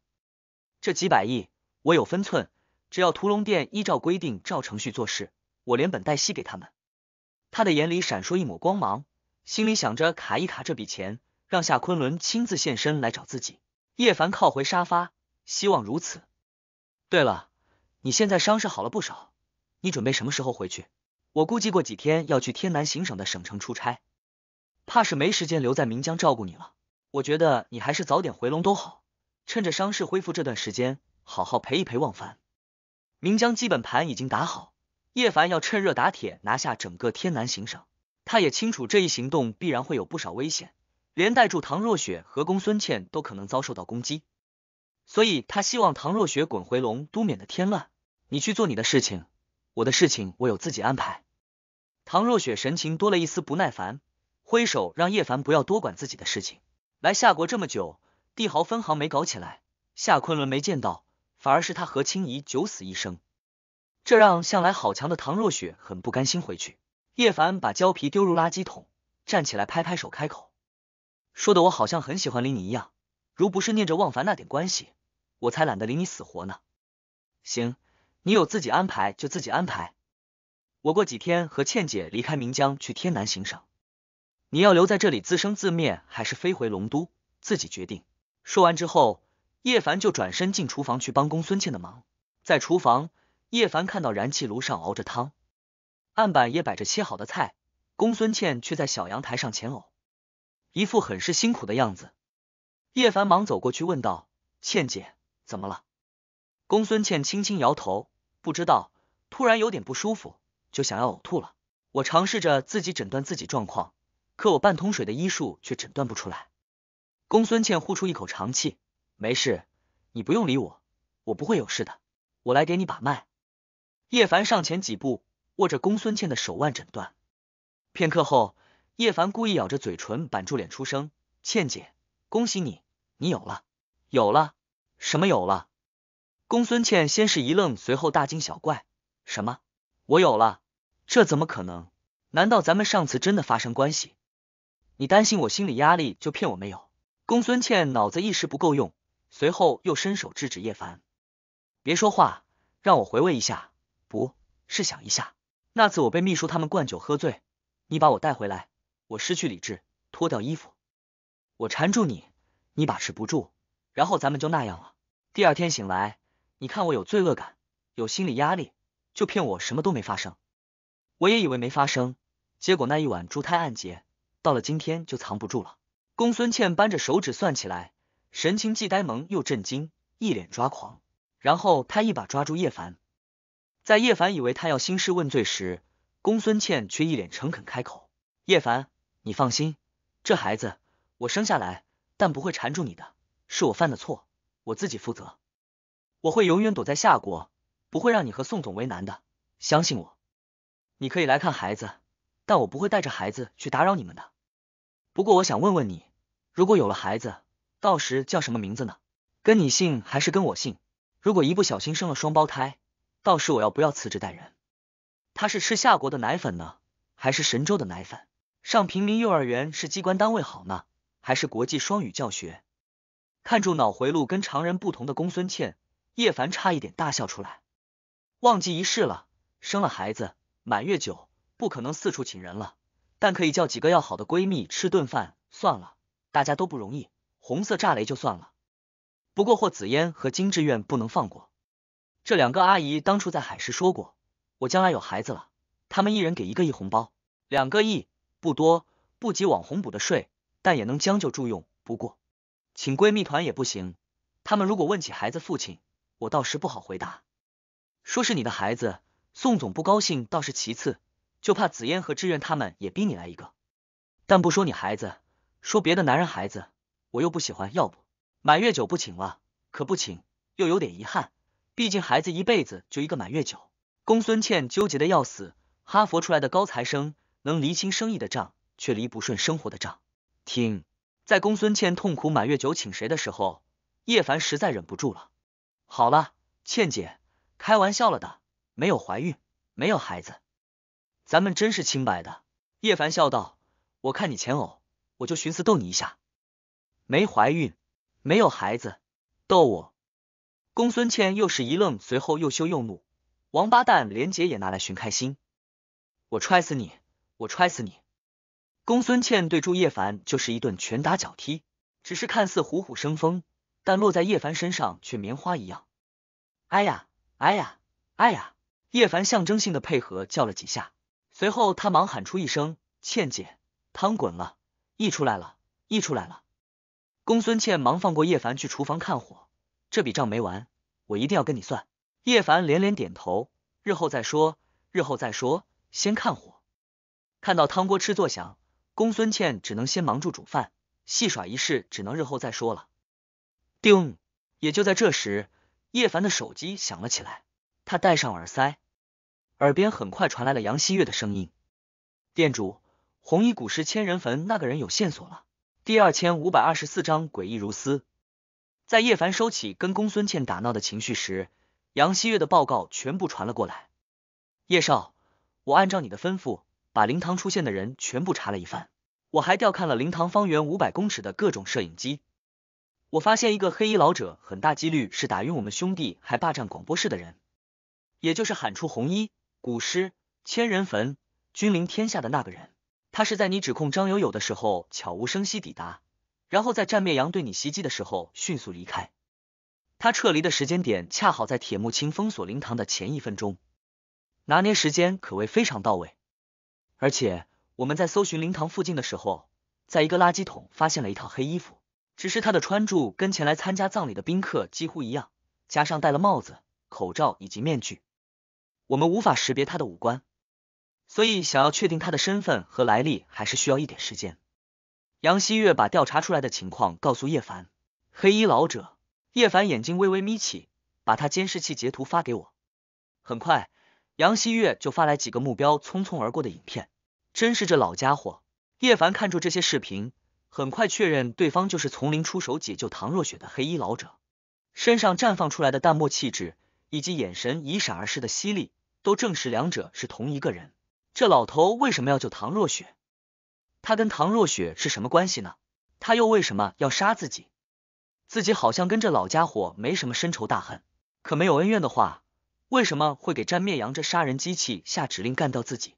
这几百亿我有分寸，只要屠龙殿依照规定照程序做事，我连本带息给他们。”他的眼里闪烁一抹光芒，心里想着卡一卡这笔钱。 让夏昆仑亲自现身来找自己。叶凡靠回沙发，希望如此。对了，你现在伤势好了不少，你准备什么时候回去？我估计过几天要去天南行省的省城出差，怕是没时间留在岷江照顾你了。我觉得你还是早点回龙都好，趁着伤势恢复这段时间，好好陪一陪忘凡。岷江基本盘已经打好，叶凡要趁热打铁拿下整个天南行省。他也清楚这一行动必然会有不少危险。 连带住唐若雪和公孙倩都可能遭受到攻击，所以他希望唐若雪滚回龙都，免得添乱。你去做你的事情，我的事情我有自己安排。唐若雪神情多了一丝不耐烦，挥手让叶凡不要多管自己的事情。来夏国这么久，帝豪分行没搞起来，夏昆仑没见到，反而是他和青怡九死一生，这让向来好强的唐若雪很不甘心回去。叶凡把胶皮丢入垃圾桶，站起来拍拍手，开口。 说的我好像很喜欢理你一样，如不是念着忘凡那点关系，我才懒得理你死活呢。行，你有自己安排就自己安排。我过几天和倩姐离开岷江去天南行省，你要留在这里自生自灭，还是飞回龙都，自己决定。说完之后，叶凡就转身进厨房去帮公孙倩的忙。在厨房，叶凡看到燃气炉上熬着汤，案板也摆着切好的菜，公孙倩却在小阳台上前偶。 一副很是辛苦的样子，叶凡忙走过去问道：“倩姐，怎么了？”公孙倩轻轻摇头，不知道，突然有点不舒服，就想要呕吐了。我尝试着自己诊断自己状况，可我半桶水的医术却诊断不出来。公孙倩呼出一口长气：“没事，你不用理我，我不会有事的。我来给你把脉。”叶凡上前几步，握着公孙倩的手腕诊断。片刻后。 叶凡故意咬着嘴唇，板住脸出声：“倩姐，恭喜你，你有了，有了，什么有了？”公孙倩先是一愣，随后大惊小怪：“什么？我有了？这怎么可能？难道咱们上次真的发生关系？你担心我心理压力，就骗我没有？”公孙倩脑子一时不够用，随后又伸手制止叶凡：“别说话，让我回味一下，不是想一下，那次我被秘书他们灌酒喝醉，你把我带回来。” 我失去理智，脱掉衣服，我缠住你，你把持不住，然后咱们就那样了。第二天醒来，你看我有罪恶感，有心理压力，就骗我什么都没发生。我也以为没发生，结果那一晚珠胎暗结，到了今天就藏不住了。公孙倩扳着手指算起来，神情既呆萌又震惊，一脸抓狂。然后她一把抓住叶凡，在叶凡以为他要兴师问罪时，公孙倩却一脸诚恳开口：“叶凡。” 你放心，这孩子我生下来，但不会缠住你的，是我犯的错，我自己负责。我会永远躲在夏国，不会让你和宋总为难的，相信我。你可以来看孩子，但我不会带着孩子去打扰你们的。不过我想问问你，如果有了孩子，到时叫什么名字呢？跟你姓还是跟我姓？如果一不小心生了双胞胎，到时我要不要辞职带人？他是吃夏国的奶粉呢，还是神州的奶粉？ 上平民幼儿园是机关单位好呢，还是国际双语教学？看住脑回路跟常人不同的公孙倩，叶凡差一点大笑出来。忘记一世了，生了孩子，满月酒不可能四处请人了，但可以叫几个要好的闺蜜吃顿饭。算了，大家都不容易，红色炸雷就算了。不过霍子嫣和金志愿不能放过。这两个阿姨当初在海时说过，我将来有孩子了，他们一人给一个亿红包，两个亿不多，不及网红补的税，但也能将就住用。不过请闺蜜团也不行，他们如果问起孩子父亲，我到时不好回答。说是你的孩子，宋总不高兴倒是其次，就怕子嫣和志愿他们也逼你来一个。但不说你孩子，说别的男人孩子，我又不喜欢。要不满月酒不请了，可不请又有点遗憾，毕竟孩子一辈子就一个满月酒。公孙倩纠结的要死，哈佛出来的高材生能厘清生意的账，却离不顺生活的账。听，在公孙倩痛苦满月酒请谁的时候，叶凡实在忍不住了。好了，倩姐，开玩笑了的，没有怀孕，没有孩子，咱们真是清白的。叶凡笑道，我看你前偶，我就寻思逗你一下。没怀孕，没有孩子，逗我？公孙倩又是一愣，随后又羞又怒，王八蛋连姐也拿来寻开心，我踹死你，我踹死你。公孙倩对住叶凡就是一顿拳打脚踢，只是看似虎虎生风，但落在叶凡身上却棉花一样。哎呀，哎呀，哎呀！叶凡象征性的配合叫了几下，随后他忙喊出一声，倩姐，汤滚了，溢出来了，溢出来了。公孙倩忙放过叶凡去厨房看火，这笔账没完，我一定要跟你算。叶凡连连点头，日后再说，日后再说，先看火。看到汤锅哧作响，公孙倩只能先忙住煮饭，戏耍一事只能日后再说了。叮！也就在这时，叶凡的手机响了起来，他戴上耳塞，耳边很快传来了杨希月的声音。店主，红衣古尸千人坟那个人有线索了。第二千五百二十四章诡异如斯。在叶凡收起跟公孙倩打闹的情绪时，杨希月的报告全部传了过来。叶少，我按照你的吩咐，把灵堂出现的人全部查了一番，我还调看了灵堂方圆五百公尺的各种摄影机。我发现一个黑衣老者很大几率是打晕我们兄弟还霸占广播室的人，也就是喊出红衣古尸千人坟君临天下的那个人。他是在你指控张友友的时候悄无声息抵达，然后在战灭阳对你袭击的时候迅速离开。他撤离的时间点恰好在铁木青封锁灵堂的前一分钟，拿捏时间可谓非常到位。而且我们在搜寻灵堂附近的时候，在一个垃圾桶发现了一套黑衣服，只是他的穿着跟前来参加葬礼的宾客几乎一样，加上戴了帽子、口罩以及面具，我们无法识别他的五官。所以想要确定他的身份和来历还是需要一点时间。杨希月把调查出来的情况告诉叶凡。黑衣老者，叶凡眼睛微微眯起，把他监视器截图发给我。很快杨希月就发来几个目标匆匆而过的影片，真是这老家伙。叶凡看出这些视频，很快确认对方就是从零出手解救唐若雪的黑衣老者，身上绽放出来的淡漠气质以及眼神一闪而逝的犀利，都证实两者是同一个人。这老头为什么要救唐若雪？他跟唐若雪是什么关系呢？他又为什么要杀自己？自己好像跟这老家伙没什么深仇大恨，可没有恩怨的话，为什么会给战灭阳这杀人机器下指令干掉自己？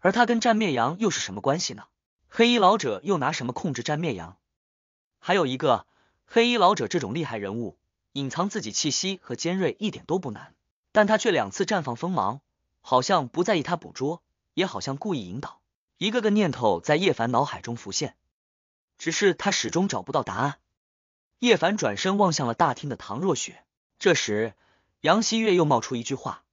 而他跟战灭阳又是什么关系呢？黑衣老者又拿什么控制战灭阳？还有一个，黑衣老者这种厉害人物，隐藏自己气息和尖锐一点都不难，但他却两次绽放锋芒，好像不在意他捕捉，也好像故意引导。一个个念头在叶凡脑海中浮现，只是他始终找不到答案。叶凡转身望向了大厅的唐若雪。这时杨希月又冒出一句话，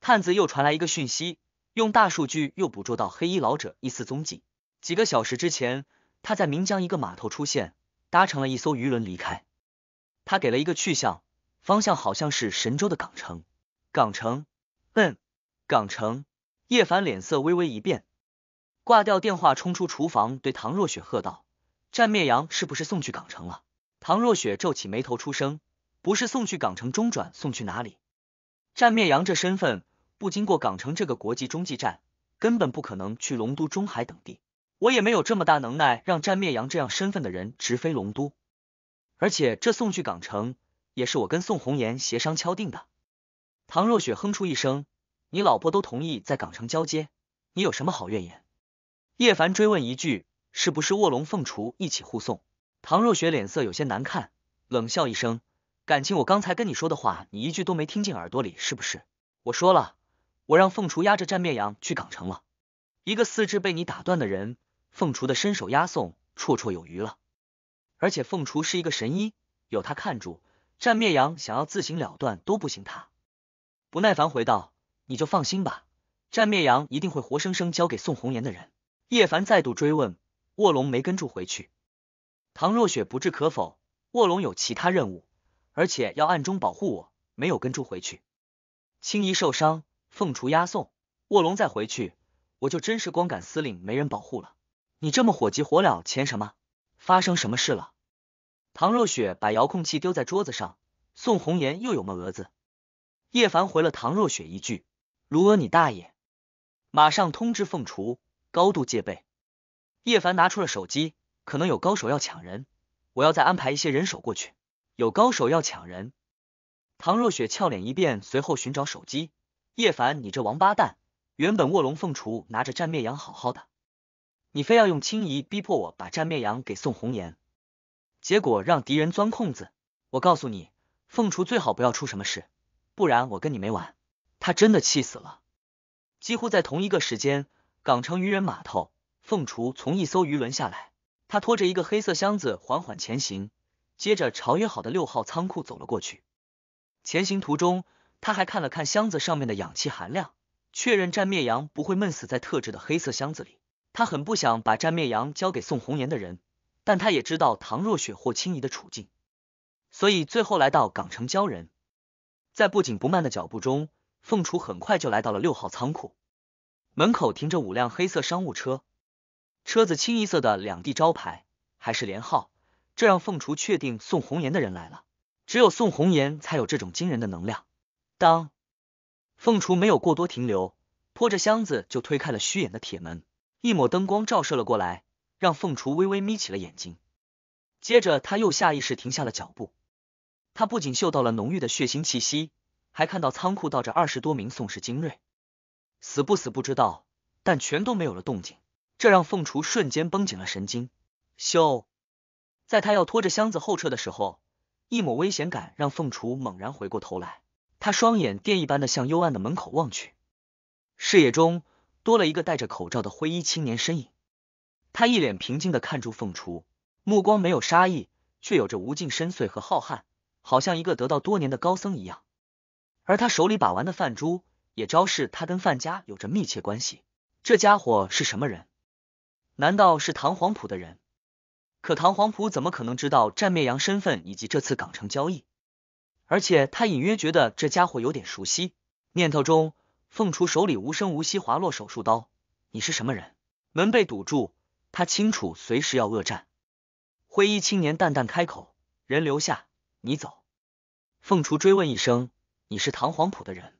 探子又传来一个讯息，用大数据又捕捉到黑衣老者一丝踪迹。几个小时之前，他在岷江一个码头出现，搭乘了一艘渔轮离开。他给了一个去向，方向好像是神州的港城。港城，嗯，港城。叶凡脸色微微一变，挂掉电话，冲出厨房，对唐若雪喝道：“战灭阳是不是送去港城了？”唐若雪皱起眉头出声：“不是送去港城中转，送去哪里？战灭阳这身份，不经过港城这个国际中继站，根本不可能去龙都、中海等地。我也没有这么大能耐，让战灭阳这样身份的人直飞龙都。而且这送去港城也是我跟宋红颜协商敲定的。唐若雪哼出一声，你老婆都同意在港城交接，你有什么好怨言？叶凡追问一句，是不是卧龙凤雏一起护送？唐若雪脸色有些难看，冷笑一声，感情我刚才跟你说的话，你一句都没听进耳朵里是不是？我说了，我让凤雏押着战灭羊去港城了。一个四肢被你打断的人，凤雏的身手押送绰绰有余了。而且凤雏是一个神医，有他看住，战灭羊想要自行了断都不行他。不耐烦回道，你就放心吧，战灭羊一定会活生生交给宋红颜的人。叶凡再度追问，卧龙没跟住回去。唐若雪不置可否，卧龙有其他任务，而且要暗中保护我，没有跟住回去。青衣受伤，凤雏押送，卧龙再回去，我就真是光杆司令，没人保护了。你这么火急火燎钱什么？发生什么事了？唐若雪把遥控器丢在桌子上，宋红颜又有么蛾子？叶凡回了唐若雪一句，卢娥你大爷，马上通知凤雏，高度戒备。叶凡拿出了手机，可能有高手要抢人，我要再安排一些人手过去。有高手要抢人？唐若雪俏脸一变，随后寻找手机。叶凡你这王八蛋，原本卧龙凤雏拿着战灭羊好好的，你非要用轻移逼迫我把战灭羊给宋红颜，结果让敌人钻空子。我告诉你，凤雏最好不要出什么事，不然我跟你没完。他真的气死了。几乎在同一个时间，港城渔人码头，凤雏从一艘渔轮下来，他拖着一个黑色箱子缓缓前行，接着朝约好的六号仓库走了过去。前行途中，他还看了看箱子上面的氧气含量，确认战灭羊不会闷死在特制的黑色箱子里。他很不想把战灭羊交给宋红颜的人，但他也知道唐若雪或青怡的处境，所以最后来到港城交人。在不紧不慢的脚步中，凤雏很快就来到了六号仓库门口，停着五辆黑色商务车，车子清一色的两地招牌，还是连号，这让凤雏确定宋红颜的人来了。只有宋红颜才有这种惊人的能量。当凤雏没有过多停留，拖着箱子就推开了虚掩的铁门，一抹灯光照射了过来，让凤雏微微眯起了眼睛。接着他又下意识停下了脚步，他不仅嗅到了浓郁的血腥气息，还看到仓库倒着二十多名宋氏精锐，死不死不知道，但全都没有了动静，这让凤雏瞬间绷紧了神经。咻！在他要拖着箱子后撤的时候，一抹危险感让凤雏猛然回过头来，他双眼电一般的向幽暗的门口望去，视野中多了一个戴着口罩的灰衣青年身影。他一脸平静的看住凤雏，目光没有杀意，却有着无尽深邃和浩瀚，好像一个得道多年的高僧一样。而他手里把玩的饭珠也昭示他跟范家有着密切关系。这家伙是什么人？难道是唐黄埔的人？可唐黄埔怎么可能知道战灭羊身份以及这次港城交易？而且他隐约觉得这家伙有点熟悉。念头中，凤雏手里无声无息滑落手术刀。你是什么人？门被堵住，他清楚随时要恶战。灰衣青年淡淡开口，人留下，你走。凤雏追问一声，你是唐黄埔的人？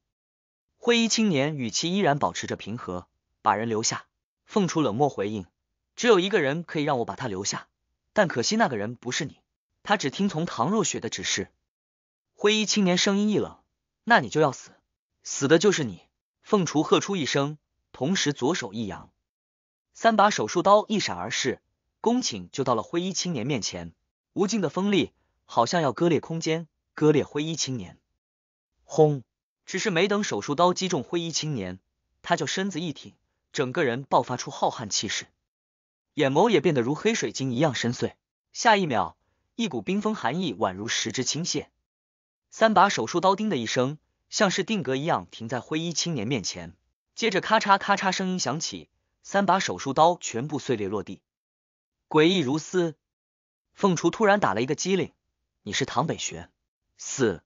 灰衣青年语气依然保持着平和，把人留下。凤雏冷漠回应，只有一个人可以让我把他留下，但可惜那个人不是你。他只听从唐若雪的指示。灰衣青年声音一冷，那你就要死，死的就是你。凤雏喝出一声，同时左手一扬，三把手术刀一闪而逝，弓颈就到了灰衣青年面前。无尽的锋利好像要割裂空间，割裂灰衣青年。轰！只是没等手术刀击中灰衣青年，他就身子一挺，整个人爆发出浩瀚气势，眼眸也变得如黑水晶一样深邃。下一秒，一股冰封寒意宛如十只倾泻，三把手术刀叮的一声，像是定格一样停在灰衣青年面前。接着咔嚓咔嚓声音响起，三把手术刀全部碎裂落地，诡异如斯。凤雏突然打了一个激灵，你是唐北学？死！